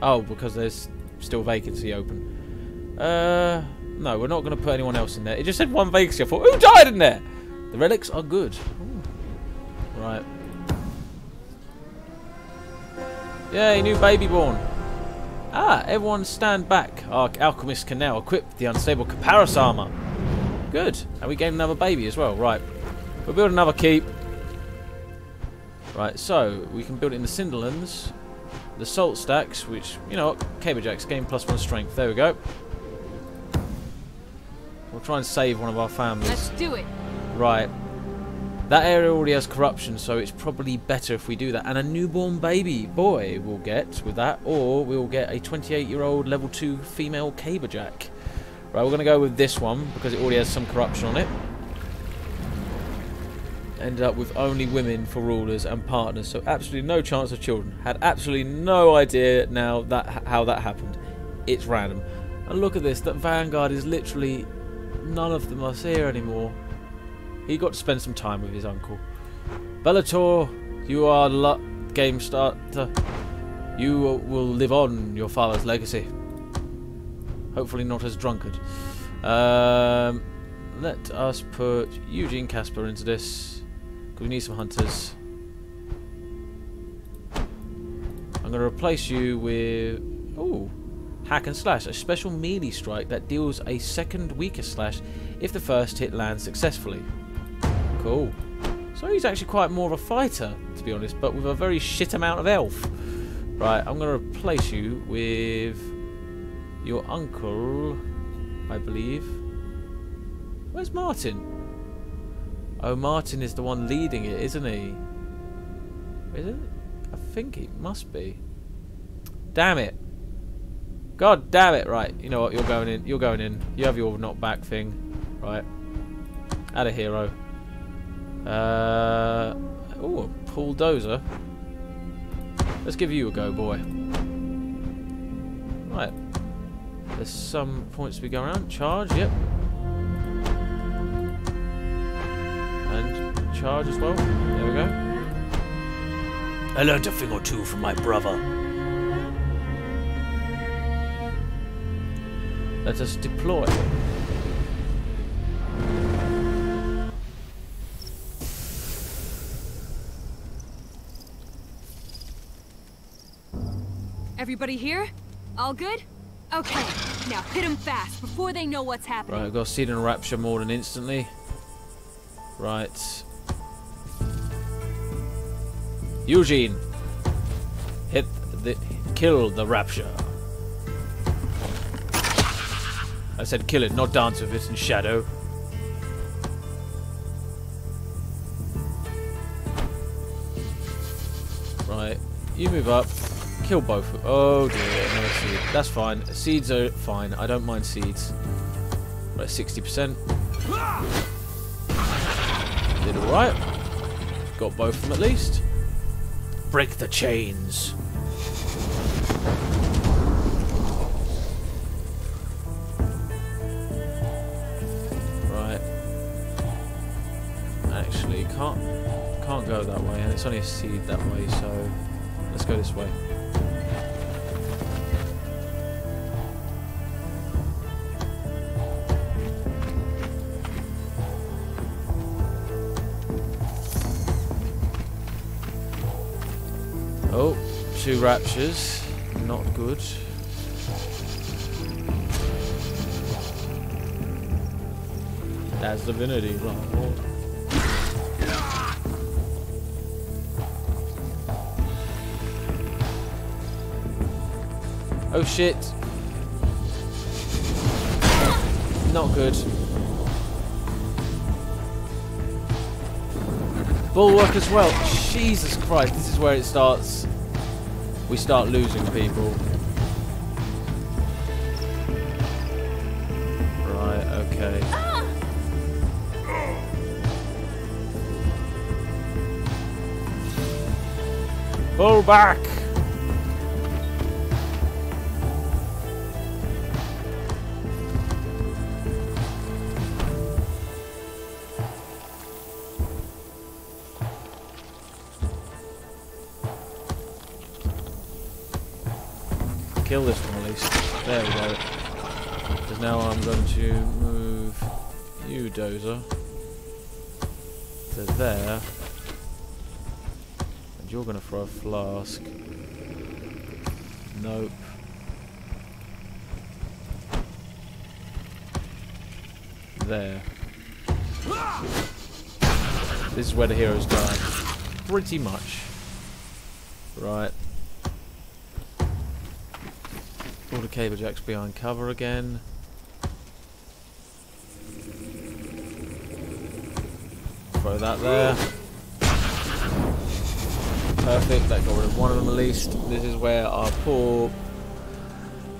Oh, because there's still vacancy open. Uh, no, we're not going to put anyone else in there. It just said one vacancy. I thought, who died in there? The relics are good. Ooh. Right. Yay, new baby born. Ah, everyone stand back. Our alchemist can now equip the Unstable Caparis armor. Good. And we gained another baby as well. Right. We'll build another keep. Right, so we can build it in the Cinderlands. The salt stacks, which, you know what? Caberjacks gain plus one strength. There we go. We'll try and save one of our families. Let's do it. Right. That area already has corruption, so it's probably better if we do that. And a newborn baby boy we'll get with that, or we'll get a twenty-eight-year-old level two female Caberjack. Right, we're going to go with this one, because it already has some corruption on it. Ended up with only women for rulers and partners, so absolutely no chance of children. Had absolutely no idea now that how that happened. It's random. And look at this, that Vanguard is literally... None of them are here anymore. He got to spend some time with his uncle. Bellator, you are luck game starter. You will live on your father's legacy. Hopefully not as drunkard. Um, let us put Eugene Casper into this. Because we need some hunters. I'm going to replace you with... Ooh. Hack and Slash, a special melee strike that deals a second weaker slash if the first hit lands successfully. Cool. So he's actually quite more of a fighter, to be honest, but with a very shit amount of health. Right, I'm going to replace you with your uncle, I believe. Where's Martin? Oh, Martin is the one leading it, isn't he? Is it? I think it must be. Damn it. God damn it. Right, you know what, you're going in, you're going in. You have your knock back thing. Right. Add a hero. Uh, oh, a bulldozer. Let's give you a go, boy. Right. There's some points we go around. Charge, yep. And charge as well. There we go. I learned a thing or two from my brother. Let us deploy. Everybody here? All good? Okay, now hit them fast before they know what's happening. Right, I've got Seed and Rapture more than instantly. Right. Eugene! Hit the... Kill the Rapture. I said kill it, not dance with it in shadow. Right, you move up. Kill both. Oh dear, another seed. That's fine. Seeds are fine. I don't mind seeds. Right, sixty percent. Did alright. Got both of them at least. Break the chains. actually. Can't can't go that way, and it's only a seed that way, so let's go this way. Oh, two raptures. Not good. That's divinity. Right. Oh shit. Not good. Bulwark as well. Jesus Christ, this is where it starts. We start losing people. Right, okay. Ah! Pull back! Kill this one at least. There we go. Because now I'm going to move you, Dozer, to there. And you're going to throw a flask. Nope. There. This is where the heroes die. Pretty much. Right. All the cable jacks behind cover again. Throw that there. Perfect, that got rid of one of them at least. This is where our poor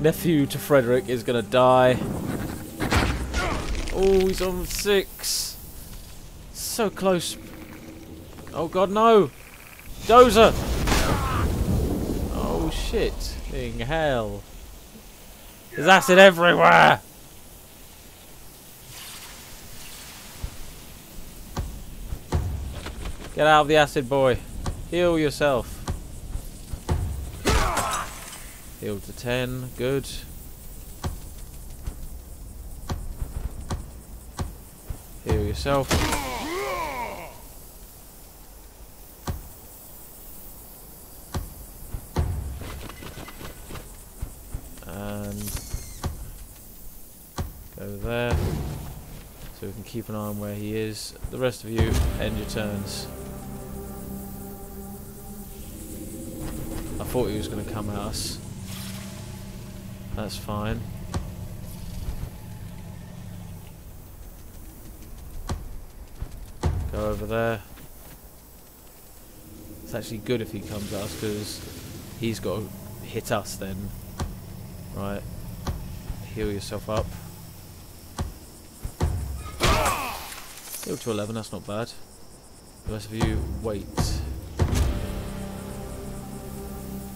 nephew to Frederick is gonna die. Oh, he's on six. So close. Oh god, no! Dozer! Oh shit, in hell. There's acid everywhere! Get out of the acid, boy. Heal yourself. Heal to ten. Good. Heal yourself. And... go there, so we can keep an eye on where he is. The rest of you, end your turns. I thought he was going to come at us. That's fine. Go over there. It's actually good if he comes at us, because he's got to hit us then. Right. Heal yourself up. Heal to eleven, that's not bad. The rest of you, wait.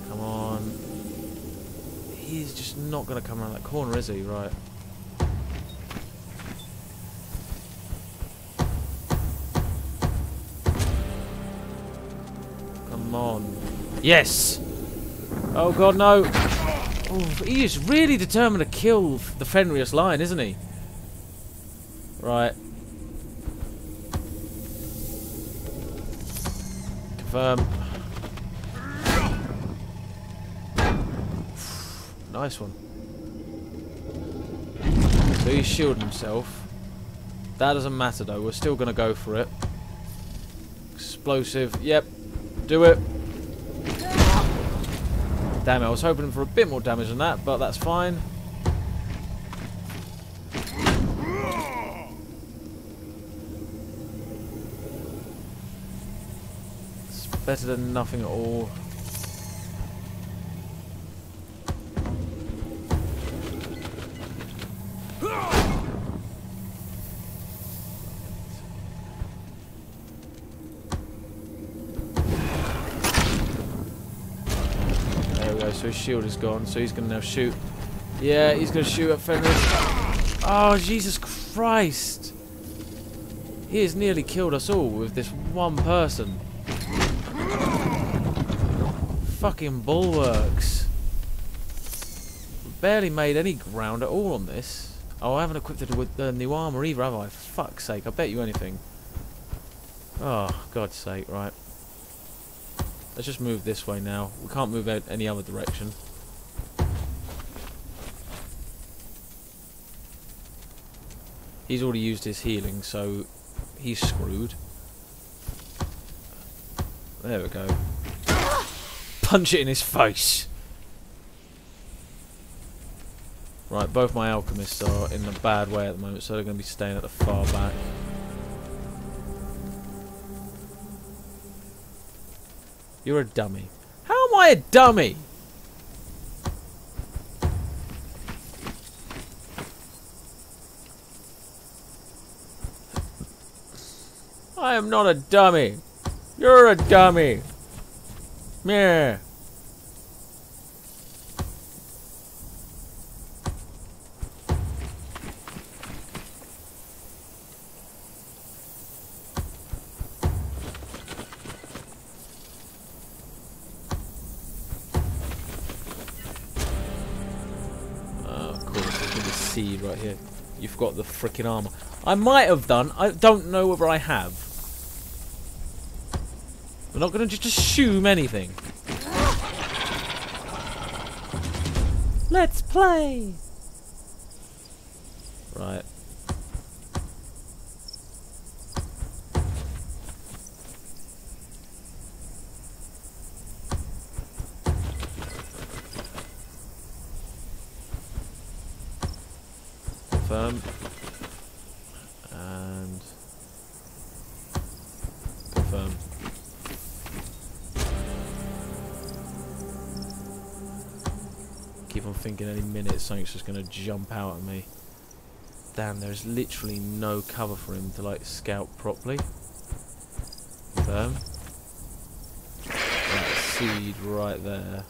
Come on. He's just not going to come around that corner, is he? Right. Come on. Yes! Oh god, no! Oh, he is really determined to kill the Fenris lion, isn't he? Right. Um, nice one. So he's shielding himself. That doesn't matter though, we're still going to go for it. Explosive, yep, do it. Damn it, I was hoping for a bit more damage than that, but that's fine. Better than nothing at all. There we go, so his shield is gone, so he's going to now shoot. Yeah, he's going to shoot at Fenris. Oh, Jesus Christ! He has nearly killed us all with this one person. Fucking bulwarks. Barely made any ground at all on this. Oh, I haven't equipped it with the new armour either, have I? For fuck's sake, I bet you anything. Oh, God's sake, right. Let's just move this way now. We can't move out any other direction. He's already used his healing, so he's screwed. There we go. Punch it in his face! Right, both my alchemists are in a bad way at the moment, so they're going to be staying at the far back. You're a dummy. How am I a dummy? I am not a dummy. You're a dummy. Meh. Right here, you've got the frickin' armor. I might have done. I don't know whether I have. We're not going to just assume anything. Let's play. Right. Confirm. And confirm. Keep on thinking any minute something's just gonna jump out at me. Damn, there's literally no cover for him to like scout properly. Confirm. That seed right there.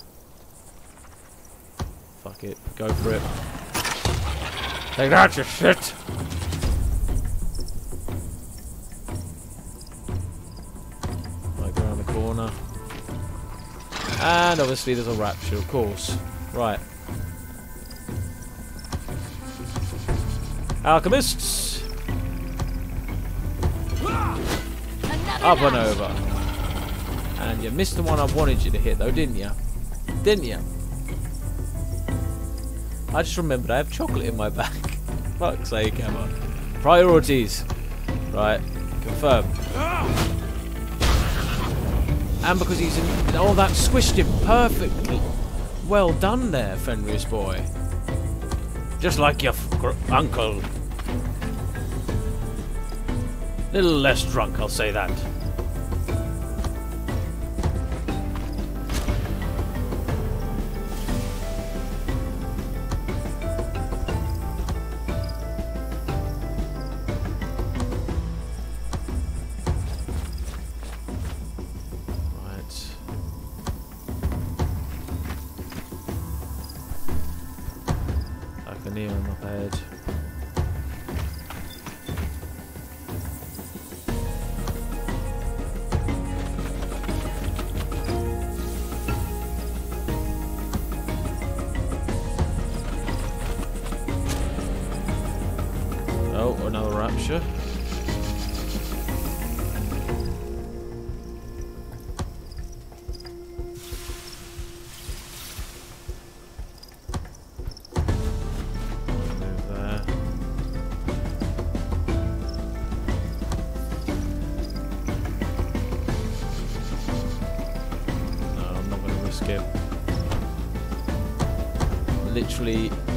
Fuck it, go for it. Take that, you shit! Right, go around the corner. And obviously there's a rapture, of course. Right. Alchemists! Another Up and over. And you missed the one I wanted you to hit though, didn't you? Didn't you? I just remembered I have chocolate in my bag. Fuck's sake, come on. Priorities. Right, confirm. And because he's in... Oh, that squished him perfectly. Well done there, Fenris boy. Just like your f uncle. Little less drunk, I'll say that.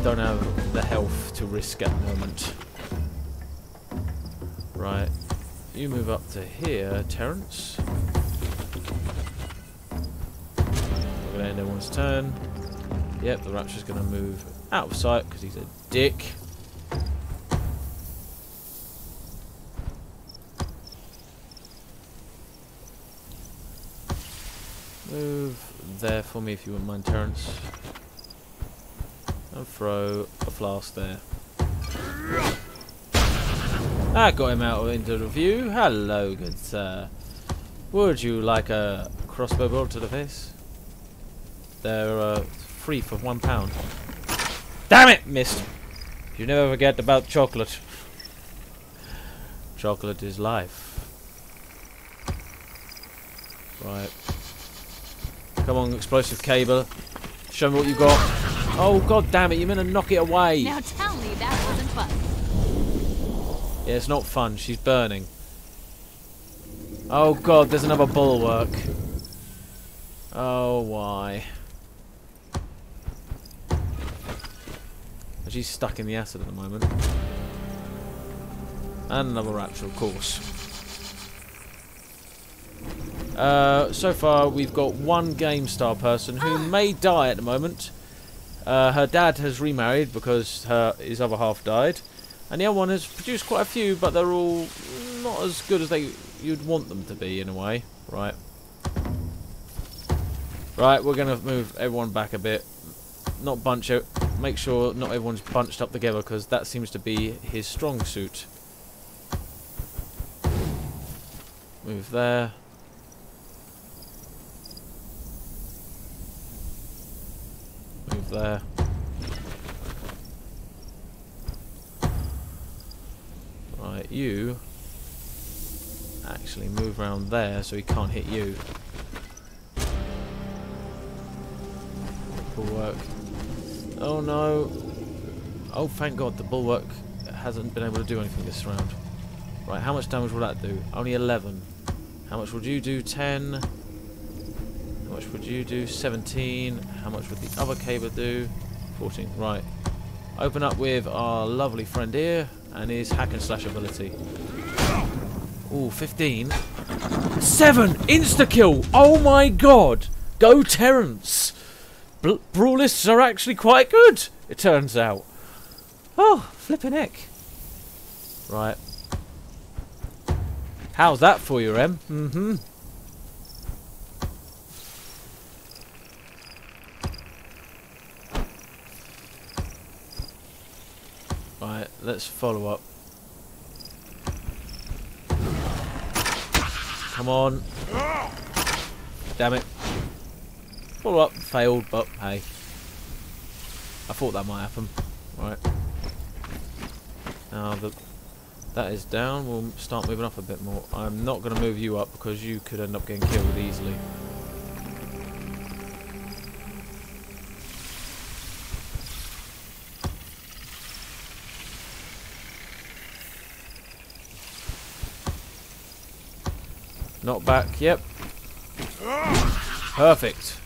Don't have the health to risk at the moment. Right, you move up to here, Terence. We're gonna end everyone's turn. Yep, the rapture's gonna move out of sight because he's a dick. Move there for me if you wouldn't mind, Terence. And throw a flask there. That got him out into the view. Hello, good sir. Would you like a crossbow bolt to the face? They're uh, free for one pound. Damn it, missed. You never forget about chocolate. Chocolate is life. Right. Come on, explosive cable. Show me what you got. Oh, god damn it, you're meant to knock it away. Now tell me that wasn't fun. Yeah, it's not fun. She's burning. Oh, god, there's another bulwark. Oh, why? She's stuck in the acid at the moment. And another rapture, of course. Uh, so far, we've got one Game Star person who may die at the moment. Uh, her dad has remarried because her his other half died, and the other one has produced quite a few, but they're all not as good as they you'd want them to be in a way, right? Right, we're gonna move everyone back a bit, not bunch out. Make sure not everyone's bunched up together because that seems to be his strong suit. Move there. Move there. Right, you actually move around there so he can't hit you. Bulwark. Oh no. Oh, thank god the bulwark hasn't been able to do anything this round. Right, how much damage will that do? Only eleven. How much would you do? ten. How much would you do? seventeen. How much would the other caber do? fourteen. Right. Open up with our lovely friend here and his hack and slash ability. Ooh, fifteen. seven! Insta-kill! Oh my god! Go Terence! Bl Brawlists are actually quite good, it turns out. Oh, flippin' heck. Right. How's that for you, Em? Mm-hmm. Right, let's follow up. Come on. Damn it. Follow up, failed, but hey. I thought that might happen. Right. Now the, that is down, we'll start moving up a bit more. I'm not going to move you up because you could end up getting killed easily. Not back, yep. Perfect.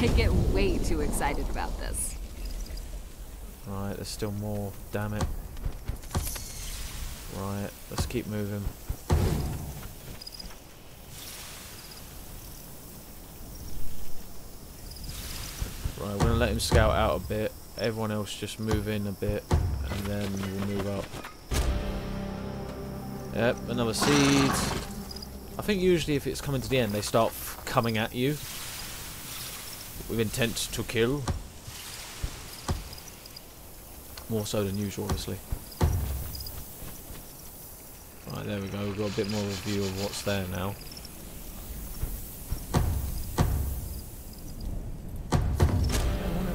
I get way too excited about this. Right, there's still more, damn it. Right, let's keep moving. Right, we're going to let him scout out a bit. Everyone else just move in a bit and then we'll move up. Yep, another seed. I think usually if it's coming to the end, they start f coming at you with intent to kill. More so than usual, obviously. Right, there we go. We've got a bit more of a view of what's there now.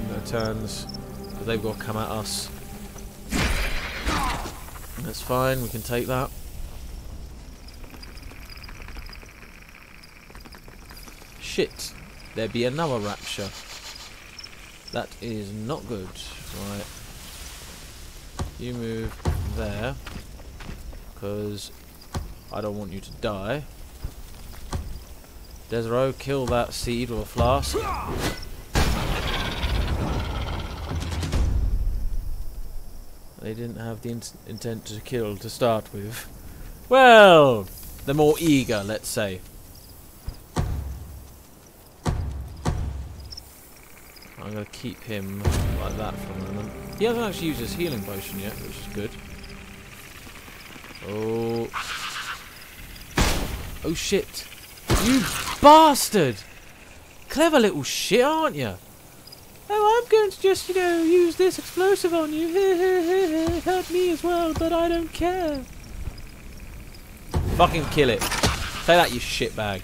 No turns, but they've got to come at us. That's fine, we can take that. Shit, there be another rapture. That is not good. Right. You move there, because I don't want you to die. Desero, kill that seed with a flask. They didn't have the in intent to kill to start with. Well, they're more eager, let's say. I'm going to keep him like that for a moment. He hasn't actually used his healing potion yet, which is good. Oh. Oh shit. You bastard! Clever little shit, aren't you? Oh, I'm going to just, you know, use this explosive on you. Hurt me as well, but I don't care. Fucking kill it. Say that, you shitbag.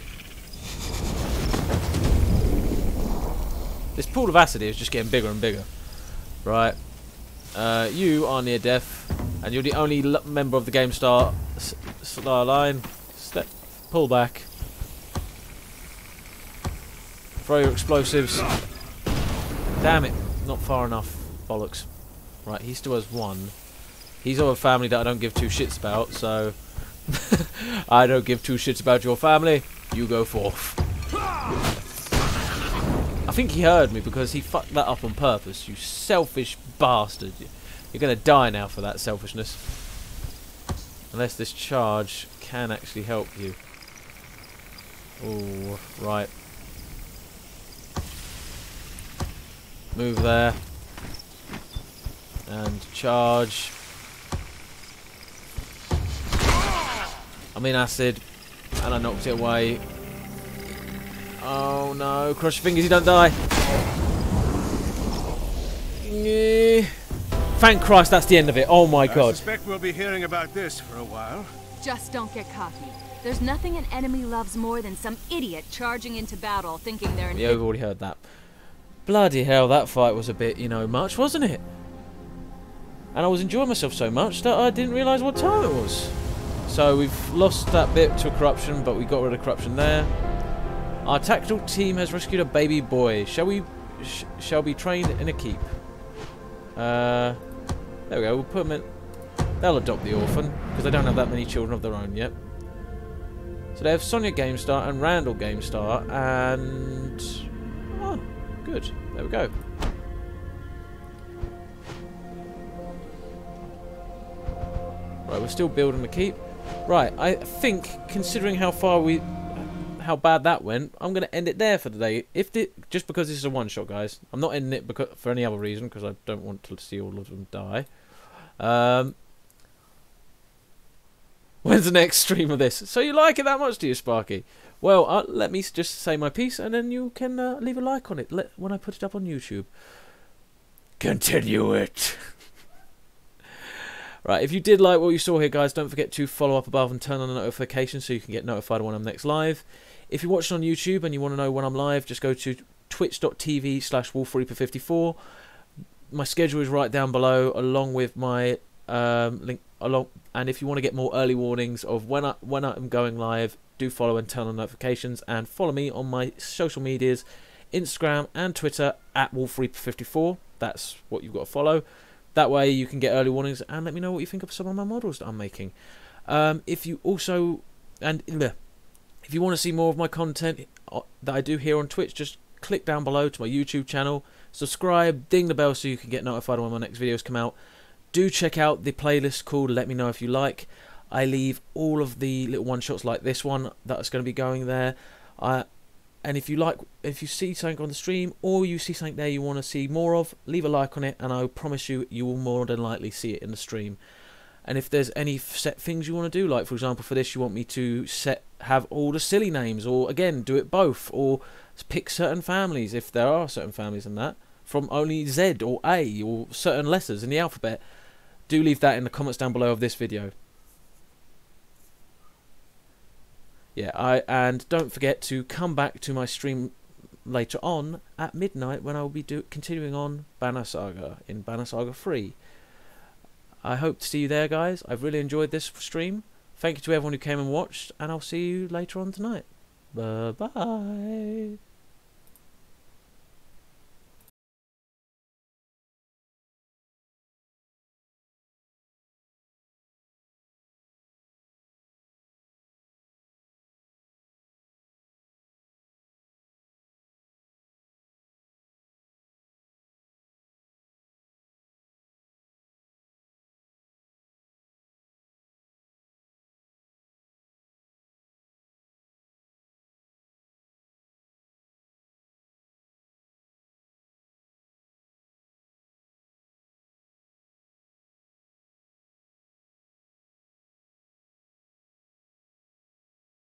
This pool of acid is just getting bigger and bigger. Right. Uh, you are near death, and you're the only l member of the Game Star s star line. Step, pull back. Throw your explosives. Damn it, not far enough. Bollocks. Right, he still has one. He's of a family that I don't give two shits about, so... I don't give two shits about your family. You go forth. I think he heard me because he fucked that up on purpose, you selfish bastard. You're going to die now for that selfishness. Unless this charge can actually help you. Oh, right. Move there. And charge. I'm in acid. And I knocked it away. Oh no. Cross your fingers you don't die. Yeah. Thank Christ that's the end of it. Oh my god. I suspect we'll be hearing about this for a while. Just don't get cocky. There's nothing an enemy loves more than some idiot charging into battle thinking they're... Yeah, we've already heard that. Bloody hell, that fight was a bit, you know, much, wasn't it? And I was enjoying myself so much that I didn't realise what time it was. So we've lost that bit to corruption, but we got rid of corruption there. Our tactical team has rescued a baby boy. Shall we... Sh shall be trained in a keep. Uh, there we go, we'll put him in... They'll adopt the orphan, because they don't have that many children of their own yet. So they have Sonia Gamestar and Randall Gamestar, and... Oh. Good. There we go. Right, we're still building the keep. Right, I think, considering how far we... how bad that went, I'm going to end it there for today. If the, Just because this is a one-shot, guys. I'm not ending it because, for any other reason, because I don't want to see all of them die. Um, when's the next stream of this? So you like it that much, do you, Sparky? Well, uh, let me just say my piece, and then you can uh, leave a like on it let, when I put it up on YouTube. Continue it. Right, if you did like what you saw here, guys, don't forget to follow up above and turn on the notifications so you can get notified when I'm next live. If you're watching on YouTube and you want to know when I'm live, just go to twitch dot t v slash wolf reaper fifty-four. My schedule is right down below, along with my um, link. Along, and if you want to get more early warnings of when I when I'm going live. Do follow and turn on notifications, and follow me on my social medias, Instagram and Twitter at Wolf Reaper fifty-four. That's what you've got to follow. That way you can get early warnings and let me know what you think of some of my models that I'm making. Um, if you also and if you want to see more of my content that I do here on Twitch, just click down below to my YouTube channel, subscribe, ding the bell so you can get notified when my next videos come out. Do check out the playlist called Let Me Know If You Like. I leave all of the little one-shots like this one that's going to be going there. Uh, and if you like, if you see something on the stream or you see something there you want to see more of, leave a like on it and I promise you, you will more than likely see it in the stream. And if there's any set things you want to do, like for example for this you want me to set have all the silly names, or again, do it both, or pick certain families, if there are certain families in that, from only Z or A or certain letters in the alphabet, do leave that in the comments down below of this video. Yeah, I, and don't forget to come back to my stream later on at midnight when I will be do, continuing on Banner Saga in Banner Saga three. I hope to see you there, guys. I've really enjoyed this stream. Thank you to everyone who came and watched, and I'll see you later on tonight. Bye-bye.